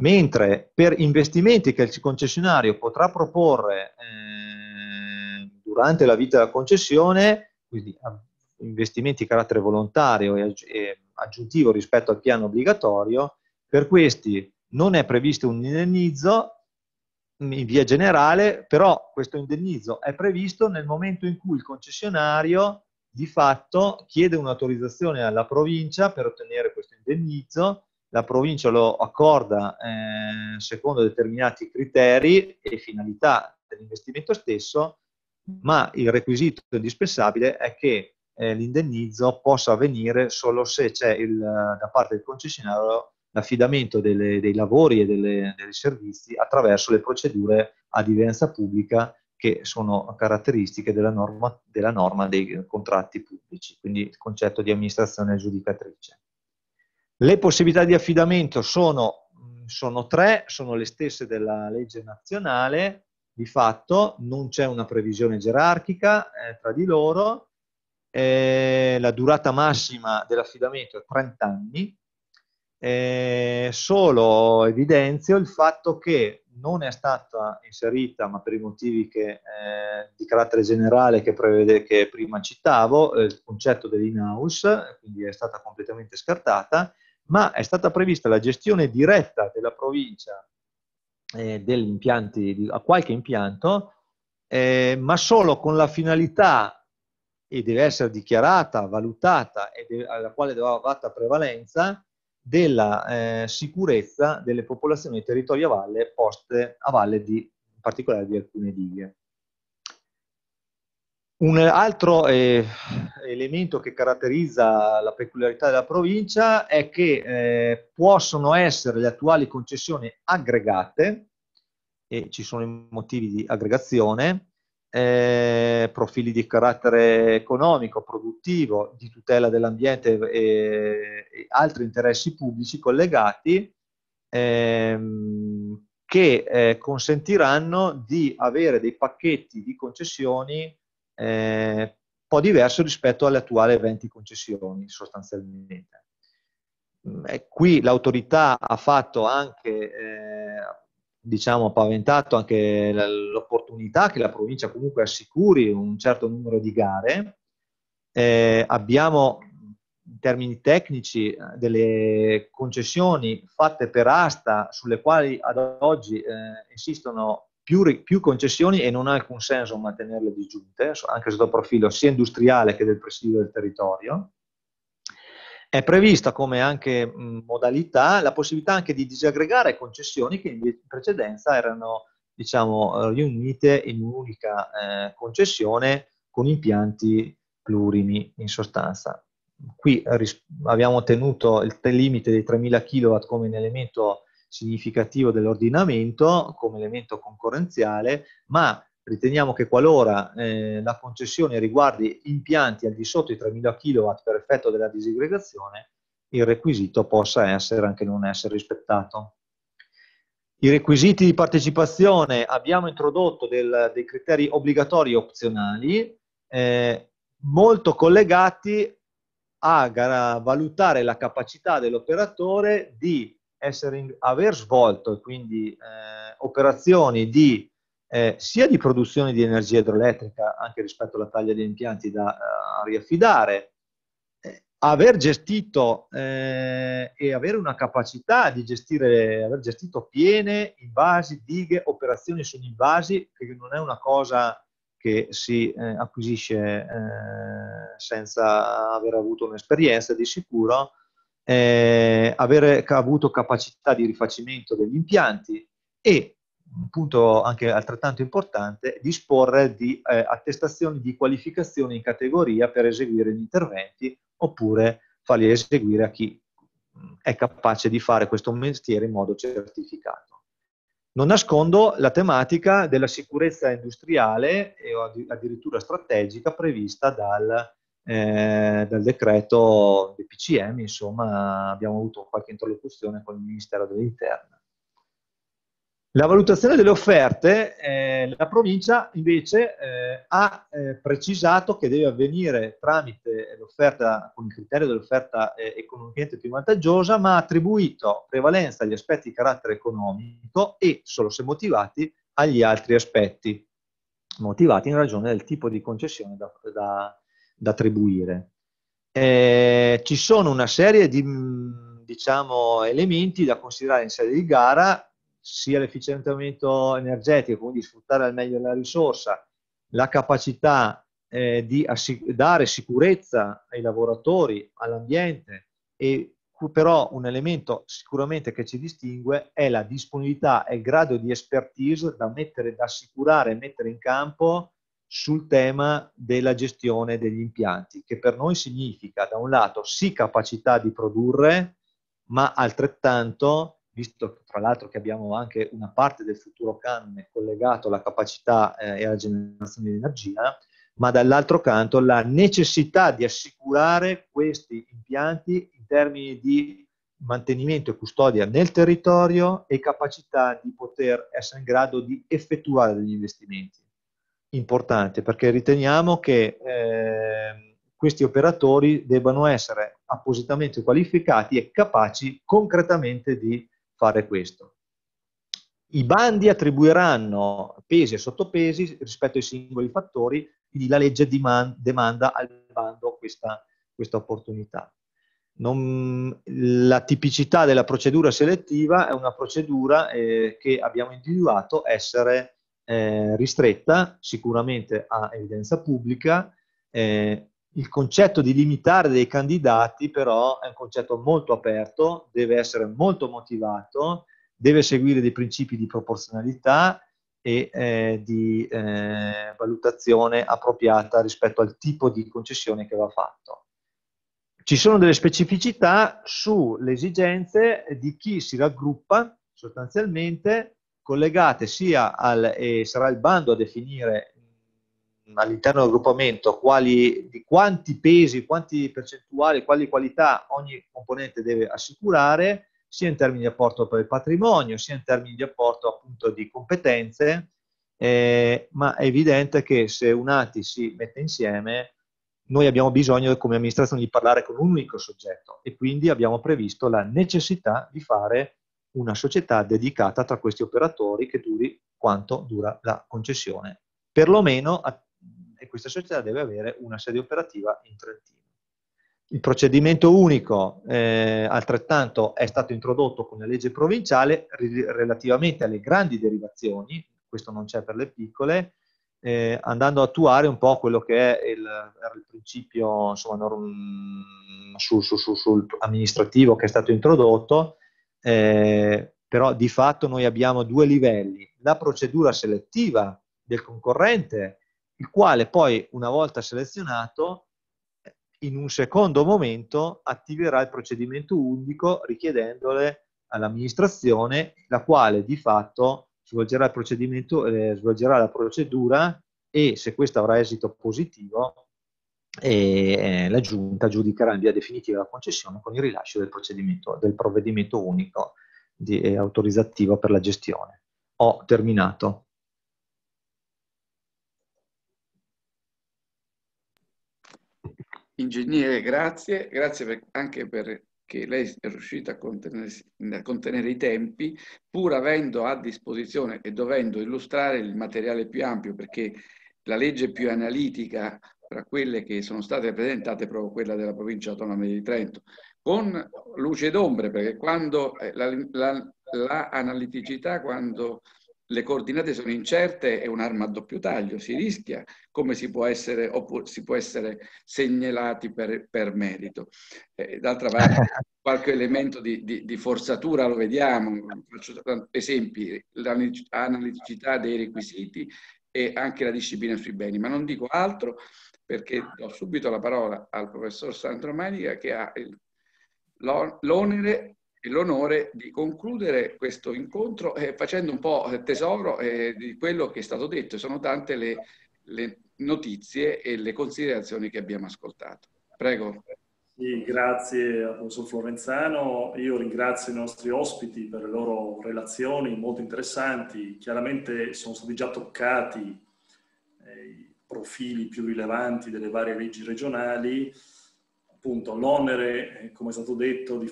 Mentre per investimenti che il concessionario potrà proporre durante la vita della concessione, quindi investimenti di carattere volontario e aggiuntivo rispetto al piano obbligatorio, per questi non è previsto un indennizzo in via generale, però questo indennizzo è previsto nel momento in cui il concessionario di fatto chiede un'autorizzazione alla provincia per ottenere questo indennizzo, la provincia lo accorda secondo determinati criteri e finalità dell'investimento stesso, ma il requisito indispensabile è che l'indennizzo possa avvenire solo se c'è da parte del concessionario l'affidamento dei lavori e dei servizi attraverso le procedure ad evidenza pubblica, che sono caratteristiche della norma dei contratti pubblici, quindi il concetto di amministrazione aggiudicatrice. Le possibilità di affidamento sono tre, sono le stesse della legge nazionale, di fatto non c'è una previsione gerarchica tra di loro, la durata massima dell'affidamento è 30 anni, solo evidenzio il fatto che non è stata inserita, ma per i motivi di carattere generale che prima citavo, il concetto dell'in-house, quindi è stata completamente scartata, ma è stata prevista la gestione diretta della provincia a qualche impianto, ma solo con la finalità, e deve essere dichiarata, valutata, e alla quale deve data prevalenza, della sicurezza delle popolazioni dei territori a valle, poste a valle in particolare di alcune dighe. Un altro elemento che caratterizza la peculiarità della provincia è che possono essere le attuali concessioni aggregate, e ci sono i motivi di aggregazione, profili di carattere economico, produttivo, di tutela dell'ambiente e altri interessi pubblici collegati che consentiranno di avere dei pacchetti di concessioni un po' diverso rispetto alle attuali 20 concessioni sostanzialmente. Qui l'autorità ha fatto anche diciamo, paventato anche l'opportunità che la provincia comunque assicuri un certo numero di gare. Abbiamo in termini tecnici delle concessioni fatte per asta sulle quali ad oggi esistono più concessioni e non ha alcun senso mantenerle disgiunte, anche sotto il profilo sia industriale che del presidio del territorio. È prevista come anche modalità la possibilità anche di disaggregare concessioni che in precedenza erano, diciamo, riunite in un'unica concessione con impianti plurimi in sostanza. Qui abbiamo tenuto il limite dei 3.000 kW come un elemento significativo dell'ordinamento, come elemento concorrenziale, ma riteniamo che qualora la concessione riguardi impianti al di sotto di 3.000 kW per effetto della disaggregazione, il requisito possa essere anche non essere rispettato. I requisiti di partecipazione, abbiamo introdotto dei criteri obbligatori e opzionali, molto collegati a valutare la capacità dell'operatore di aver svolto quindi operazioni sia di produzione di energia idroelettrica, anche rispetto alla taglia degli impianti da riaffidare, aver gestito e avere una capacità di gestire, aver gestito piene, invasi, dighe, operazioni sugli invasi, che non è una cosa che si acquisisce senza aver avuto un'esperienza di sicuro, avere avuto capacità di rifacimento degli impianti e, un punto anche altrettanto importante, disporre di attestazioni di qualificazione in categoria per eseguire gli interventi oppure farli eseguire a chi è capace di fare questo mestiere in modo certificato. Non nascondo la tematica della sicurezza industriale e addirittura strategica prevista dal decreto del PCM, insomma abbiamo avuto qualche interlocuzione con il Ministero dell'Interno. La valutazione delle offerte, la provincia invece ha precisato che deve avvenire tramite l'offerta, con il criterio dell'offerta economicamente più vantaggiosa, ma ha attribuito prevalenza agli aspetti di carattere economico e, solo se motivati, agli altri aspetti, motivati in ragione del tipo di concessione da attribuire. Ci sono una serie di, diciamo, elementi da considerare in sede di gara, sia l'efficientamento energetico, quindi sfruttare al meglio la risorsa, la capacità di dare sicurezza ai lavoratori, all'ambiente, e però un elemento sicuramente che ci distingue è la disponibilità e il grado di expertise da assicurare e mettere in campo sul tema della gestione degli impianti, che per noi significa da un lato sì capacità di produrre, ma altrettanto, visto tra l'altro che abbiamo anche una parte del futuro canone collegato alla capacità e alla generazione di energia, ma dall'altro canto la necessità di assicurare questi impianti in termini di mantenimento e custodia nel territorio e capacità di poter essere in grado di effettuare degli investimenti. Importante, perché riteniamo che questi operatori debbano essere appositamente qualificati e capaci concretamente di fare questo. I bandi attribuiranno pesi e sottopesi rispetto ai singoli fattori, quindi la legge demanda al bando questa opportunità. La tipicità della procedura selettiva è una procedura che abbiamo individuato essere ristretta sicuramente a evidenza pubblica. Il concetto di limitare dei candidati però è un concetto molto aperto, deve essere molto motivato, deve seguire dei principi di proporzionalità e di valutazione appropriata rispetto al tipo di concessione che va fatto. Ci sono delle specificità sulle esigenze di chi si raggruppa sostanzialmente, collegate sia al, e sarà il bando a definire all'interno del raggruppamento quanti pesi, quanti percentuali, quali qualità ogni componente deve assicurare, sia in termini di apporto per il patrimonio, sia in termini di apporto appunto di competenze, ma è evidente che se un ATI si mette insieme, noi abbiamo bisogno come amministrazione di parlare con un unico soggetto e quindi abbiamo previsto la necessità di fare una società dedicata tra questi operatori che duri quanto dura la concessione. Perlomeno questa società deve avere una sede operativa in Trentino. Il procedimento unico altrettanto è stato introdotto con la legge provinciale relativamente alle grandi derivazioni, questo non c'è per le piccole, andando a attuare un po' quello che è il principio insomma, sul amministrativo che è stato introdotto. Però di fatto noi abbiamo due livelli, la procedura selettiva del concorrente, il quale poi una volta selezionato in un secondo momento attiverà il procedimento unico richiedendole all'amministrazione, la quale di fatto svolgerà il procedimento, svolgerà la procedura e se questo avrà esito positivo la giunta giudicherà in via definitiva la concessione con il rilascio del provvedimento unico autorizzativo per la gestione. Ho terminato. Ingegnere, grazie. Grazie anche perché lei è riuscita a contenere i tempi, pur avendo a disposizione e dovendo illustrare il materiale più ampio, perché la legge più analitica tra quelle che sono state presentate proprio quella della provincia autonoma di Trento, con luce ed ombre, perché quando la analiticità, quando le coordinate sono incerte, è un'arma a doppio taglio, si rischia come si può essere segnalati per merito. D'altra parte qualche elemento di forzatura lo vediamo, faccio esempi, l'analiticità dei requisiti e anche la disciplina sui beni, ma non dico altro, perché do subito la parola al professor Sandro Manico che ha l'onere e l'onore di concludere questo incontro facendo un po' tesoro di quello che è stato detto. Sono tante le notizie e le considerazioni che abbiamo ascoltato. Prego. Sì, grazie al professor Florenzano. Io ringrazio i nostri ospiti per le loro relazioni molto interessanti. Chiaramente sono stati già toccati profili più rilevanti delle varie leggi regionali, appunto l'onere, come è stato detto, di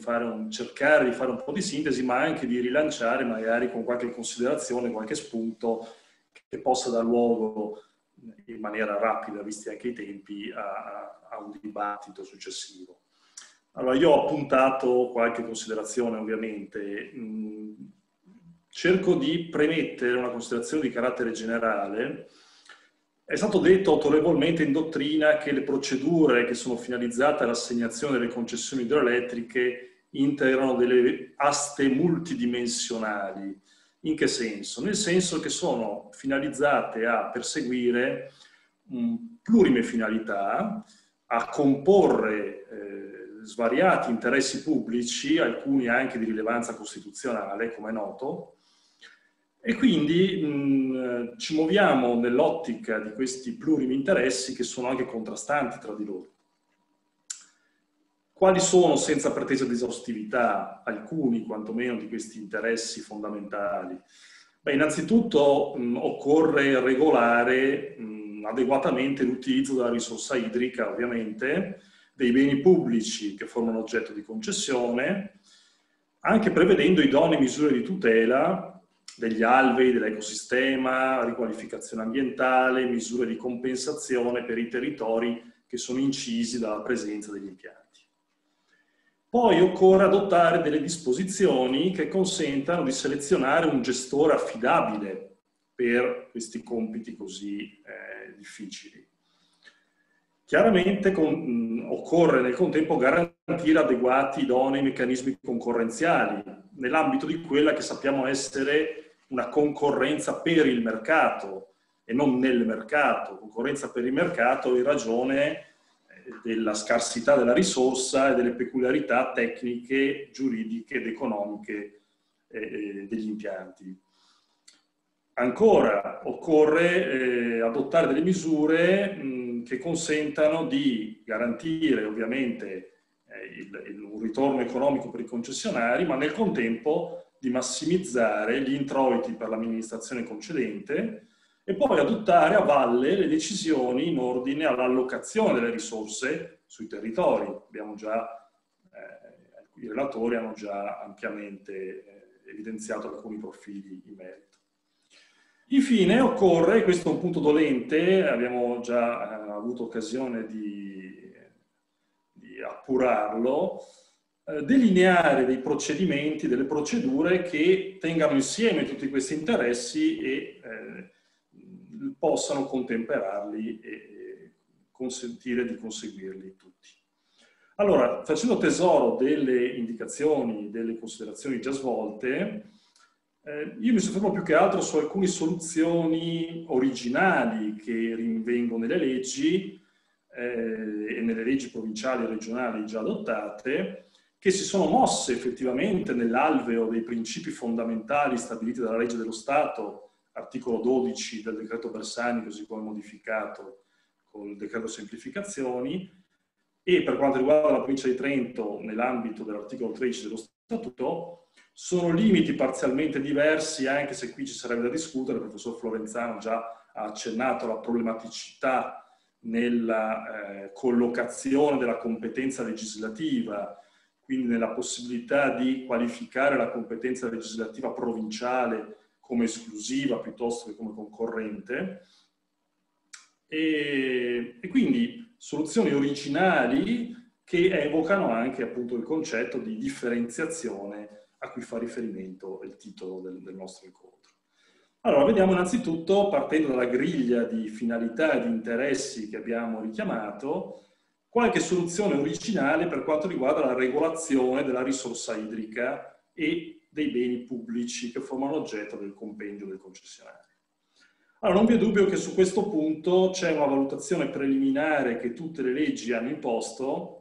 cercare di fare un po' di sintesi, ma anche di rilanciare magari con qualche considerazione, qualche spunto che possa dar luogo in maniera rapida, visti anche i tempi, a un dibattito successivo. Allora, io ho appuntato qualche considerazione, ovviamente. Cerco di premettere una considerazione di carattere generale. È stato detto autorevolmente in dottrina che le procedure che sono finalizzate all'assegnazione delle concessioni idroelettriche integrano delle aste multidimensionali. In che senso? Nel senso che sono finalizzate a perseguire plurime finalità, a comporre svariati interessi pubblici, alcuni anche di rilevanza costituzionale, come è noto, e quindi ci muoviamo nell'ottica di questi plurimi interessi che sono anche contrastanti tra di loro. Quali sono, senza pretesa di esaustività, alcuni quantomeno di questi interessi fondamentali? Beh, innanzitutto occorre regolare adeguatamente l'utilizzo della risorsa idrica, ovviamente, dei beni pubblici che formano oggetto di concessione, anche prevedendo idonee misure di tutela degli alvei, dell'ecosistema, riqualificazione ambientale, misure di compensazione per i territori che sono incisi dalla presenza degli impianti. Poi occorre adottare delle disposizioni che consentano di selezionare un gestore affidabile per questi compiti così difficili. Chiaramente occorre nel contempo garantire adeguati idonei meccanismi concorrenziali nell'ambito di quella che sappiamo essere una concorrenza per il mercato e non nel mercato, concorrenza per il mercato in ragione della scarsità della risorsa e delle peculiarità tecniche, giuridiche ed economiche degli impianti. Ancora, occorre adottare delle misure che consentano di garantire ovviamente un ritorno economico per i concessionari, ma nel contempo di massimizzare gli introiti per l'amministrazione concedente e poi adottare a valle le decisioni in ordine all'allocazione delle risorse sui territori. Abbiamo già, i relatori hanno già ampiamente evidenziato alcuni profili in merito. Infine occorre, questo è un punto dolente, abbiamo già avuto occasione di appurarlo, delineare dei procedimenti, delle procedure che tengano insieme tutti questi interessi e possano contemperarli e consentire di conseguirli tutti. Allora, facendo tesoro delle indicazioni, delle considerazioni già svolte, io mi soffermo più che altro su alcune soluzioni originali che rinvengo nelle leggi e nelle leggi provinciali e regionali già adottate, che si sono mosse effettivamente nell'alveo dei principi fondamentali stabiliti dalla legge dello Stato, articolo 12 del decreto Bersani, così come modificato con il decreto Semplificazioni, e per quanto riguarda la provincia di Trento, nell'ambito dell'articolo 13 dello Statuto. Sono limiti parzialmente diversi, anche se qui ci sarebbe da discutere, il professor Florenzano già ha accennato alla problematicità nella collocazione della competenza legislativa, quindi nella possibilità di qualificare la competenza legislativa provinciale come esclusiva piuttosto che come concorrente. E quindi soluzioni originali che evocano anche appunto il concetto di differenziazione a cui fa riferimento il titolo del nostro incontro. Allora, vediamo innanzitutto, partendo dalla griglia di finalità e di interessi che abbiamo richiamato, qualche soluzione originale per quanto riguarda la regolazione della risorsa idrica e dei beni pubblici che formano oggetto del compendio del concessionario. Allora, non vi è dubbio che su questo punto c'è una valutazione preliminare che tutte le leggi hanno imposto,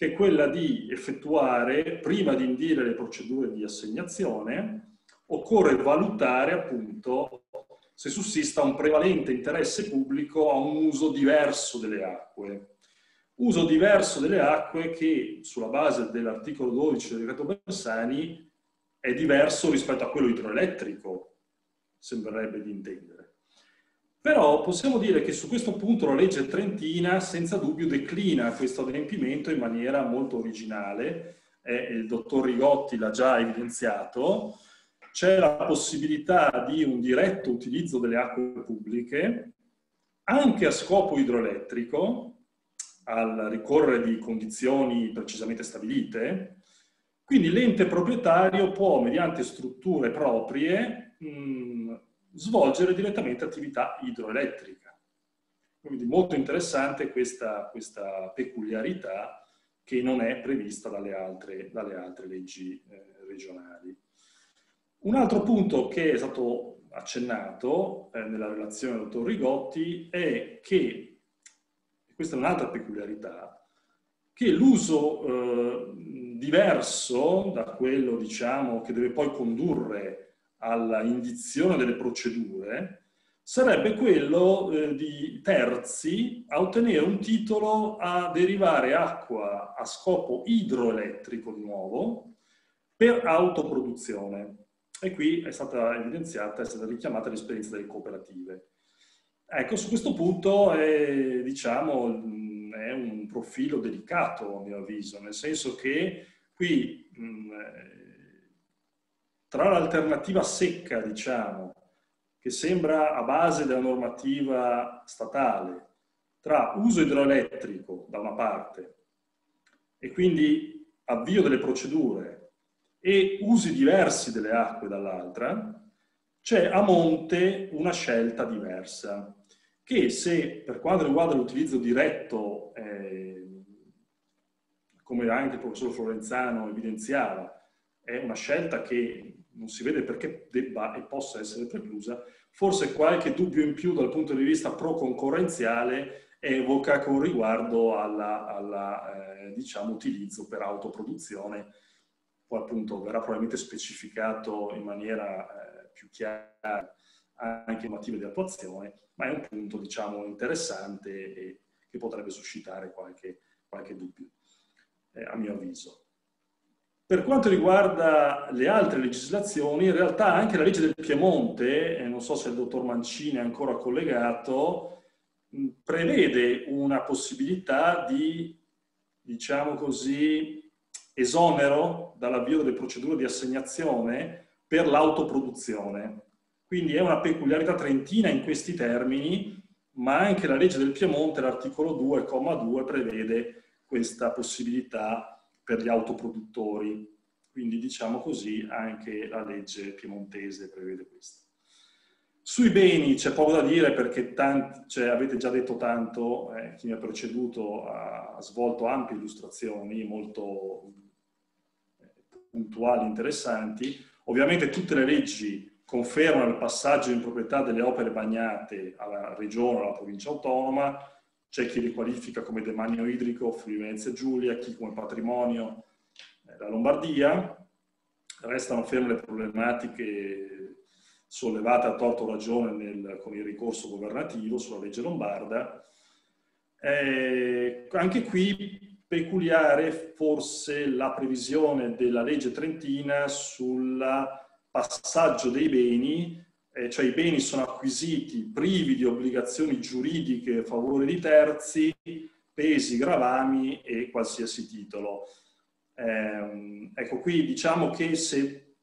che è quella di effettuare, prima di indire le procedure di assegnazione, occorre valutare appunto se sussista un prevalente interesse pubblico a un uso diverso delle acque. Uso diverso delle acque che, sulla base dell'articolo 12 del decreto Bersani, è diverso rispetto a quello idroelettrico, sembrerebbe di intendere. Però possiamo dire che su questo punto la legge trentina senza dubbio declina questo adempimento in maniera molto originale, il dottor Rigotti l'ha già evidenziato, c'è la possibilità di un diretto utilizzo delle acque pubbliche anche a scopo idroelettrico, al ricorrere di condizioni precisamente stabilite, quindi l'ente proprietario può, mediante strutture proprie, svolgere direttamente attività idroelettrica. Quindi molto interessante questa peculiarità che non è prevista dalle altre leggi regionali. Un altro punto che è stato accennato nella relazione del dottor Rigotti è che, e questa è un'altra peculiarità, che l'uso diverso da quello, diciamo, che deve poi condurre alla indizione delle procedure sarebbe quello di terzi a ottenere un titolo a derivare acqua a scopo idroelettrico di nuovo per autoproduzione. E qui è stata evidenziata, è stata richiamata l'esperienza delle cooperative. Ecco, su questo punto è, diciamo, è un profilo delicato, a mio avviso, nel senso che qui tra l'alternativa secca, diciamo, che sembra a base della normativa statale, tra uso idroelettrico da una parte e quindi avvio delle procedure, e usi diversi delle acque dall'altra, c'è a monte una scelta diversa che, se per quanto riguarda l'utilizzo diretto, come anche il professor Florenzano evidenziava, è una scelta che non si vede perché debba e possa essere preclusa, forse qualche dubbio in più dal punto di vista pro-concorrenziale evoca con riguardo alla diciamo, utilizzo per autoproduzione. Poi appunto verrà probabilmente specificato in maniera più chiara anche il motivo di attuazione, ma è un punto, diciamo, interessante e che potrebbe suscitare qualche dubbio, a mio avviso. Per quanto riguarda le altre legislazioni, in realtà anche la legge del Piemonte, non so se il dottor Mancini è ancora collegato, prevede una possibilità di, diciamo così, esonero dall'avvio delle procedure di assegnazione per l'autoproduzione. Quindi è una peculiarità trentina in questi termini, ma anche la legge del Piemonte, l'articolo 2, comma 2, prevede questa possibilità per gli autoproduttori. Quindi, diciamo così, anche la legge piemontese prevede questo. Sui beni c'è poco da dire perché tanti, cioè, avete già detto tanto, chi mi ha preceduto ha svolto ampie illustrazioni, molto puntuali, interessanti. Ovviamente tutte le leggi confermano il passaggio in proprietà delle opere bagnate alla regione o alla provincia autonoma, c'è chi li qualifica come demanio idrico, Friuli Venezia Giulia, chi come patrimonio, la Lombardia. Restano ferme le problematiche sollevate a torto ragione con il ricorso governativo sulla legge lombarda. Anche qui peculiare forse la previsione della legge trentina sul passaggio dei beni, cioè i beni sono acquisiti privi di obbligazioni giuridiche a favore di terzi, pesi, gravami e qualsiasi titolo. Ecco, qui diciamo che se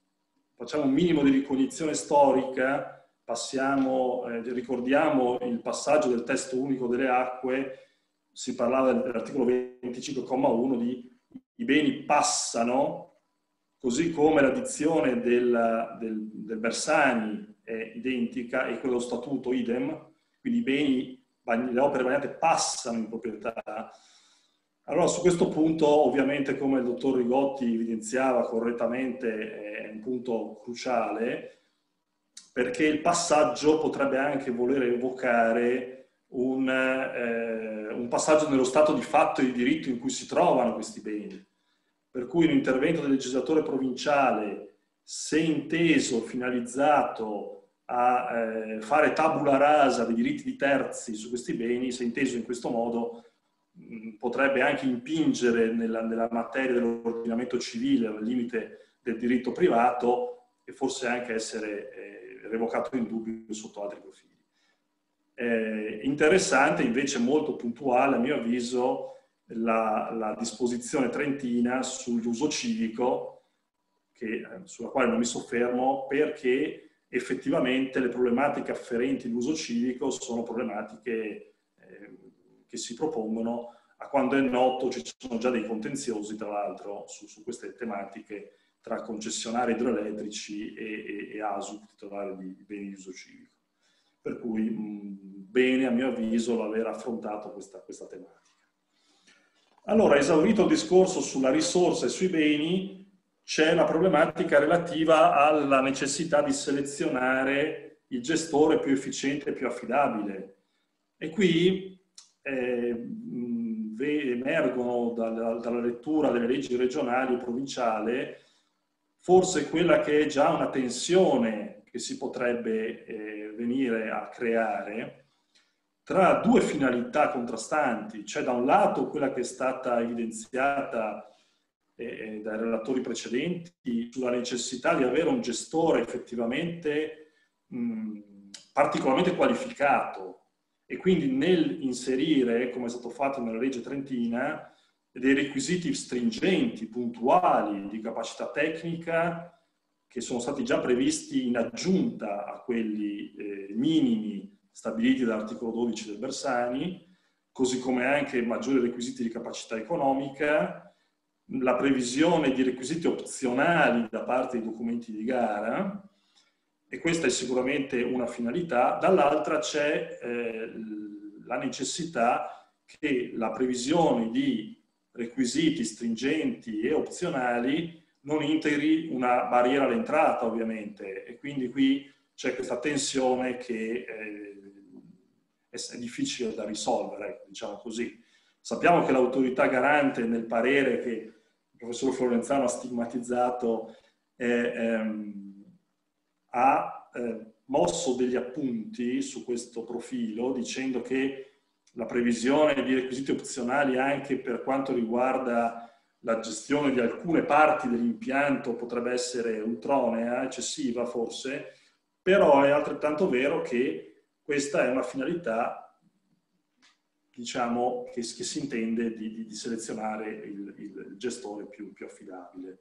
facciamo un minimo di ricognizione storica, ricordiamo il passaggio del testo unico delle acque, si parlava dell'articolo 25,1 di i beni passano, così come la dizione del Bersani è identica e quello dello statuto idem, quindi i beni, le opere bagnate passano in proprietà. Allora, su questo punto, ovviamente, come il dottor Rigotti evidenziava correttamente, è un punto cruciale, perché il passaggio potrebbe anche voler evocare un passaggio nello stato di fatto e di diritto in cui si trovano questi beni. Per cui un intervento del legislatore provinciale, se inteso, finalizzato a fare tabula rasa dei diritti di terzi su questi beni, se inteso in questo modo, potrebbe anche impingere nella materia dell'ordinamento civile al limite del diritto privato e forse anche essere revocato in dubbio sotto altri profili. Interessante, invece molto puntuale, a mio avviso, la disposizione trentina sull'uso civico, sulla quale non mi soffermo, perché effettivamente le problematiche afferenti all'uso civico sono problematiche che si propongono, a quando è noto ci sono già dei contenziosi, tra l'altro, su queste tematiche tra concessionari idroelettrici e ASUC, titolare di beni di uso civico. Per cui bene, a mio avviso, l'aver affrontato questa tematica. Allora, esaurito il discorso sulla risorsa e sui beni, c'è la problematica relativa alla necessità di selezionare il gestore più efficiente e più affidabile. E qui emergono dalla lettura delle leggi regionali e provinciali forse quella che è già una tensione che si potrebbe venire a creare tra due finalità contrastanti, cioè da un lato quella che è stata evidenziata dai relatori precedenti sulla necessità di avere un gestore effettivamente particolarmente qualificato e quindi nel inserire, come è stato fatto nella legge trentina, dei requisiti stringenti, puntuali, di capacità tecnica che sono stati già previsti in aggiunta a quelli minimi stabiliti dall'articolo 12 del Bersani, così come anche maggiori requisiti di capacità economica, la previsione di requisiti opzionali da parte dei documenti di gara, e questa è sicuramente una finalità. Dall'altra c'è la necessità che la previsione di requisiti stringenti e opzionali non integri una barriera all'entrata, ovviamente, e quindi qui c'è questa tensione che è difficile da risolvere, diciamo così. Sappiamo che l'autorità garante, nel parere che il professor Florenzano ha stigmatizzato, ha mosso degli appunti su questo profilo, dicendo che la previsione di requisiti opzionali anche per quanto riguarda la gestione di alcune parti dell'impianto potrebbe essere ultronea, eccessiva forse, però è altrettanto vero che questa è una finalità, diciamo, che si intende di selezionare il gestore più affidabile.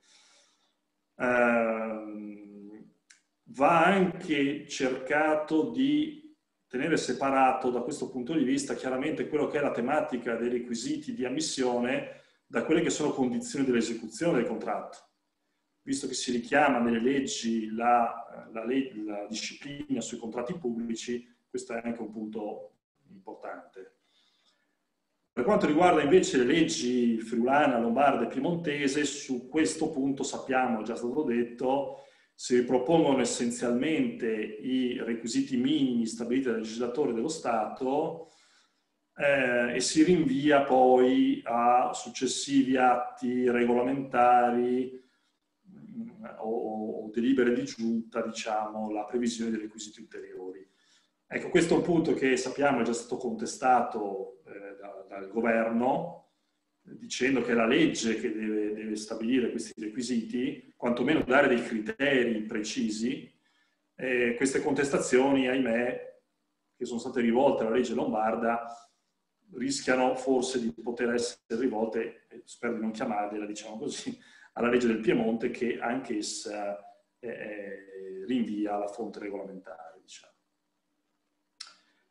Va anche cercato di tenere separato da questo punto di vista chiaramente quello che è la tematica dei requisiti di ammissione da quelle che sono condizioni dell'esecuzione del contratto. Visto che si richiama nelle leggi la disciplina sui contratti pubblici, questo è anche un punto importante. Per quanto riguarda invece le leggi friulana, lombarda e piemontese, su questo punto sappiamo, è già stato detto, si ripropongono essenzialmente i requisiti minimi stabiliti dal legislatore dello Stato e si rinvia poi a successivi atti regolamentari o delibere di giunta, diciamo, la previsione dei requisiti ulteriori. Ecco, questo è un punto che sappiamo è già stato contestato dal governo, dicendo che è la legge che deve stabilire questi requisiti, quantomeno dare dei criteri precisi. Queste contestazioni, ahimè, che sono state rivolte alla legge lombarda, rischiano forse di poter essere rivolte, spero di non chiamarla, diciamo così, alla legge del Piemonte, che anch'essa rinvia la fonte regolamentare, diciamo.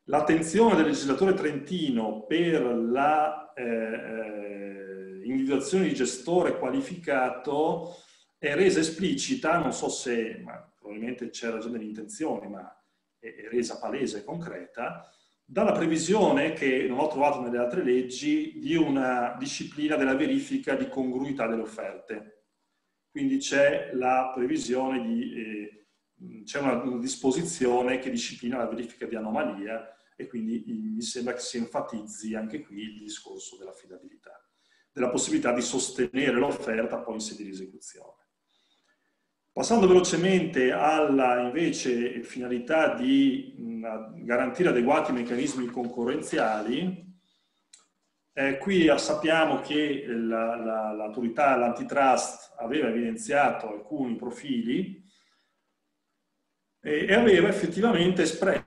L'attenzione del legislatore trentino per la individuazione di gestore qualificato è resa esplicita, non so se, ma probabilmente c'era già nell'intenzione, ma è resa palese e concreta, dalla previsione, che non ho trovato nelle altre leggi, di una disciplina della verifica di congruità delle offerte. Quindi c'è la previsione c'è una disposizione che disciplina la verifica di anomalia, e quindi mi sembra che si enfatizzi anche qui il discorso dell'affidabilità, della possibilità di sostenere l'offerta poi in sede di esecuzione. Passando velocemente alla invece finalità di garantire adeguati meccanismi concorrenziali, qui sappiamo che l'autorità, l'antitrust, aveva evidenziato alcuni profili e aveva effettivamente espresso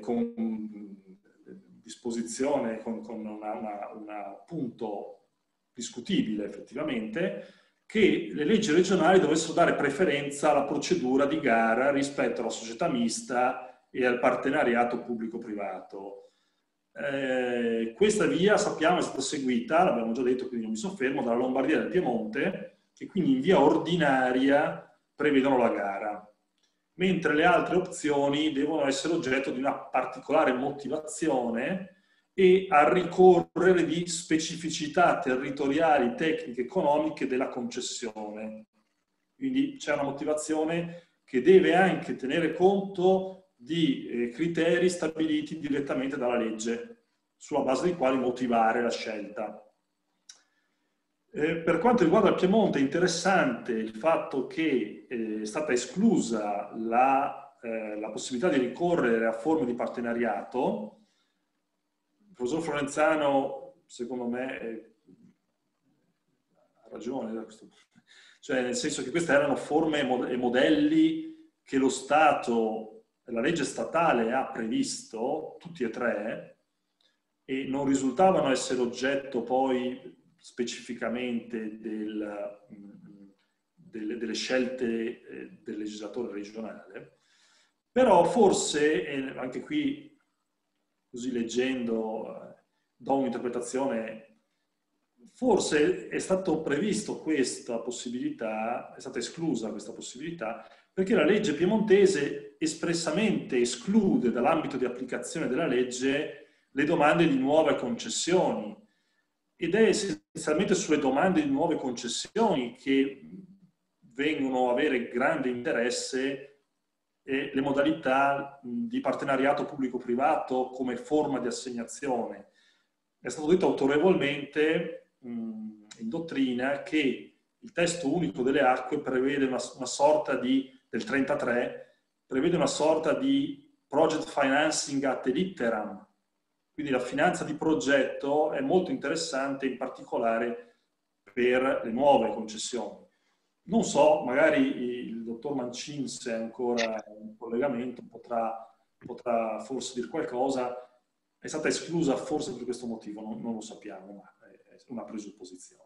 con disposizione, con un punto discutibile effettivamente, che le leggi regionali dovessero dare preferenza alla procedura di gara rispetto alla società mista e al partenariato pubblico-privato. Questa via, sappiamo, è stata seguita, l'abbiamo già detto, quindi non mi soffermo, dalla Lombardia e dal Piemonte, che quindi in via ordinaria prevedono la gara, mentre le altre opzioni devono essere oggetto di una particolare motivazione e a ricorrere di specificità territoriali, tecniche, economiche della concessione. Quindi c'è una motivazione che deve anche tenere conto di criteri stabiliti direttamente dalla legge, sulla base dei quali motivare la scelta. Per quanto riguarda il Piemonte, è interessante il fatto che è stata esclusa la possibilità di ricorrere a forme di partenariato. Il professor Florenzano, secondo me, ha ragione da questo punto. Cioè, nel senso che queste erano forme e modelli che lo Stato, la legge statale ha previsto, tutti e tre, e non risultavano essere oggetto poi specificamente delle scelte del legislatore regionale. Però forse, e anche qui, così leggendo, do un'interpretazione. Forse è stato previsto questa possibilità, è stata esclusa questa possibilità, perché la legge piemontese espressamente esclude dall'ambito di applicazione della legge le domande di nuove concessioni, ed è essenzialmente sulle domande di nuove concessioni che vengono a avere grande interesse le modalità di partenariato pubblico-privato come forma di assegnazione. È stato detto autorevolmente in dottrina che il testo unico delle acque prevede una sorta di, del 33, prevede una sorta di project financing ad litteram. Quindi la finanza di progetto è molto interessante, in particolare per le nuove concessioni. Non so, magari il dottor Mancini, se è ancora in collegamento, potrà forse dire qualcosa. È stata esclusa forse per questo motivo, non lo sappiamo, ma è una presupposizione.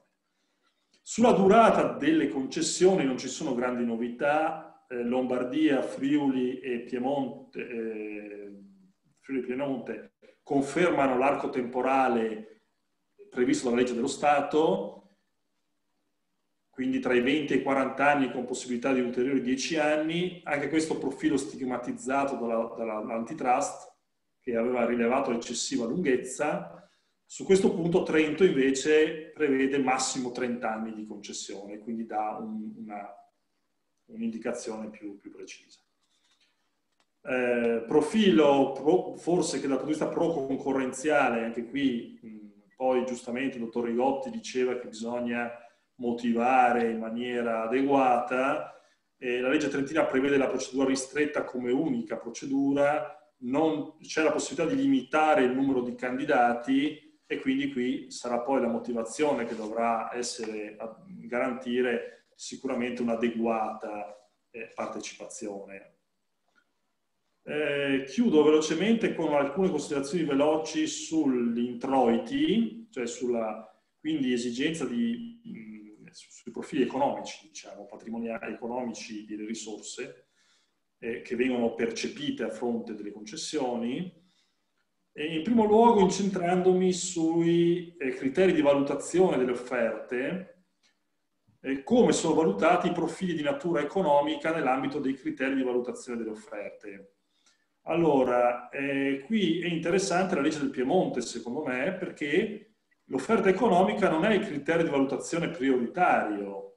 Sulla durata delle concessioni non ci sono grandi novità. Lombardia, Friuli e Piemonte, confermano l'arco temporale previsto dalla legge dello Stato, quindi tra i 20 e i 40 anni con possibilità di ulteriori 10 anni. Anche questo profilo stigmatizzato dall'antitrust, che aveva rilevato l'eccessiva lunghezza. Su questo punto Trento invece prevede massimo 30 anni di concessione, quindi dà un'indicazione più precisa. Profilo forse che dal punto di vista pro-concorrenziale, anche qui poi giustamente il dottor Rigotti diceva che bisogna motivare in maniera adeguata. La legge trentina prevede la procedura ristretta come unica procedura, c'è la possibilità di limitare il numero di candidati, e quindi qui sarà poi la motivazione che dovrà essere a garantire sicuramente un'adeguata partecipazione. Chiudo velocemente con alcune considerazioni veloci sugli introiti, cioè quindi esigenza sui profili economici, diciamo, patrimoniali, economici delle risorse che vengono percepite a fronte delle concessioni, e in primo luogo incentrandomi sui criteri di valutazione delle offerte, come sono valutati i profili di natura economica nell'ambito dei criteri di valutazione delle offerte. Allora, qui è interessante la legge del Piemonte, secondo me, perché l'offerta economica non è il criterio di valutazione prioritario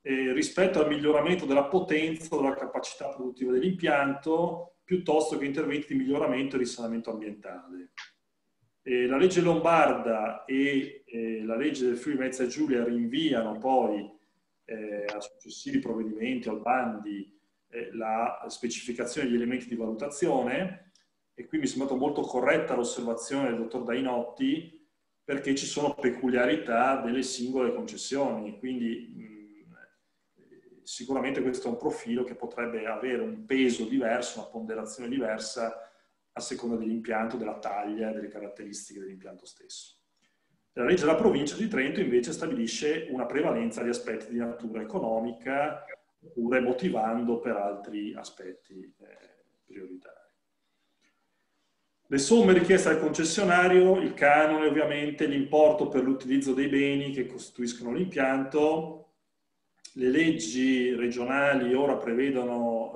rispetto al miglioramento della potenza o della capacità produttiva dell'impianto, piuttosto che interventi di miglioramento e risanamento ambientale. La legge lombarda e la legge del Friuli Venezia Giulia rinviano poi a successivi provvedimenti o bandi la specificazione degli elementi di valutazione, e qui mi è sembrata molto corretta l'osservazione del dottor Dainotti, perché ci sono peculiarità delle singole concessioni, quindi sicuramente questo è un profilo che potrebbe avere un peso diverso, una ponderazione diversa a seconda dell'impianto, della taglia e delle caratteristiche dell'impianto stesso. La legge della provincia di Trento invece stabilisce una prevalenza di aspetti di natura economica, oppure motivando per altri aspetti prioritari. Le somme richieste al concessionario, il canone ovviamente, l'importo per l'utilizzo dei beni che costituiscono l'impianto. Le leggi regionali ora prevedono,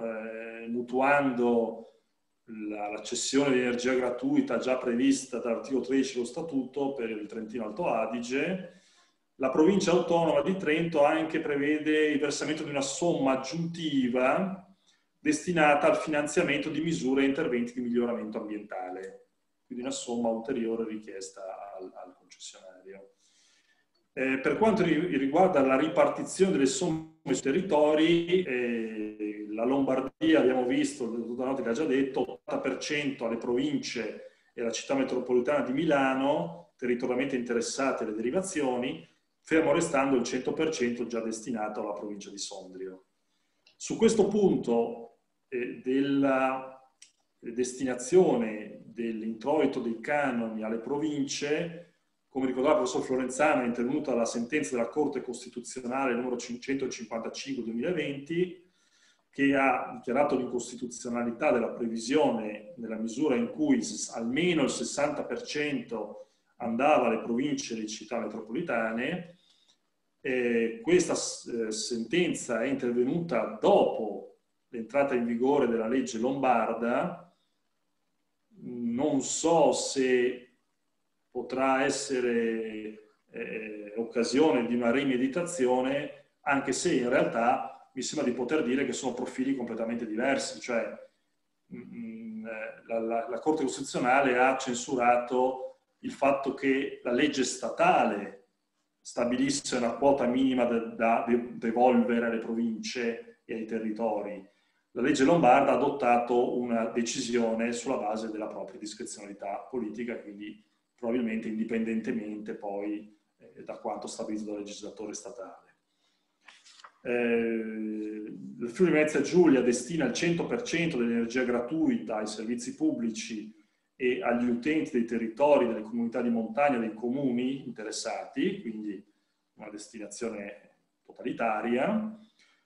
mutuando la cessione di energia gratuita già prevista dall'articolo 13 dello Statuto per il Trentino-Alto Adige. La provincia autonoma di Trento anche prevede il versamento di una somma aggiuntiva destinata al finanziamento di misure e interventi di miglioramento ambientale. Quindi una somma ulteriore richiesta al concessionario. Per quanto riguarda la ripartizione delle somme sui territori, la Lombardia, abbiamo visto, il dottor Dainotti l'ha già detto, 80% alle province e alla città metropolitana di Milano, territorialmente interessate alle derivazioni, fermo restando il 100% già destinato alla provincia di Sondrio. Su questo punto della destinazione dell'introito dei canoni alle province, come ricordava il professor Florenzano, è intervenuta la sentenza della Corte Costituzionale numero 155 del 2020, che ha dichiarato l'incostituzionalità della previsione nella misura in cui almeno il 60% andava alle province e alle città metropolitane. Questa sentenza è intervenuta dopo l'entrata in vigore della legge lombarda. Non so se potrà essere occasione di una rimeditazione, anche se in realtà mi sembra di poter dire che sono profili completamente diversi, cioè la Corte Costituzionale ha censurato il fatto che la legge statale stabilisse una quota minima da devolvere alle province e ai territori. La legge lombarda ha adottato una decisione sulla base della propria discrezionalità politica, quindi probabilmente indipendentemente poi da quanto stabilito dal legislatore statale. Il Friuli Venezia Giulia destina il 100% dell'energia gratuita ai servizi pubblici e agli utenti dei territori, delle comunità di montagna, dei comuni interessati, quindi una destinazione totalitaria.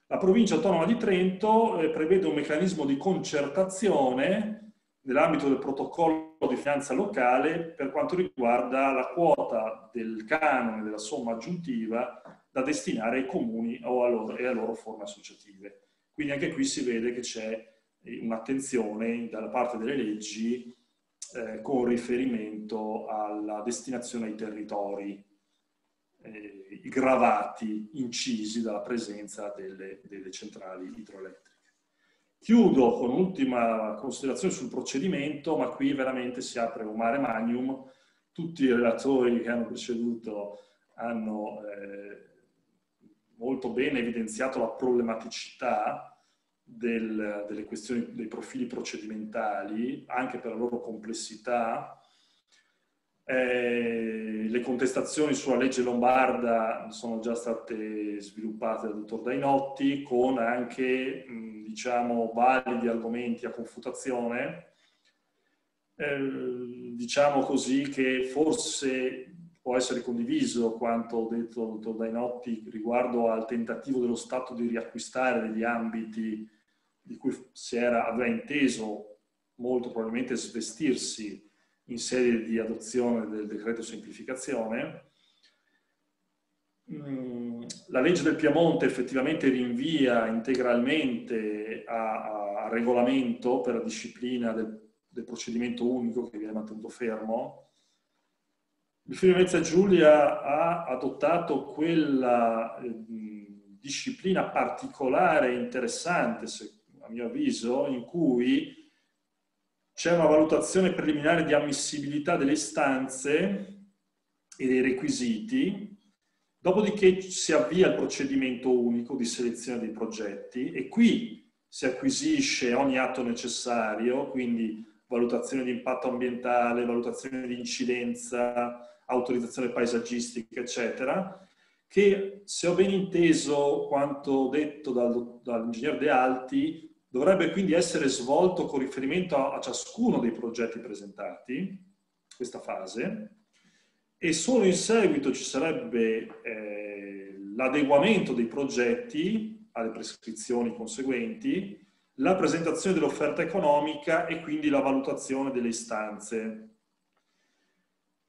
La provincia autonoma di Trento prevede un meccanismo di concertazione nell'ambito del protocollo di finanza locale per quanto riguarda la quota del canone della somma aggiuntiva da destinare ai comuni o alle loro forme associative. Quindi anche qui si vede che c'è un'attenzione dalla parte delle leggi con riferimento alla destinazione ai territori gravati, incisi dalla presenza delle centrali idroelettriche. Chiudo con un'ultima considerazione sul procedimento, ma qui veramente si apre un mare magnum. Tutti i relatori che hanno preceduto hanno molto bene evidenziato la problematicità delle questioni, dei profili procedimentali, anche per la loro complessità. Le contestazioni sulla legge lombarda sono già state sviluppate dal dottor Dainotti, con anche diciamo validi argomenti a confutazione. Diciamo così che forse può essere condiviso quanto detto dal dottor Dainotti riguardo al tentativo dello Stato di riacquistare degli ambiti di cui aveva inteso molto probabilmente svestirsi in sede di adozione del decreto semplificazione. La legge del Piemonte effettivamente rinvia integralmente a regolamento per la disciplina del procedimento unico che viene mantenuto fermo. Il Friuli Venezia Giulia ha adottato quella disciplina particolare e interessante, a mio avviso, in cui c'è una valutazione preliminare di ammissibilità delle istanze e dei requisiti, dopodiché si avvia il procedimento unico di selezione dei progetti e qui si acquisisce ogni atto necessario, quindi valutazione di impatto ambientale, valutazione di incidenza, autorizzazione paesaggistica, eccetera, che, se ho ben inteso quanto detto dall'ingegner De Alti, dovrebbe quindi essere svolto con riferimento a ciascuno dei progetti presentati, questa fase, e solo in seguito ci sarebbe l'adeguamento dei progetti alle prescrizioni conseguenti, la presentazione dell'offerta economica e quindi la valutazione delle istanze.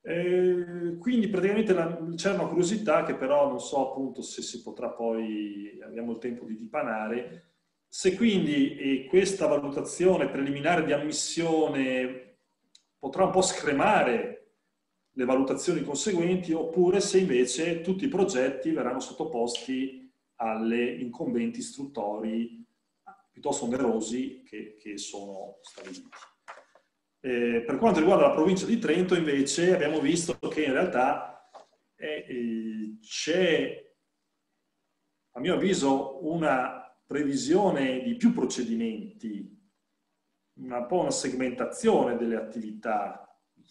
Quindi praticamente c'è una curiosità che però non so appunto se si potrà poi, abbiamo il tempo di dipanare. Se quindi questa valutazione preliminare di ammissione potrà un po' scremare le valutazioni conseguenti, oppure se invece tutti i progetti verranno sottoposti alle incombenti istruttori piuttosto onerosi che sono stabiliti. Per quanto riguarda la provincia di Trento, invece, abbiamo visto che in realtà c'è, a mio avviso, una previsione di più procedimenti, un po' una segmentazione delle attività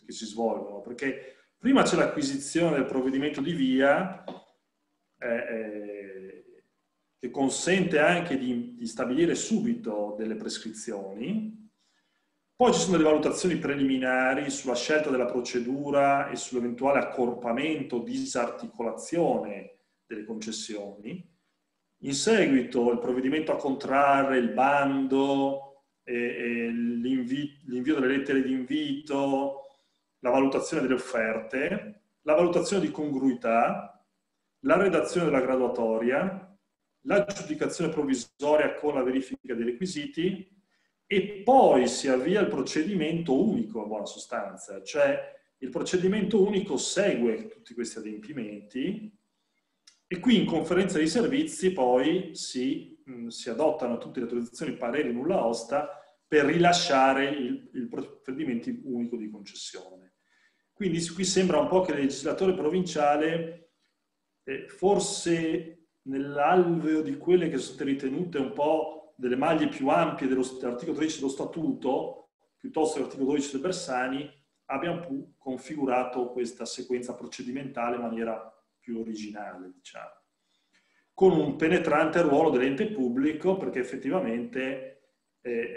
che si svolgono, perché prima c'è l'acquisizione del provvedimento di VIA, che consente anche di stabilire subito delle prescrizioni. Poi ci sono delle valutazioni preliminari sulla scelta della procedura e sull'eventuale accorpamento, disarticolazione delle concessioni. In seguito il provvedimento a contrarre, il bando, l'invio delle lettere di invito, la valutazione delle offerte, la valutazione di congruità, la redazione della graduatoria, l'aggiudicazione provvisoria con la verifica dei requisiti, e poi si avvia il procedimento unico, in buona sostanza, cioè il procedimento unico segue tutti questi adempimenti e qui in conferenza di servizi poi si adottano tutte le autorizzazioni, pareri, nulla osta per rilasciare il procedimento unico di concessione. Quindi qui sembra un po' che il legislatore provinciale forse nell'alveo di quelle che sono state ritenute un po' delle maglie più ampie dell'articolo 13 dello Statuto, piuttosto che l'articolo 12 del Bersani, abbiamo configurato questa sequenza procedimentale in maniera più originale, diciamo, con un penetrante ruolo dell'ente pubblico, perché effettivamente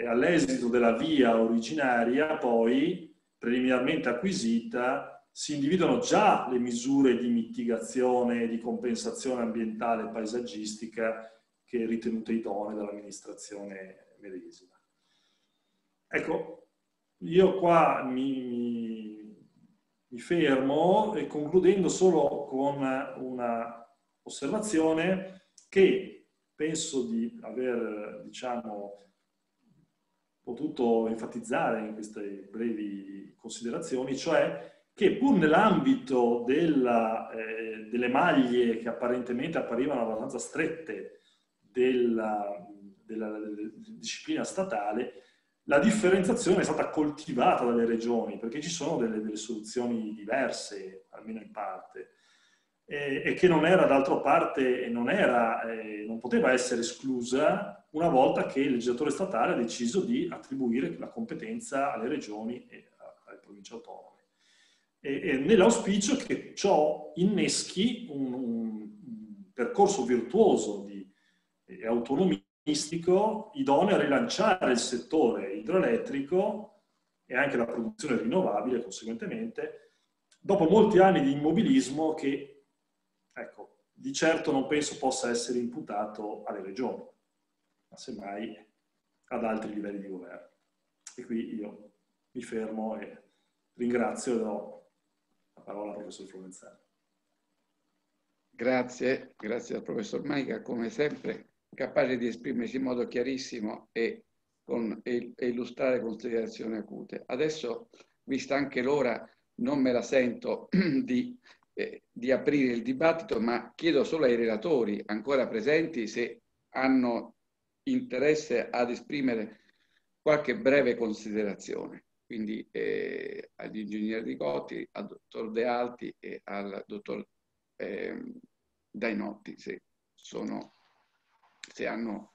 all'esito della via originaria, poi preliminarmente acquisita, si individuano già le misure di mitigazione e di compensazione ambientale e paesaggistica che ritenute idonee dall'amministrazione medesima. Ecco, io qua mi fermo, e concludendo solo con una osservazione che penso di aver, diciamo, potuto enfatizzare in queste brevi considerazioni, cioè che pur nell'ambito delle maglie che apparentemente apparivano abbastanza strette della disciplina statale, la differenziazione è stata coltivata dalle regioni, perché ci sono delle soluzioni diverse, almeno in parte, e che non era, d'altra parte, non poteva essere esclusa una volta che il legislatore statale ha deciso di attribuire la competenza alle regioni e alle province autonome. E nell'auspicio che ciò inneschi un percorso virtuoso e autonomistico idoneo a rilanciare il settore idroelettrico e anche la produzione rinnovabile, conseguentemente, dopo molti anni di immobilismo che, ecco, di certo non penso possa essere imputato alle regioni, ma semmai ad altri livelli di governo. E qui io mi fermo e ringrazio e do la parola al professor Florenzano. Grazie, grazie al professor Manica, come sempre capace di esprimersi in modo chiarissimo e illustrare considerazioni acute. Adesso, vista anche l'ora, non me la sento di aprire il dibattito, ma chiedo solo ai relatori ancora presenti se hanno interesse ad esprimere qualche breve considerazione. Quindi all'ingegner Rigotti, al dottor De Alti e al dottor Dainotti, se hanno,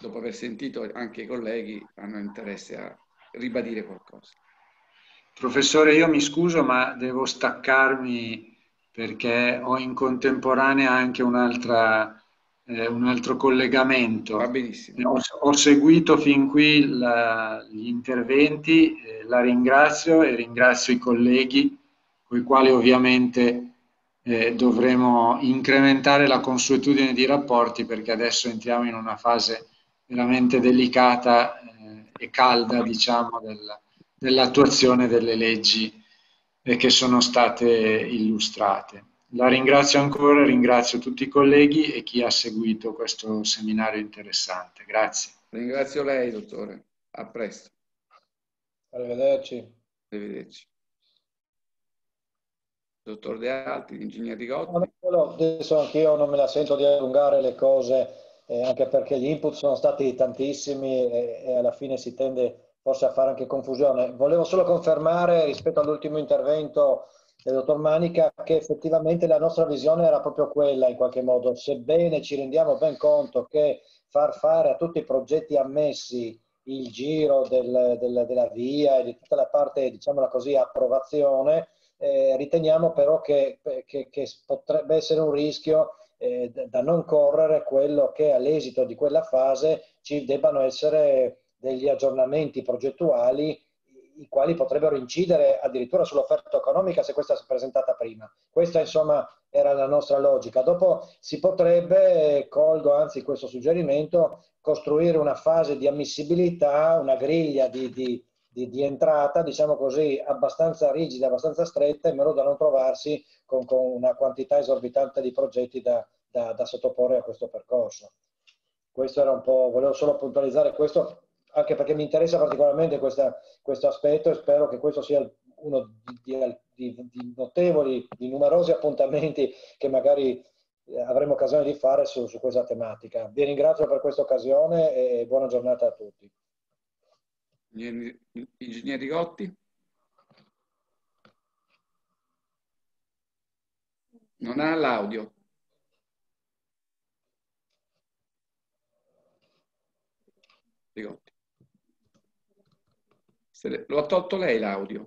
dopo aver sentito anche i colleghi, hanno interesse a ribadire qualcosa. Professore, io mi scuso, ma devo staccarmi perché ho in contemporanea anche un altro collegamento. Va benissimo. Ho seguito fin qui gli interventi, la ringrazio e ringrazio i colleghi con i quali ovviamente dovremo incrementare la consuetudine di rapporti, perché adesso entriamo in una fase veramente delicata e calda, diciamo, dell'attuazione delle leggi che sono state illustrate. La ringrazio ancora, ringrazio tutti i colleghi e chi ha seguito questo seminario interessante. Grazie. Ringrazio lei, dottore. A presto. Arrivederci. Arrivederci. Dottor De Alti, ingegner Rigotti. Adesso anch'io non me la sento di allungare le cose anche perché gli input sono stati tantissimi e alla fine si tende forse a fare anche confusione. Volevo solo confermare rispetto all'ultimo intervento del dottor Manica che effettivamente la nostra visione era proprio quella in qualche modo, sebbene ci rendiamo ben conto che far fare a tutti i progetti ammessi il giro della VIA e di tutta la parte, diciamola così, approvazione, riteniamo però che potrebbe essere un rischio da non correre quello che all'esito di quella fase ci debbano essere degli aggiornamenti progettuali i quali potrebbero incidere addirittura sull'offerta economica se questa si è presentata prima. Questa insomma era la nostra logica. Dopo si potrebbe, colgo anzi questo suggerimento, costruire una fase di ammissibilità, una griglia di entrata, diciamo così, abbastanza rigida, abbastanza stretta, in modo da non trovarsi con una quantità esorbitante di progetti da sottoporre a questo percorso. Questo era un po', volevo solo puntualizzare questo, anche perché mi interessa particolarmente questo aspetto e spero che questo sia uno di notevoli, di numerosi appuntamenti che magari avremo occasione di fare su questa tematica. Vi ringrazio per questa occasione e buona giornata a tutti. Ingegner Rigotti? Non ha l'audio. Rigotti. Lo ha tolto lei l'audio?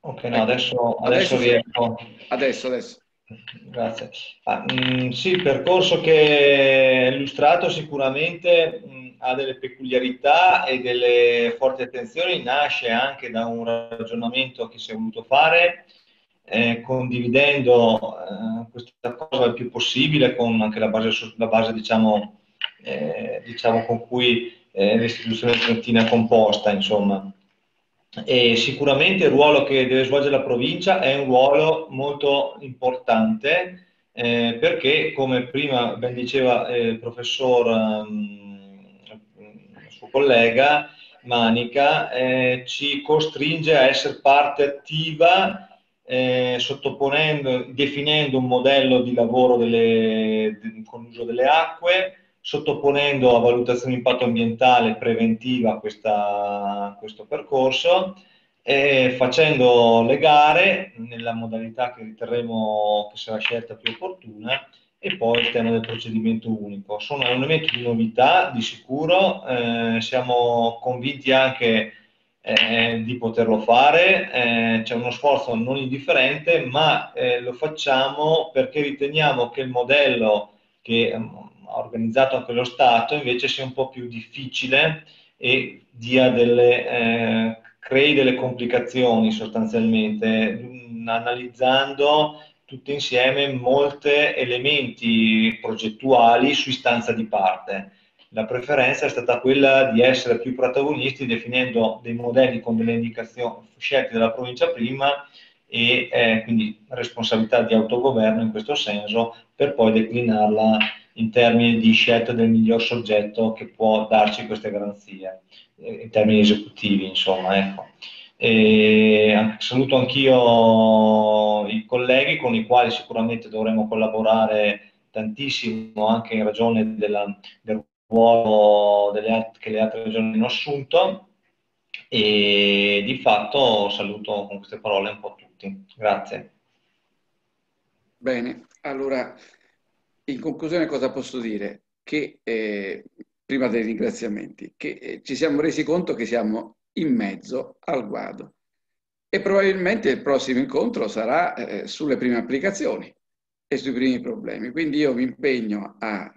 Ok, no, adesso riesco. Adesso. Grazie. Sì, il percorso che è illustrato sicuramente ha delle peculiarità e delle forti attenzioni, nasce anche da un ragionamento che si è voluto fare, condividendo questa cosa il più possibile con anche la base diciamo con cui l'istituzione trentina è composta, insomma. E sicuramente il ruolo che deve svolgere la provincia è un ruolo molto importante, perché, come prima ben diceva il professor, il suo collega Manica, ci costringe a essere parte attiva, definendo un modello di lavoro con l'uso delle acque, sottoponendo a valutazione di impatto ambientale preventiva questo percorso, e facendo le gare nella modalità che riterremo che sarà scelta più opportuna, e poi il tema del procedimento unico. Sono un elemento di novità, di sicuro, siamo convinti anche di poterlo fare, c'è uno sforzo non indifferente, ma lo facciamo perché riteniamo che il modello che ha organizzato anche lo Stato invece sia un po' più difficile e crei delle complicazioni sostanzialmente, analizzando tutti insieme molti elementi progettuali su istanza di parte. La preferenza è stata quella di essere più protagonisti, definendo dei modelli con delle indicazioni scelte dalla provincia prima, e quindi responsabilità di autogoverno in questo senso, per poi declinarla in termini di scelta del miglior soggetto che può darci queste garanzie, in termini esecutivi, insomma. Ecco. E saluto anch'io i colleghi con i quali sicuramente dovremo collaborare tantissimo, anche in ragione del ruolo che le altre regioni hanno assunto, e di fatto saluto con queste parole un po' tutti. Grazie. Bene, allora, in conclusione cosa posso dire? Che, prima dei ringraziamenti, che ci siamo resi conto che siamo in mezzo al guado e probabilmente il prossimo incontro sarà sulle prime applicazioni e sui primi problemi. Quindi io mi impegno a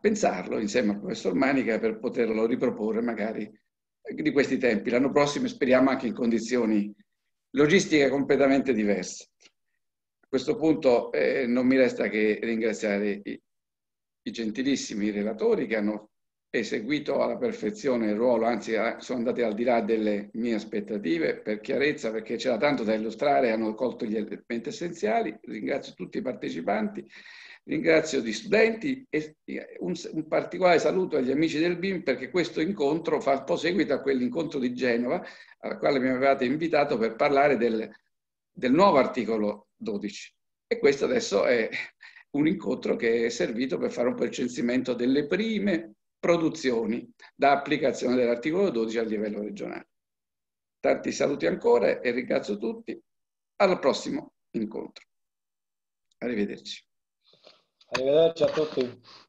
pensarlo insieme al professor Manica per poterlo riproporre magari di questi tempi. L'anno prossimo speriamo anche in condizioni logistiche completamente diverse. A questo punto non mi resta che ringraziare i gentilissimi relatori che hanno eseguito alla perfezione il ruolo, anzi sono andati al di là delle mie aspettative per chiarezza, perché c'era tanto da illustrare, hanno colto gli elementi essenziali. Ringrazio tutti i partecipanti, ringrazio gli studenti e un particolare saluto agli amici del BIM, perché questo incontro fa un po' seguito a quell'incontro di Genova al quale mi avevate invitato per parlare del nuovo articolo 12, e questo adesso è un incontro che è servito per fare un censimento delle prime produzioni da applicazione dell'articolo 12 a livello regionale. Tanti saluti ancora e ringrazio tutti. Al prossimo incontro. Arrivederci. Arrivederci a tutti.